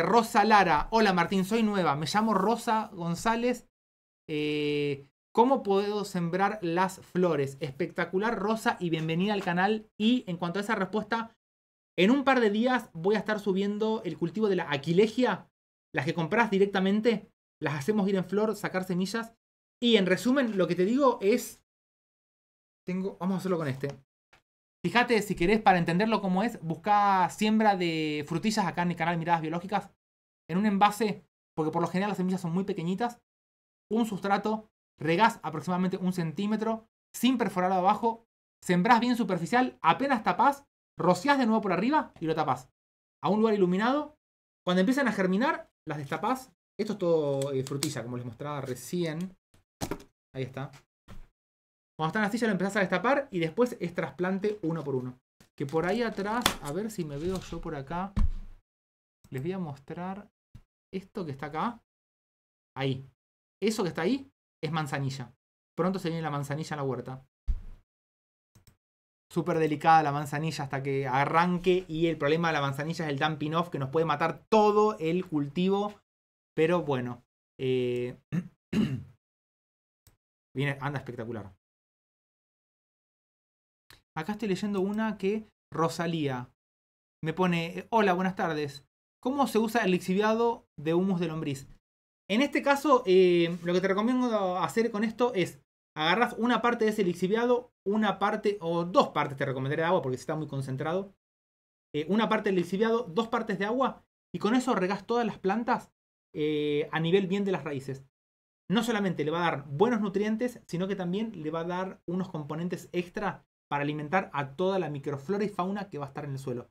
Rosa Lara, hola Martín, soy nueva, me llamo Rosa González. ¿Cómo puedo sembrar las flores? Espectacular, Rosa, y bienvenida al canal. Y en cuanto a esa respuesta, en un par de días voy a estar subiendo el cultivo de la aquilegia, las que compras directamente, las hacemos ir en flor, sacar semillas. Y en resumen, lo que te digo es, vamos a hacerlo con este. Fíjate, si querés, para entenderlo como es, busca siembra de frutillas acá en el canal Miradas Biológicas, en un envase, porque por lo general las semillas son muy pequeñitas, un sustrato, regás aproximadamente 1 centímetro, sin perforar abajo, sembrás bien superficial, apenas tapás, rociás de nuevo por arriba y lo tapás. A un lugar iluminado, cuando empiezan a germinar, las destapás. Esto es todo frutilla, como les mostraba recién. Ahí está. Cuando están así ya lo empezás a destapar y después es trasplante uno por uno. Que por ahí atrás, a ver si me veo yo por acá. Les voy a mostrar esto que está acá. Ahí. Eso que está ahí es manzanilla. Pronto se viene la manzanilla en la huerta. Súper delicada la manzanilla hasta que arranque, y el problema de la manzanilla es el dumping off que nos puede matar todo el cultivo. Pero bueno, viene, anda espectacular. Acá estoy leyendo una que Rosalía me pone, hola, buenas tardes. ¿Cómo se usa el lixiviado de humus de lombriz? En este caso, lo que te recomiendo hacer con esto es agarras una parte de ese lixiviado, una parte o dos partes te recomendaré de agua porque está muy concentrado. Una parte del lixiviado, dos partes de agua, y con eso regás todas las plantas a nivel bien de las raíces. No solamente le va a dar buenos nutrientes, sino que también le va a dar unos componentes extra para alimentar a toda la microflora y fauna que va a estar en el suelo.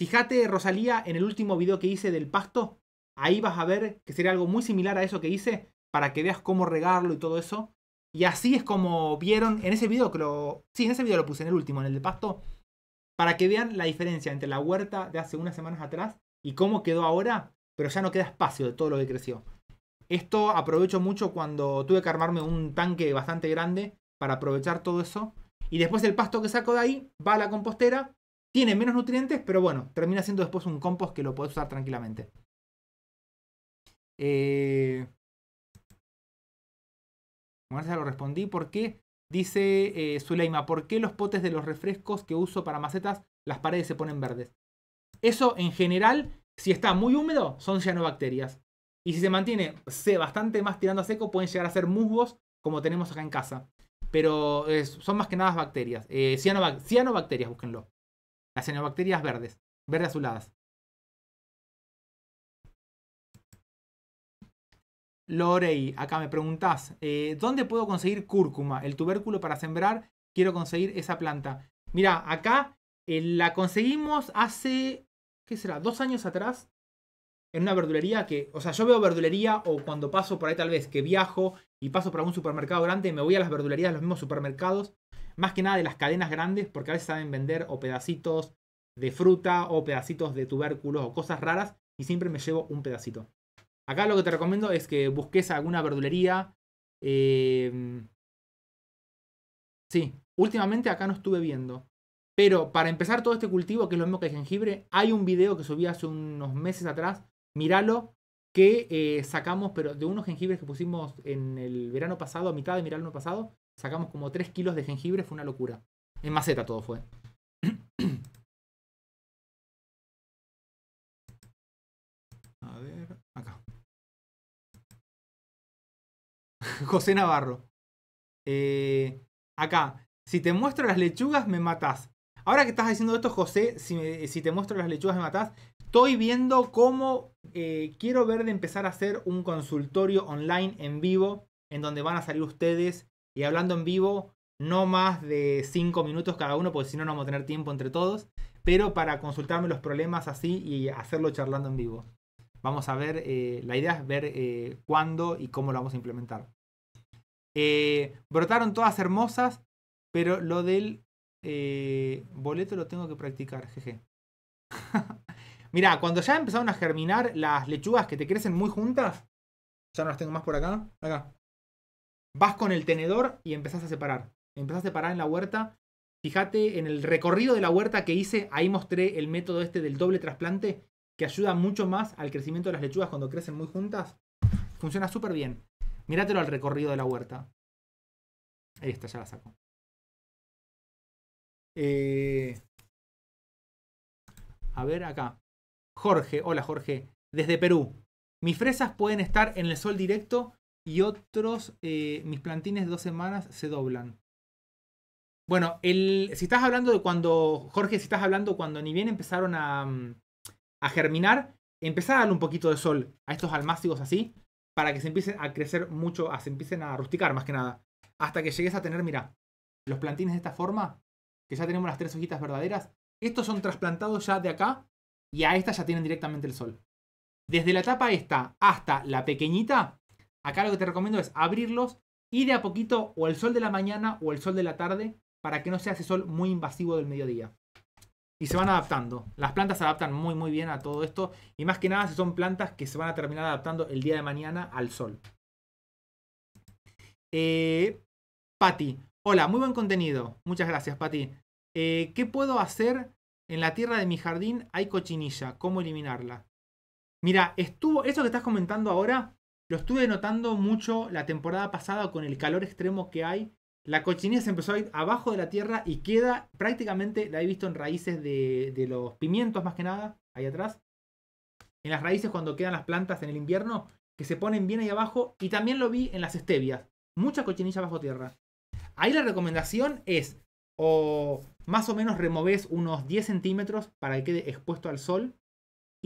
Fíjate, Rosalía, en el último video que hice del pasto, ahí vas a ver que sería algo muy similar a eso que hice, para que veas cómo regarlo y todo eso. Y así es como vieron en ese video, sí, en ese video lo puse, en el último, en el de pasto, para que vean la diferencia entre la huerta de hace unas semanas atrás y cómo quedó ahora, pero ya no queda espacio de todo lo que creció. Esto aprovecho mucho cuando tuve que armarme un tanque bastante grande para aprovechar todo eso. Y después el pasto que saco de ahí va a la compostera, tiene menos nutrientes, pero bueno, termina siendo después un compost que lo podés usar tranquilamente. Bueno, ya lo respondí. ¿Por qué? Dice Zuleima, ¿por qué los potes de los refrescos que uso para macetas, las paredes se ponen verdes? Eso en general, si está muy húmedo, son cianobacterias. Y si se mantiene bastante más tirando a seco, pueden llegar a ser musgos, como tenemos acá en casa. Pero son más que nada bacterias. Cianobacterias, búsquenlo. Las cianobacterias verdes, verde azuladas. Lorey, acá me preguntás, ¿dónde puedo conseguir cúrcuma? El tubérculo para sembrar, quiero conseguir esa planta. Mirá, acá la conseguimos hace, ¿qué será? 2 años atrás, en una verdulería que, o sea, yo veo verdulería o cuando paso por ahí tal vez, que viajo y paso por algún supermercado grande, me voy a las verdulerías, los mismos supermercados, más que nada de las cadenas grandes, porque a veces saben vender o pedacitos de fruta o pedacitos de tubérculos o cosas raras, y siempre me llevo un pedacito. Acá lo que te recomiendo es que busques alguna verdulería. Sí, últimamente acá no estuve viendo. Pero para empezar todo este cultivo, que es lo mismo que el jengibre, hay un video que subí hace unos meses atrás, míralo, que sacamos, pero de unos jengibres que pusimos en el verano pasado, a mitad del verano pasado, sacamos como 3 kilos de jengibre, fue una locura. En maceta todo fue. A ver, acá. José Navarro. Acá. Si te muestro las lechugas, me matás. Ahora que estás diciendo esto, José, si te muestro las lechugas, me matás. Estoy viendo cómo quiero ver de empezar a hacer un consultorio online en vivo, en donde van a salir ustedes y hablando en vivo, no más de 5 minutos cada uno, porque si no, no vamos a tener tiempo entre todos. Pero para consultarme los problemas así y hacerlo charlando en vivo. Vamos a ver, la idea es ver cuándo y cómo lo vamos a implementar. Brotaron todas hermosas, pero lo del boleto lo tengo que practicar, jeje. Mirá, cuando ya empezaron a germinar las lechugas que te crecen muy juntas, ya no las tengo más por acá, vas con el tenedor y empezás a separar. empezás a parar en la huerta, fíjate en el recorrido de la huerta que hice, ahí mostré el método este del doble trasplante, que ayuda mucho más al crecimiento de las lechugas cuando crecen muy juntas. Funciona súper bien. Míratelo al recorrido de la huerta. Ahí está, ya la saco. A ver acá. Jorge, hola Jorge, desde Perú. Mis fresas pueden estar en el sol directo y otros, mis plantines de 2 semanas se doblan. Bueno, si estás hablando de cuando, Jorge, si estás hablando cuando ni bien empezaron a germinar, empezá a darle un poquito de sol a estos almácigos así, para que se empiecen a crecer mucho, se empiecen a rusticar más que nada. Hasta que llegues a tener, mira, los plantines de esta forma, que ya tenemos las 3 hojitas verdaderas. Estos son trasplantados ya de acá y a esta ya tienen directamente el sol. Desde la tapa esta hasta la pequeñita, acá lo que te recomiendo es abrirlos y de a poquito o el sol de la mañana o el sol de la tarde para que no sea ese sol muy invasivo del mediodía. Y se van adaptando. Las plantas se adaptan muy muy bien a todo esto y más que nada si son plantas que se van a terminar adaptando el día de mañana al sol. Pati, hola, muy buen contenido. Muchas gracias, Pati. ¿Qué puedo hacer en la tierra de mi jardín? Hay cochinilla, ¿cómo eliminarla? Mira, eso que estás comentando ahora, lo estuve notando mucho la temporada pasada con el calor extremo que hay. La cochinilla se empezó a ir abajo de la tierra y queda prácticamente, la he visto en raíces de los pimientos más que nada, ahí atrás. En las raíces cuando quedan las plantas en el invierno, que se ponen bien ahí abajo. Y también lo vi en las stevias, mucha cochinilla bajo tierra. Ahí la recomendación es, o más o menos removés unos 10 centímetros para que quede expuesto al sol.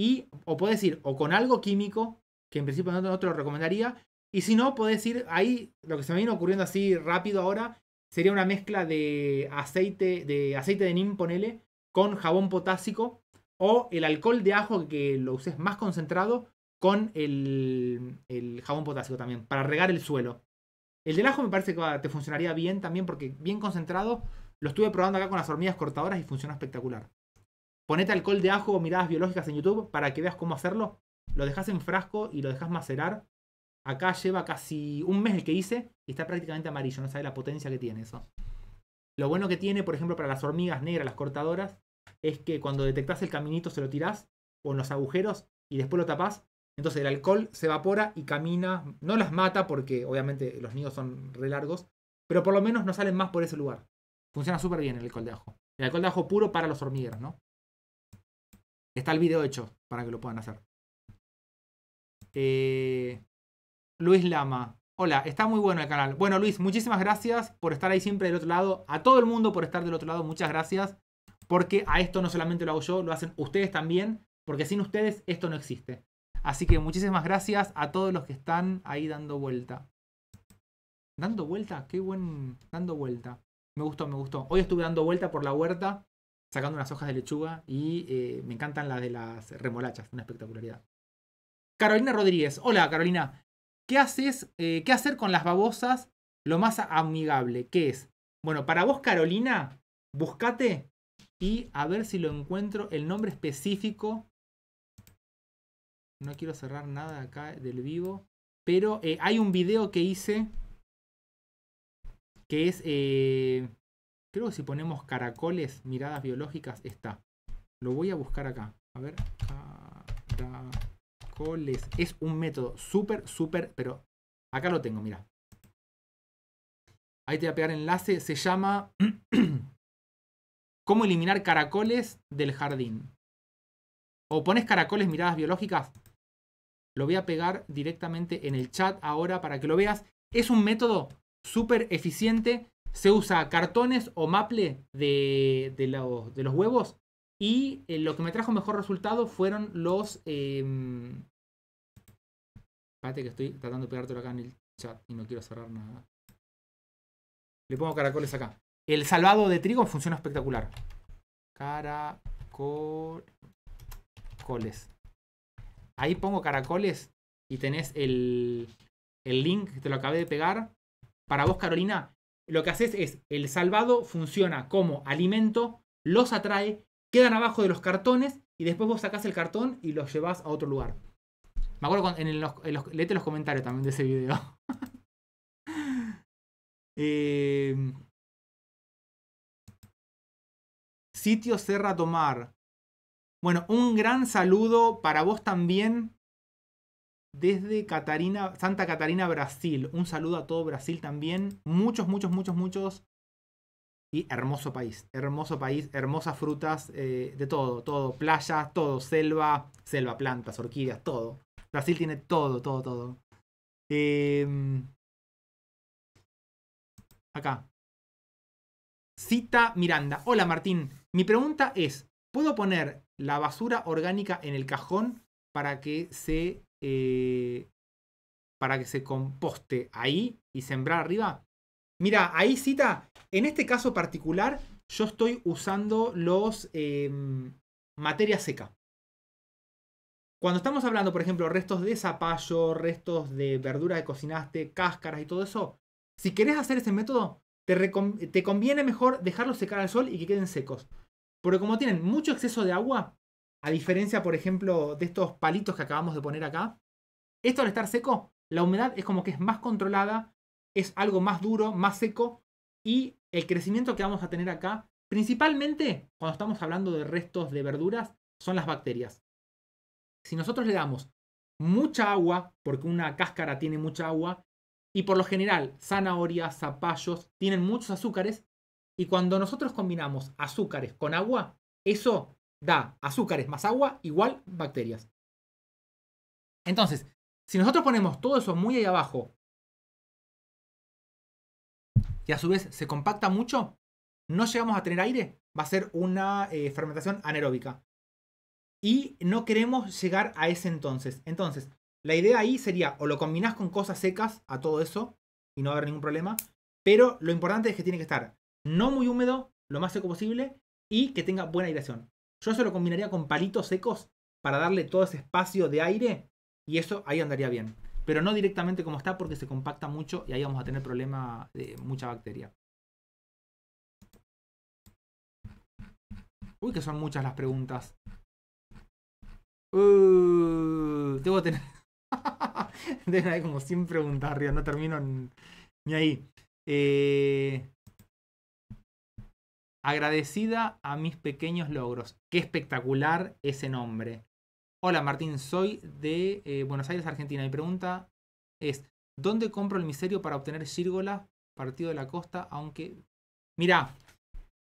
Y, o podés ir, o con algo químico, que en principio no te lo recomendaría. Y si no, podés ir, ahí lo que se me vino ocurriendo así rápido ahora, sería una mezcla de aceite de neem, ponele, con jabón potásico. O el alcohol de ajo, que lo uses más concentrado, con el jabón potásico también, para regar el suelo. El del ajo me parece que te funcionaría bien también porque bien concentrado. Lo estuve probando acá con las hormigas cortadoras y funciona espectacular. Ponete alcohol de ajo o miradas biológicas en YouTube para que veas cómo hacerlo. Lo dejas en frasco y lo dejas macerar. Acá lleva casi un mes el que hice y está prácticamente amarillo. No sabe la potencia que tiene eso. Lo bueno que tiene, por ejemplo, para las hormigas negras, las cortadoras, es que cuando detectás el caminito se lo tirás o en los agujeros y después lo tapás. Entonces el alcohol se evapora y camina, no las mata porque obviamente los nidos son re largos, pero por lo menos no salen más por ese lugar. Funciona súper bien el alcohol de ajo. El alcohol de ajo puro para los hormigueros, ¿no? Está el video hecho para que lo puedan hacer. Luis Lama. Hola, está muy bueno el canal. Bueno Luis, muchísimas gracias por estar ahí siempre del otro lado. A todo el mundo por estar del otro lado, muchas gracias. Porque a esto no solamente lo hago yo, lo hacen ustedes también. Porque sin ustedes esto no existe. Así que muchísimas gracias a todos los que están ahí dando vuelta. ¿Dando vuelta? Qué buen... Dando vuelta. Me gustó, me gustó. Hoy estuve dando vuelta por la huerta, sacando unas hojas de lechuga y me encantan las de las remolachas. Una espectacularidad. Carolina Rodríguez. Hola, Carolina. ¿Qué hacer con las babosas? Lo más amigable. ¿Qué es? Bueno, para vos, Carolina, búscate y a ver si lo encuentro el nombre específico. No quiero cerrar nada acá del vivo. Pero hay un video que hice. Que es... creo que si ponemos caracoles, miradas biológicas, está. Lo voy a buscar acá. A ver. Caracoles. Es un método súper, súper... Pero acá lo tengo, mira. Ahí te voy a pegar el enlace. Se llama... ¿Cómo eliminar caracoles del jardín? O pones caracoles, miradas biológicas. Lo voy a pegar directamente en el chat ahora para que lo veas. Es un método súper eficiente. Se usa cartones o maple de los huevos. Y lo que me trajo mejor resultado fueron los... Espérate que estoy tratando de pegártelo acá en el chat y no quiero cerrar nada. Le pongo caracoles acá. El salvado de trigo funciona espectacular. Caracoles. Ahí pongo caracoles y tenés el link que te lo acabé de pegar. Para vos, Carolina, lo que haces es, el salvado funciona como alimento, los atrae, quedan abajo de los cartones y después vos sacás el cartón y los llevas a otro lugar. Me acuerdo, léete los comentarios también de ese video. Sitio Serra Tomar. Bueno, un gran saludo para vos también desde Catarina, Santa Catarina, Brasil. Un saludo a todo Brasil también. Muchos. Y hermoso país, hermosas frutas, de todo. Playas, todo, selva, plantas, orquídeas, todo. Brasil tiene todo. Acá. Cita Miranda. Hola Martín, mi pregunta es, ¿puedo poner la basura orgánica en el cajón para que se composte ahí y sembrar arriba? Mira, ahí Cita, en este caso particular yo estoy usando los materia seca. Cuando estamos hablando, por ejemplo, restos de zapallo, restos de verdura que cocinaste, cáscaras y todo eso, si querés hacer ese método, te conviene mejor dejarlos secar al sol y que queden secos. Porque como tienen mucho exceso de agua, a diferencia, por ejemplo, de estos palitos que acabamos de poner acá, esto al estar seco, la humedad es como que es más controlada, es algo más duro, más seco, y el crecimiento que vamos a tener acá, principalmente cuando estamos hablando de restos de verduras, son las bacterias. Si nosotros le damos mucha agua, porque una cáscara tiene mucha agua, y por lo general zanahorias, zapallos, tienen muchos azúcares, y cuando nosotros combinamos azúcares con agua, eso da azúcares más agua igual bacterias. Entonces, si nosotros ponemos todo eso muy ahí abajo, y a su vez se compacta mucho, no llegamos a tener aire, va a ser una fermentación anaeróbica. Y no queremos llegar a ese entonces. Entonces, la idea ahí sería, o lo combinás con cosas secas a todo eso, y no va a haber ningún problema, pero lo importante es que tiene que estar no muy húmedo, lo más seco posible, y que tenga buena aireación. Yo eso lo combinaría con palitos secos para darle todo ese espacio de aire, y eso ahí andaría bien. Pero no directamente como está, porque se compacta mucho, y ahí vamos a tener problema de mucha bacteria. Uy, que son muchas las preguntas. Tengo que tener deben haber como 100 preguntas arriba. No termino ni ahí. Agradecida a mis pequeños logros. Qué espectacular ese nombre. Hola Martín, soy de Buenos Aires, Argentina. Mi pregunta es, ¿dónde compro el micelio para obtener gírgola? Partido de la costa, aunque... Mirá,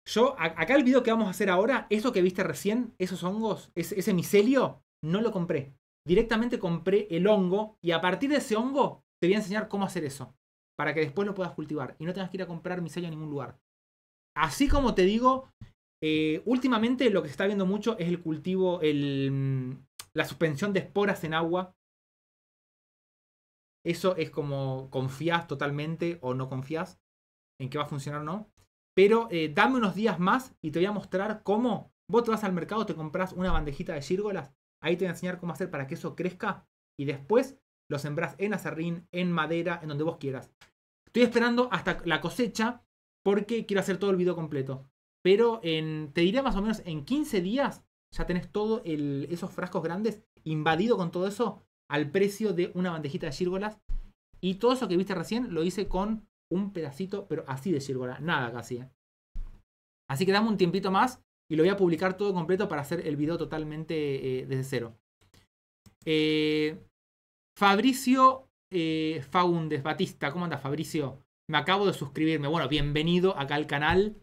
yo, acá el video que vamos a hacer ahora, eso que viste recién, esos hongos, ese micelio, no lo compré. Directamente compré el hongo y a partir de ese hongo te voy a enseñar cómo hacer eso. Para que después lo puedas cultivar y no tengas que ir a comprar micelio en ningún lugar. Así como te digo, últimamente lo que se está viendo mucho es el cultivo, la suspensión de esporas en agua. Eso es como confías totalmente o no confías en que va a funcionar o no. Pero dame unos días más y te voy a mostrar cómo vos te vas al mercado, te compras una bandejita de gírgolas. Ahí te voy a enseñar cómo hacer para que eso crezca. Y después lo sembrás en acerrín, en madera, en donde vos quieras. Estoy esperando hasta la cosecha porque quiero hacer todo el video completo. Pero te diré más o menos en 15 días ya tenés todos esos frascos grandes invadido con todo eso al precio de una bandejita de gírgolas. Y todo eso que viste recién lo hice con... un pedacito, pero así de gírgola, nada casi. Así que dame un tiempito más y lo voy a publicar todo completo para hacer el video totalmente desde cero. Fabricio Fagundes Batista, ¿cómo andas, Fabricio? Me acabo de suscribirme. Bueno, bienvenido acá al canal.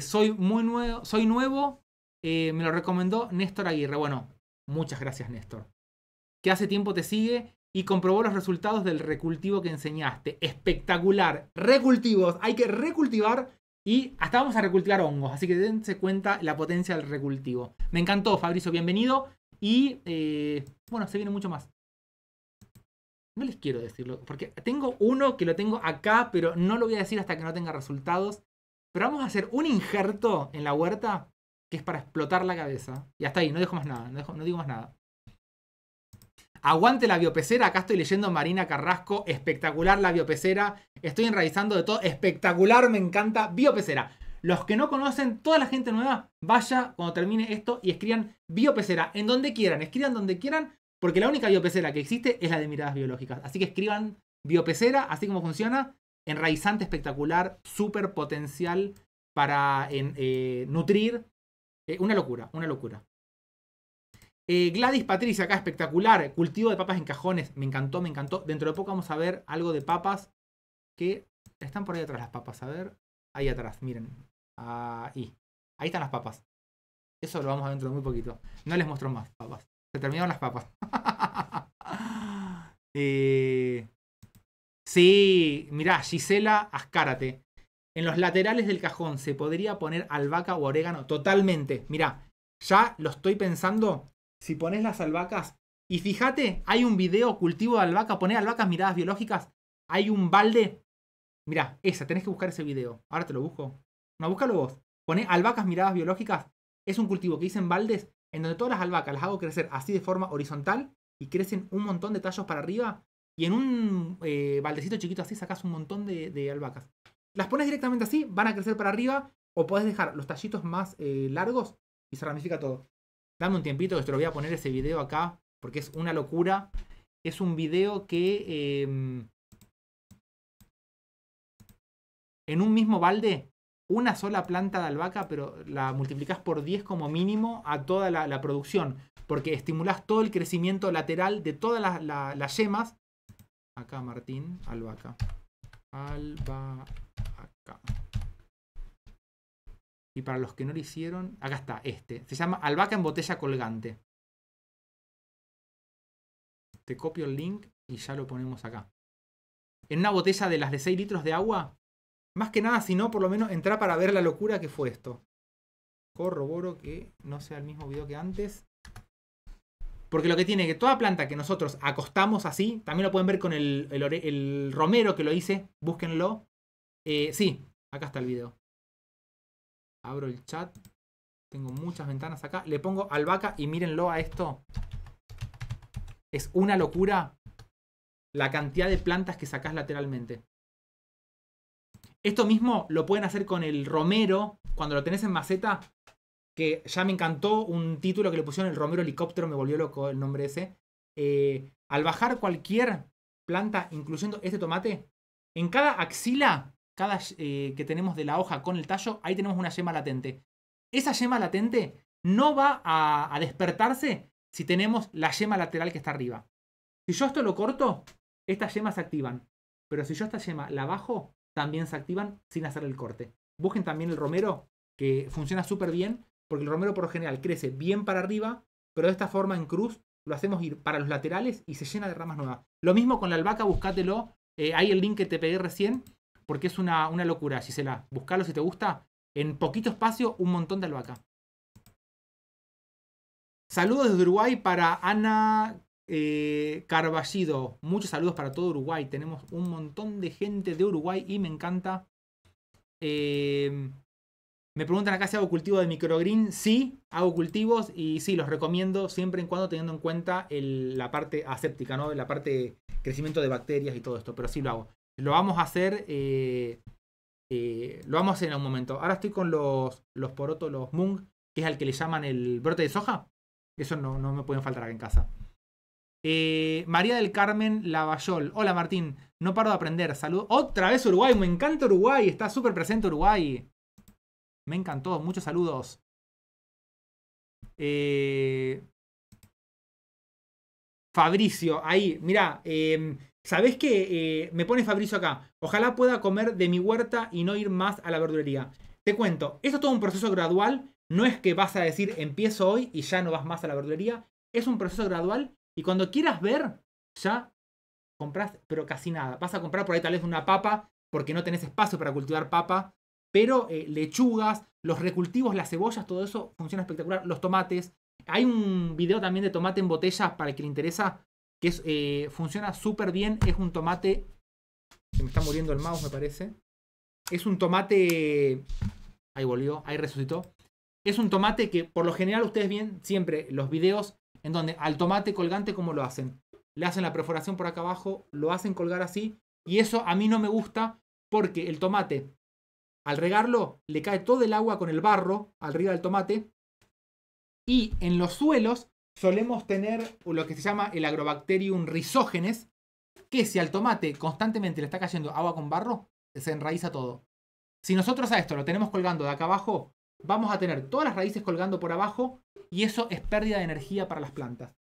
Soy nuevo, me lo recomendó Néstor Aguirre. Bueno, muchas gracias, Néstor. Que hace tiempo te sigue. Y comprobó los resultados del recultivo que enseñaste. Espectacular. Recultivos. Hay que recultivar. Y hasta vamos a recultivar hongos. Así que dense cuenta la potencia del recultivo. Me encantó, Fabricio. Bienvenido. Y bueno, se viene mucho más. No les quiero decirlo. Porque tengo uno que lo tengo acá. Pero no lo voy a decir hasta que no tenga resultados. Pero vamos a hacer un injerto en la huerta. Que es para explotar la cabeza. Y hasta ahí. No dejo más nada. No digo más nada. Aguante la biopecera, acá estoy leyendo Marina Carrasco, espectacular la biopecera, estoy enraizando de todo, espectacular, me encanta, biopecera. Los que no conocen, toda la gente nueva, vaya cuando termine esto y escriban biopecera, en donde quieran, escriban donde quieran, porque la única biopecera que existe es la de Miradas Biológicas. Así que escriban biopecera, así como funciona, enraizante espectacular, súper potencial para nutrir. Una locura, una locura. Gladys Patricia, acá espectacular. Cultivo de papas en cajones. Me encantó, me encantó. Dentro de poco vamos a ver algo de papas que están por ahí atrás las papas. A ver, ahí atrás, miren. Ahí. Ahí están las papas. Eso lo vamos a ver dentro de muy poquito. No les muestro más papas. Se terminaron las papas. Sí, mirá, Gisela Azcárate. En los laterales del cajón se podría poner albahaca o orégano. Totalmente. Mirá, ya lo estoy pensando. Si pones las albahacas. Y fíjate, hay un video cultivo de albahaca. Poné albahacas Miradas Biológicas. Hay un balde. Mirá, esa, tenés que buscar ese video. Ahora te lo busco. No, búscalo vos. Poné albahacas Miradas Biológicas. Es un cultivo que hice en baldes, en donde todas las albahacas las hago crecer así de forma horizontal y crecen un montón de tallos para arriba. Y en un baldecito chiquito así sacas un montón de albahacas. Las pones directamente así, van a crecer para arriba, o podés dejar los tallitos más largos y se ramifica todo. Dame un tiempito que te lo voy a poner ese video acá, porque es una locura. Es un video que en un mismo balde, una sola planta de albahaca, pero la multiplicás por 10 como mínimo a toda la producción. Porque estimulás todo el crecimiento lateral de todas las yemas. Acá Martín, albahaca. Albahaca. Y para los que no lo hicieron, acá está este. Se llama albahaca en botella colgante. Te copio el link y ya lo ponemos acá. En una botella de las de 6 litros de agua... Más que nada, si no, por lo menos entrá para ver la locura que fue esto. Corroboro que no sea el mismo video que antes. Porque lo que tiene es que toda planta que nosotros acostamos así, también lo pueden ver con el romero que lo hice, búsquenlo. Sí, acá está el video. Abro el chat. Tengo muchas ventanas acá. Le pongo albahaca y mírenlo a esto. Es una locura la cantidad de plantas que sacás lateralmente. Esto mismo lo pueden hacer con el romero, cuando lo tenés en maceta, que ya me encantó un título que le pusieron, el romero helicóptero, me volvió loco el nombre ese. Al bajar cualquier planta, incluyendo este tomate, en cada axila que tenemos de la hoja con el tallo, ahí tenemos una yema latente. Esa yema latente no va a despertarse si tenemos la yema lateral que está arriba. Si yo esto lo corto, estas yemas se activan. Pero si yo esta yema la bajo... también se activan sin hacer el corte. Busquen también el romero, que funciona súper bien, porque el romero por lo general crece bien para arriba, pero de esta forma en cruz lo hacemos ir para los laterales y se llena de ramas nuevas. Lo mismo con la albahaca, buscátelo. Hay el link que te pegué recién, porque es una locura, Gisela. Buscalo si te gusta. En poquito espacio, un montón de albahaca. Saludos desde Uruguay para Ana... Carballido, muchos saludos para todo Uruguay. Tenemos un montón de gente de Uruguay y me encanta. Me preguntan acá si hago cultivo de microgreen. Sí, hago cultivos y sí, los recomiendo siempre en cuando teniendo en cuenta la parte aséptica, ¿no? La parte de crecimiento de bacterias y todo esto, pero sí lo hago. Lo vamos a hacer en un momento. Ahora estoy con los porotos, los mung, que es al que le llaman el brote de soja. Eso no me pueden faltar acá en casa. María del Carmen Lavallol. Hola Martín, no paro de aprender. Saludos. Otra vez Uruguay, me encanta Uruguay. Está súper presente Uruguay. Me encantó, muchos saludos. Fabricio, ahí, mirá. ¿Sabés qué? Me pone Fabricio acá. Ojalá pueda comer de mi huerta y no ir más a la verdulería. Te cuento, esto es todo un proceso gradual. No es que vas a decir empiezo hoy y ya no vas más a la verdulería. Es un proceso gradual. Y cuando quieras ver, ya compras, pero casi nada. Vas a comprar por ahí tal vez una papa, porque no tenés espacio para cultivar papa. Pero lechugas, los recultivos, las cebollas, todo eso funciona espectacular. Los tomates. Hay un video también de tomate en botella, para el que le interesa, que funciona súper bien. Es un tomate... Se me está muriendo el mouse, me parece. Es un tomate... Ahí volvió, ahí resucitó. Es un tomate que, por lo general, ustedes ven siempre los videos... En donde al tomate colgante, ¿cómo lo hacen? Le hacen la perforación por acá abajo, lo hacen colgar así. Y eso a mí no me gusta porque el tomate, al regarlo, le cae todo el agua con el barro arriba del tomate. Y en los suelos solemos tener lo que se llama el Agrobacterium rhizógenes, que si al tomate constantemente le está cayendo agua con barro, se enraiza todo. Si nosotros a esto lo tenemos colgando de acá abajo, vamos a tener todas las raíces colgando por abajo y eso es pérdida de energía para las plantas.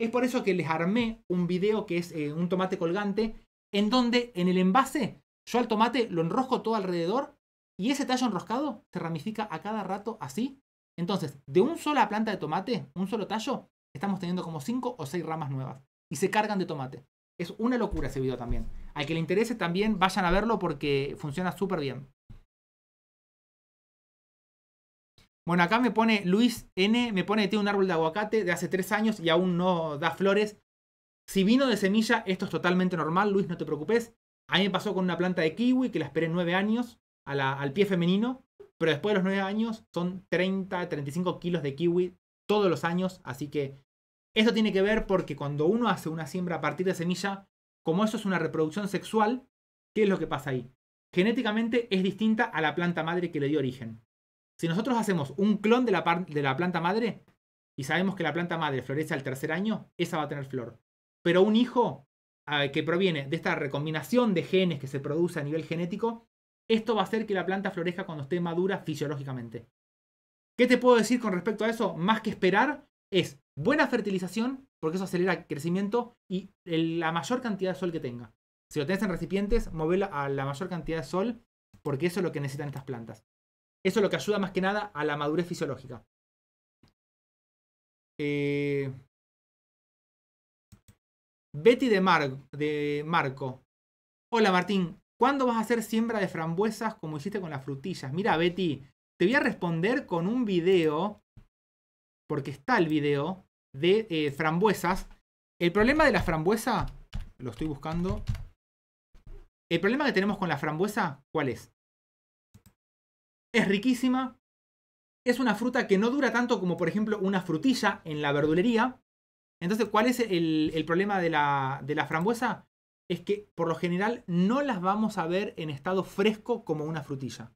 Es por eso que les armé un video que es un tomate colgante, en donde en el envase yo al tomate lo enrosco todo alrededor y ese tallo enroscado se ramifica a cada rato así. Entonces, de una sola planta de tomate, un solo tallo, estamos teniendo como 5 o 6 ramas nuevas y se cargan de tomate. Es una locura ese video también. Al que le interese también vayan a verlo porque funciona súper bien. Bueno, acá me pone Luis N, me pone que tiene un árbol de aguacate de hace 3 años y aún no da flores. Si vino de semilla, esto es totalmente normal, Luis, no te preocupes. A mí me pasó con una planta de kiwi que la esperé 9 años al pie femenino, pero después de los 9 años son 30, 35 kilos de kiwi todos los años, así que esto tiene que ver porque cuando uno hace una siembra a partir de semilla, como eso es una reproducción sexual, ¿qué es lo que pasa ahí? Genéticamente es distinta a la planta madre que le dio origen. Si nosotros hacemos un clon de la planta madre y sabemos que la planta madre florece al 3er año, esa va a tener flor. Pero un hijo que proviene de esta recombinación de genes que se produce a nivel genético, esto va a hacer que la planta florezca cuando esté madura fisiológicamente. ¿Qué te puedo decir con respecto a eso? Más que esperar, es buena fertilización, porque eso acelera el crecimiento y la mayor cantidad de sol que tenga. Si lo tenés en recipientes, movelo a la mayor cantidad de sol, porque eso es lo que necesitan estas plantas. Eso es lo que ayuda más que nada a la madurez fisiológica. Betty de Marco. Hola Martín, ¿cuándo vas a hacer siembra de frambuesas como hiciste con las frutillas? Mira Betty, te voy a responder con un video, porque está el video de frambuesas. El problema de la frambuesa, lo estoy buscando. El problema que tenemos con la frambuesa, ¿cuál es? Es riquísima, es una fruta que no dura tanto como por ejemplo una frutilla en la verdulería. Entonces, ¿cuál es el problema de la frambuesa? Es que por lo general no las vamos a ver en estado fresco como una frutilla.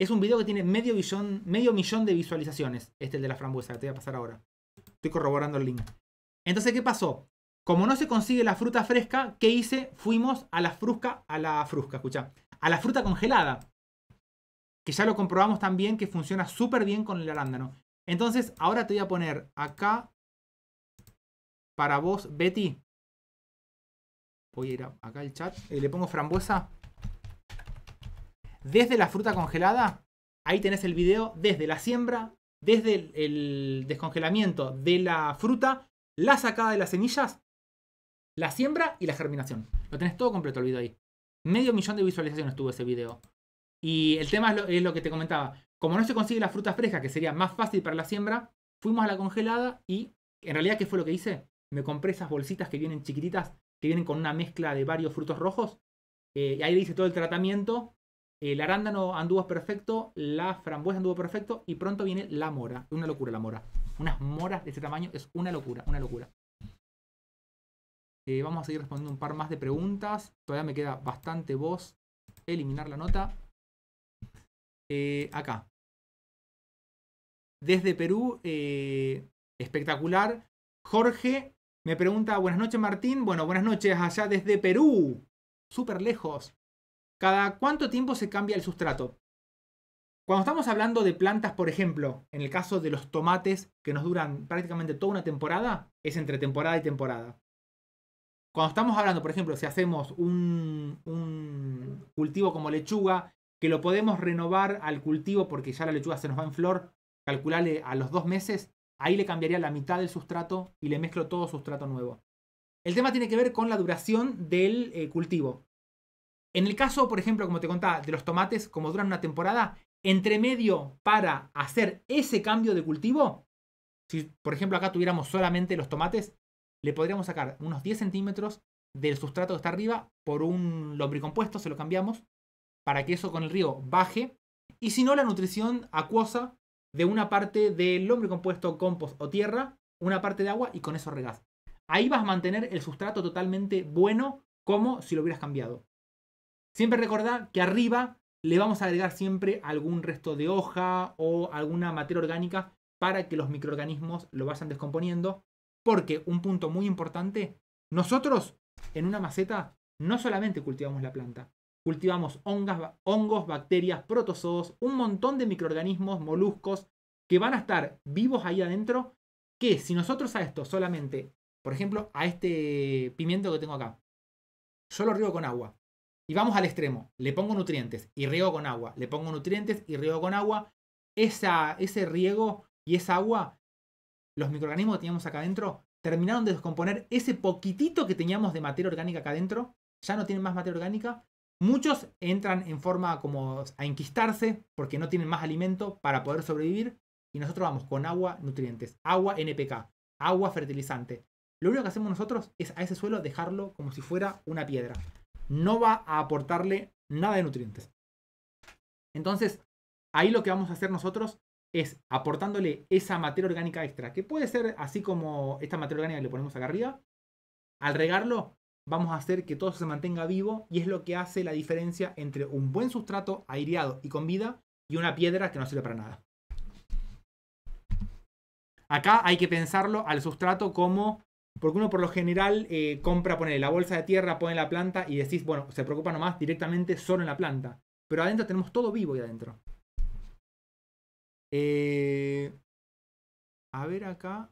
Es un video que tiene medio millón de visualizaciones, este el de la frambuesa, que te voy a pasar ahora. Estoy corroborando el link. Entonces, ¿qué pasó? Como no se consigue la fruta fresca, ¿qué hice? Fuimos a la fruta congelada, que ya lo comprobamos también que funciona súper bien con el arándano. Entonces, ahora te voy a poner acá, para vos, Betty. Voy a ir acá al chat, le pongo frambuesa. Desde la fruta congelada, ahí tenés el video, desde la siembra, desde el descongelamiento de la fruta, la sacada de las semillas, la siembra y la germinación. Lo tenés todo completo el video ahí. Medio millón de visualizaciones tuvo ese video. Y el tema es lo que te comentaba. Como no se consigue la fruta fresca, que sería más fácil para la siembra, fuimos a la congelada y, en realidad, ¿qué fue lo que hice? Me compré esas bolsitas que vienen chiquititas, que vienen con una mezcla de varios frutos rojos. Y ahí le hice todo el tratamiento. El arándano anduvo perfecto, la frambuesa anduvo perfecto y pronto viene la mora. Una locura la mora. Unas moras de ese tamaño es una locura, una locura. Vamos a seguir respondiendo un par más de preguntas. Todavía me queda bastante voz. Eliminar la nota. Acá. Desde Perú, espectacular. Jorge me pregunta, buenas noches Martín. Bueno, buenas noches allá desde Perú. Súper lejos. ¿Cada cuánto tiempo se cambia el sustrato? Cuando estamos hablando de plantas, por ejemplo, en el caso de los tomates, que nos duran prácticamente toda una temporada, es entre temporada y temporada. Cuando estamos hablando, por ejemplo, si hacemos un cultivo como lechuga, que lo podemos renovar al cultivo porque ya la lechuga se nos va en flor, calcularle a los 2 meses, ahí le cambiaría la mitad del sustrato y le mezclo todo sustrato nuevo. El tema tiene que ver con la duración del cultivo. En el caso, por ejemplo, como te contaba, de los tomates, como duran una temporada, entre medio para hacer ese cambio de cultivo, si por ejemplo acá tuviéramos solamente los tomates, le podríamos sacar unos 10 centímetros del sustrato que está arriba por un lombricompuesto, se lo cambiamos, para que eso con el riego baje, y si no la nutrición acuosa de una parte del lombricompuesto, compost o tierra, una parte de agua y con eso regás. Ahí vas a mantener el sustrato totalmente bueno como si lo hubieras cambiado. Siempre recordá que arriba le vamos a agregar siempre algún resto de hoja o alguna materia orgánica para que los microorganismos lo vayan descomponiendo, porque un punto muy importante, nosotros en una maceta no solamente cultivamos la planta, Cultivamos hongos, bacterias, protozoos, un montón de microorganismos, moluscos, que van a estar vivos ahí adentro, que si nosotros a esto solamente, por ejemplo, a este pimiento que tengo acá, yo lo riego con agua, y vamos al extremo, le pongo nutrientes y riego con agua, le pongo nutrientes y riego con agua, ese riego y esa agua, los microorganismos que teníamos acá adentro, terminaron de descomponer ese poquitito que teníamos de materia orgánica acá adentro, ya no tienen más materia orgánica, muchos entran en forma como a enquistarse, porque no tienen más alimento para poder sobrevivir, y nosotros vamos con agua, nutrientes, agua NPK, agua fertilizante. Lo único que hacemos nosotros es a ese suelo dejarlo como si fuera una piedra. No va a aportarle nada de nutrientes. Entonces, ahí lo que vamos a hacer nosotros es aportándole esa materia orgánica extra, que puede ser así como esta materia orgánica que le ponemos acá arriba. Al regarlo, vamos a hacer que todo se mantenga vivo y es lo que hace la diferencia entre un buen sustrato aireado y con vida y una piedra que no sirve para nada. Acá hay que pensarlo al sustrato como... Porque uno por lo general compra, pone la bolsa de tierra, pone la planta y decís, bueno, se preocupa nomás directamente solo en la planta. Pero adentro tenemos todo vivo ahí adentro. A ver acá.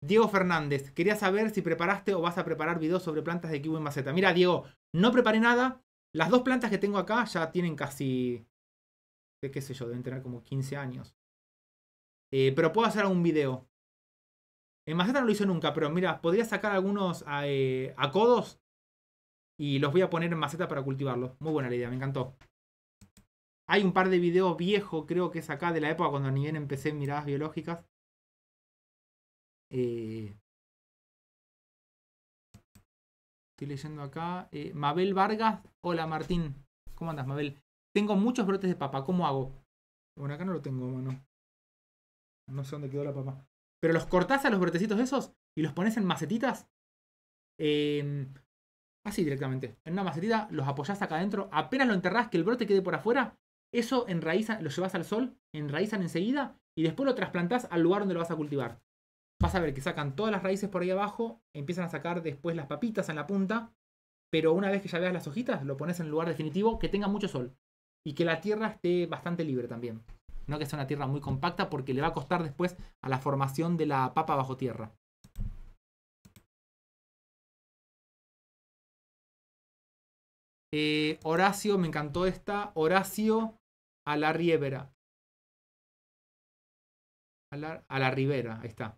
Diego Fernández, quería saber si preparaste o vas a preparar videos sobre plantas de kiwi en maceta. Mira, Diego, no preparé nada. Las dos plantas que tengo acá ya tienen casi... qué sé yo, deben tener como 15 años. Pero puedo hacer algún video. En maceta no lo hice nunca, pero mira, podría sacar algunos a codos y los voy a poner en maceta para cultivarlos. Muy buena la idea, me encantó. Hay un par de videos viejos, creo que es acá de la época cuando ni bien empecé en Miradas Biológicas. Estoy leyendo acá. Mabel Vargas. Hola Martín. ¿Cómo andas, Mabel? Tengo muchos brotes de papa. ¿Cómo hago? Bueno, acá no lo tengo, mano. No sé dónde quedó la papa. Pero los cortás a los brotecitos esos y los pones en macetitas. Así directamente. En una macetita los apoyás acá adentro. Apenas lo enterrás, que el brote quede por afuera. Eso enraiza, lo llevas al sol, enraizan enseguida y después lo trasplantás al lugar donde lo vas a cultivar. Vas a ver que sacan todas las raíces por ahí abajo, empiezan a sacar después las papitas en la punta. Pero una vez que ya veas las hojitas, lo pones en el lugar definitivo, que tenga mucho sol. Y que la tierra esté bastante libre también. No que sea una tierra muy compacta porque le va a costar después a la formación de la papa bajo tierra. Horacio, me encantó esta. Horacio a la Rivera. A la Rivera, ahí está.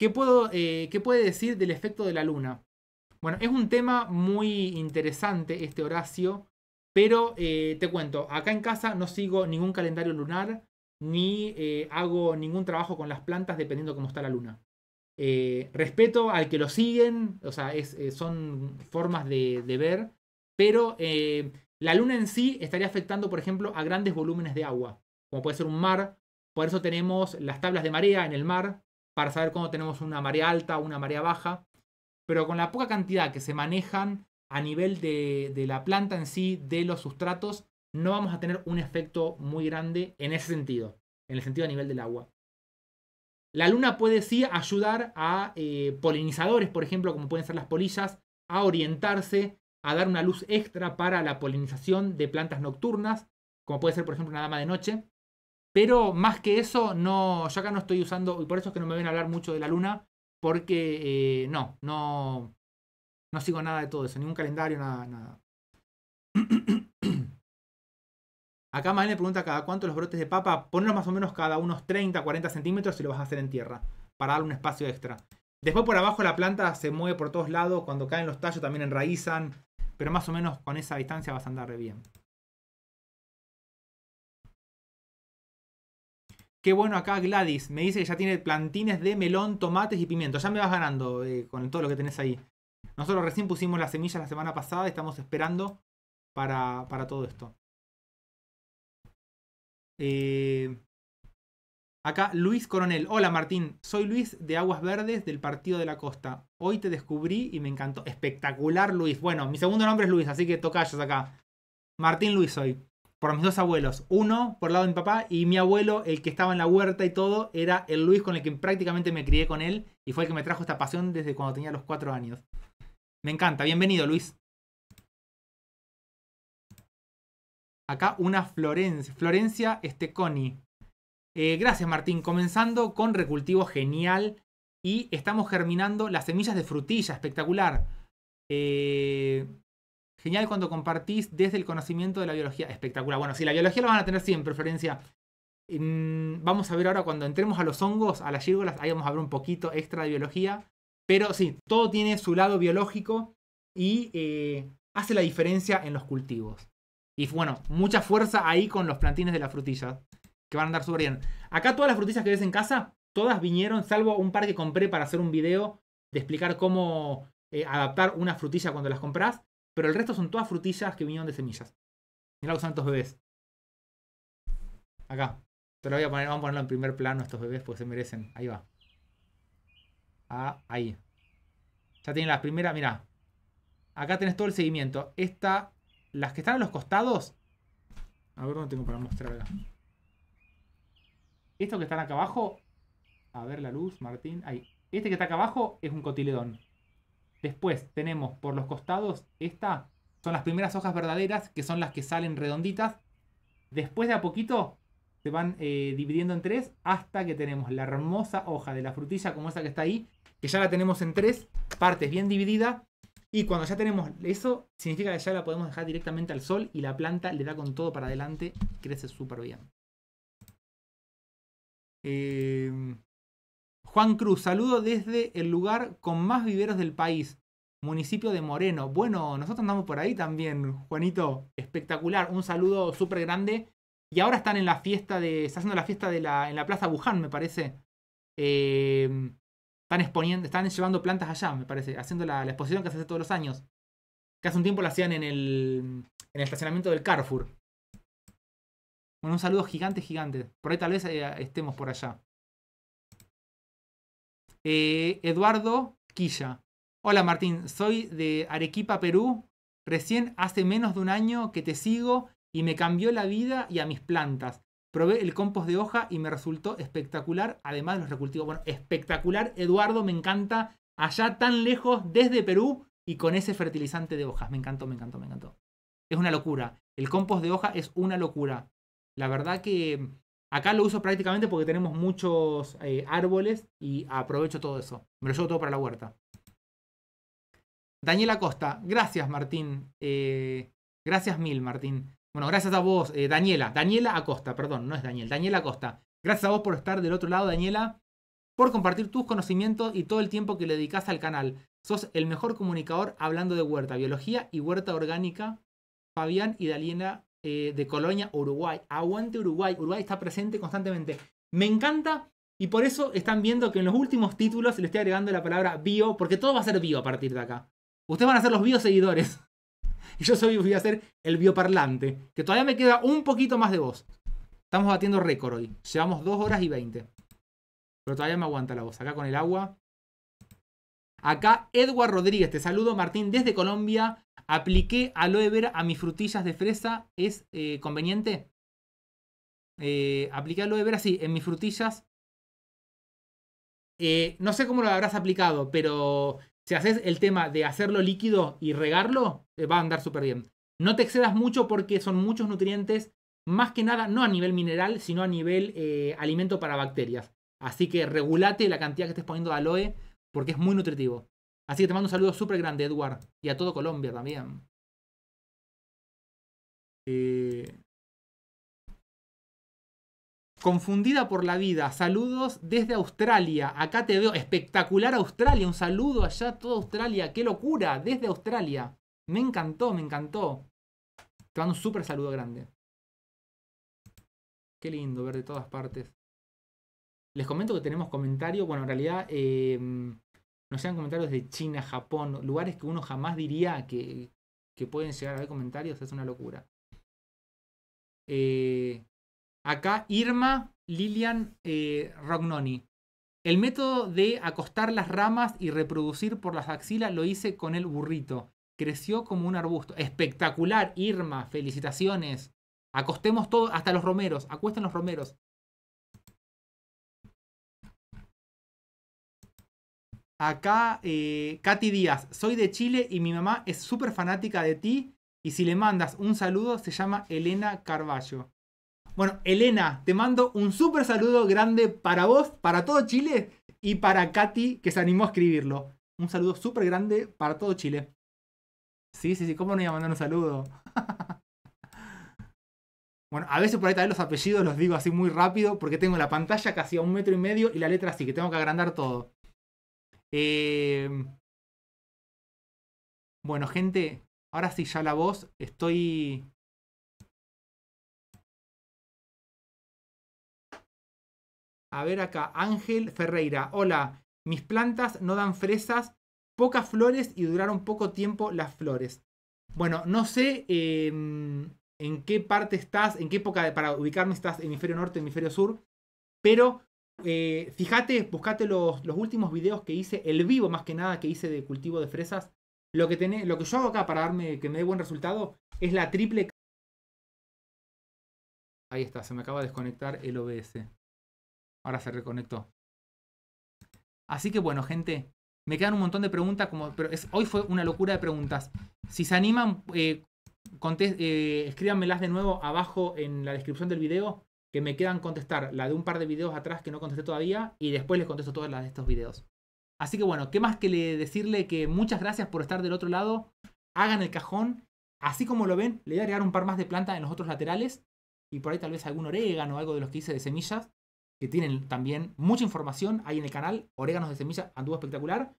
¿Qué puede decir del efecto de la luna? Bueno, es un tema muy interesante este, Horacio. Pero te cuento, acá en casa no sigo ningún calendario lunar. Ni hago ningún trabajo con las plantas dependiendo cómo está la luna. Respeto al que lo siguen, o sea, son formas de ver, pero la luna en sí estaría afectando, por ejemplo, a grandes volúmenes de agua, como puede ser un mar. Por eso tenemos las tablas de marea en el mar, para saber cuándo tenemos una marea alta o una marea baja, pero con la poca cantidad que se manejan a nivel de la planta en sí, de los sustratos, no vamos a tener un efecto muy grande en ese sentido, en el sentido a nivel del agua. La luna puede sí ayudar a polinizadores, por ejemplo, como pueden ser las polillas, a orientarse, a dar una luz extra para la polinización de plantas nocturnas, como puede ser, por ejemplo, una dama de noche. Pero más que eso, no, yo acá no estoy usando, y por eso es que no me ven hablar mucho de la luna, porque no sigo nada de todo eso, ningún calendario, nada. Acá Mael me pregunta cada cuánto los brotes de papa. Ponlos más o menos cada unos 30, 40 centímetros si lo vas a hacer en tierra. Para darle un espacio extra. Después por abajo la planta se mueve por todos lados. Cuando caen los tallos también enraizan. Pero más o menos con esa distancia vas a andar re bien. Qué bueno acá Gladys. Me dice que ya tiene plantines de melón, tomates y pimientos. Ya me vas ganando con todo lo que tenés ahí. Nosotros recién pusimos las semillas la semana pasada. Estamos esperando para todo esto. Acá Luis Coronel. Hola Martín, soy Luis de Aguas Verdes del Partido de la Costa. Hoy te descubrí y me encantó. Espectacular Luis. Bueno, mi segundo nombre es Luis, así que tocayos acá. Martín Luis soy. Por mis dos abuelos. Uno por el lado de mi papá y mi abuelo, el que estaba en la huerta y todo, era el Luis con el que prácticamente me crié con él. Y fue el que me trajo esta pasión desde cuando tenía los 4 años. Me encanta. Bienvenido Luis. Acá una Florencia. Florencia Esteconi. Gracias, Martín. Comenzando con recultivo genial. Y estamos germinando las semillas de frutilla. Espectacular. Genial cuando compartís desde el conocimiento de la biología. Espectacular. Bueno, sí, la biología la van a tener siempre, Florencia. Vamos a ver ahora cuando entremos a los hongos, a las gírgolas. Ahí vamos a ver un poquito extra de biología. Pero sí, todo tiene su lado biológico y hace la diferencia en los cultivos. Y bueno, mucha fuerza ahí con los plantines de la frutilla, que van a andar súper bien. Acá todas las frutillas que ves en casa, todas vinieron, salvo un par que compré para hacer un video de explicar cómo adaptar una frutilla cuando las compras. Pero el resto son todas frutillas que vinieron de semillas. Mirá los santos bebés. Acá. Te lo voy a poner, vamos a ponerlo en primer plano estos bebés porque se merecen. Ahí va. Ah, ahí. Ya tienen las primeras, mirá. Acá tenés todo el seguimiento. Esta... Las que están a los costados... A ver, ¿dónde tengo para mostrarla? Estos que están acá abajo... A ver la luz, Martín... Ahí. Este que está acá abajo es un cotiledón. Después tenemos por los costados... Esta son las primeras hojas verdaderas, que son las que salen redonditas. Después de a poquito se van dividiendo en tres, hasta que tenemos la hermosa hoja de la frutilla como esa que está ahí, que ya la tenemos en tres partes bien dividida. Y cuando ya tenemos eso, significa que ya la podemos dejar directamente al sol y la planta le da con todo para adelante. Crece súper bien. Juan Cruz, saludo desde el lugar con más viveros del país, municipio de Moreno. Bueno, nosotros andamos por ahí también, Juanito. Espectacular, un saludo súper grande. Y ahora están en la fiesta de... Está haciendo la fiesta de en la Plaza Buján, me parece. Están exponiendo, están llevando plantas allá, me parece, haciendo la exposición que se hace todos los años. Que hace un tiempo la hacían en el estacionamiento del Carrefour. Bueno, un saludo gigante, gigante. Por ahí tal vez estemos por allá. Eduardo Quilla. Hola Martín, soy de Arequipa, Perú. Recién hace menos de un año que te sigo y me cambió la vida y a mis plantas. Probé el compost de hoja y me resultó espectacular, además de los recultivos. Bueno, espectacular, Eduardo, me encanta. Allá tan lejos, desde Perú, y con ese fertilizante de hojas. Me encantó, me encantó, me encantó. Es una locura. El compost de hoja es una locura. La verdad que acá lo uso prácticamente porque tenemos muchos árboles y aprovecho todo eso. Me lo llevo todo para la huerta. Daniela Acosta, gracias Martín. Gracias mil, Martín. Bueno, gracias a vos, Daniela Acosta, perdón, no es Daniel, Daniela Acosta. Gracias a vos por estar del otro lado, Daniela, por compartir tus conocimientos y todo el tiempo que le dedicás al canal. Sos el mejor comunicador hablando de huerta, biología y huerta orgánica. Fabián y Daniela de Colonia, Uruguay. Aguante Uruguay, Uruguay está presente constantemente. Me encanta y por eso están viendo que en los últimos títulos le estoy agregando la palabra bio, porque todo va a ser bio a partir de acá. Ustedes van a ser los bioseguidores. Y yo voy a ser el bioparlante, que todavía me queda un poquito más de voz. Estamos batiendo récord hoy. Llevamos 2 horas y 20. Pero todavía me aguanta la voz. Acá con el agua. Acá Edward Rodríguez. Te saludo, Martín, desde Colombia. Apliqué aloe vera a mis frutillas de fresa. ¿Es conveniente? Apliqué aloe vera, sí, en mis frutillas. No sé cómo lo habrás aplicado, pero... Si haces el tema de hacerlo líquido y regarlo, va a andar súper bien. No te excedas mucho porque son muchos nutrientes, más que nada, no a nivel mineral, sino a nivel alimento para bacterias. Así que regulate la cantidad que estés poniendo de aloe porque es muy nutritivo. Así que te mando un saludo súper grande, Eduard. Y a todo Colombia también. Confundida por la vida, saludos desde Australia, acá te veo, espectacular Australia, un saludo allá a toda Australia, qué locura, desde Australia, me encantó, me encantó. Te mando un súper saludo grande. Qué lindo ver de todas partes. Les comento que tenemos comentarios, bueno en realidad nos llegan comentarios de China, Japón, lugares que uno jamás diría que pueden llegar a ver comentarios, es una locura. Acá Irma Lilian Rognoni. El método de acostar las ramas y reproducir por las axilas lo hice con el burrito. Creció como un arbusto. Espectacular, Irma. Felicitaciones. Acostemos todo, hasta los romeros. Acuesten los romeros. Acá Katy Díaz. Soy de Chile y mi mamá es súper fanática de ti Y si le mandas un saludo, se llama Elena Carballo. Bueno, Elena, te mando un súper saludo grande para vos, para todo Chile y para Katy, que se animó a escribirlo. Un saludo súper grande para todo Chile. Sí, ¿cómo no iba a mandar un saludo? Bueno, a veces por ahí también los apellidos los digo así muy rápido porque tengo la pantalla casi a 1,5 metros y la letra así, que tengo que agrandar todo. Bueno, gente, ahora sí ya la voz. A ver acá, Ángel Ferreira. Hola, mis plantas no dan fresas, pocas flores y duraron poco tiempo las flores. Bueno, no sé en qué parte estás, en qué época, para ubicarme, estás hemisferio norte, hemisferio sur, pero fíjate, buscate los últimos videos que hice, el vivo más que nada que hice de cultivo de fresas. Lo que yo hago acá para que me dé buen resultado es la triple... Ahí está, se me acaba de desconectar el OBS. Ahora se reconectó. Así que bueno, gente, me quedan un montón de preguntas, hoy fue una locura de preguntas. Si se animan, escríbanmelas de nuevo abajo en la descripción del video, que me quedan contestar la de un par de videos atrás que no contesté todavía, y después les contesto todas las de estos videos. Así que bueno, qué más que decirle que muchas gracias por estar del otro lado. Hagan el cajón, así como lo ven, le voy a agregar un par más de plantas en los otros laterales, y por ahí tal vez algún orégano o algo de los que hice de semillas, que tienen también mucha información ahí en el canal. Oréganos de semilla anduvo espectacular.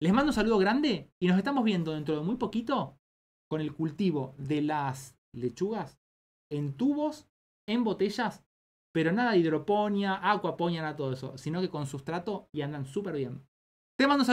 Les mando un saludo grande y nos estamos viendo dentro de muy poquito con el cultivo de las lechugas en tubos, en botellas, pero nada de hidroponía, acuaponía, nada de todo eso, sino que con sustrato y andan súper bien. Te mando un saludo.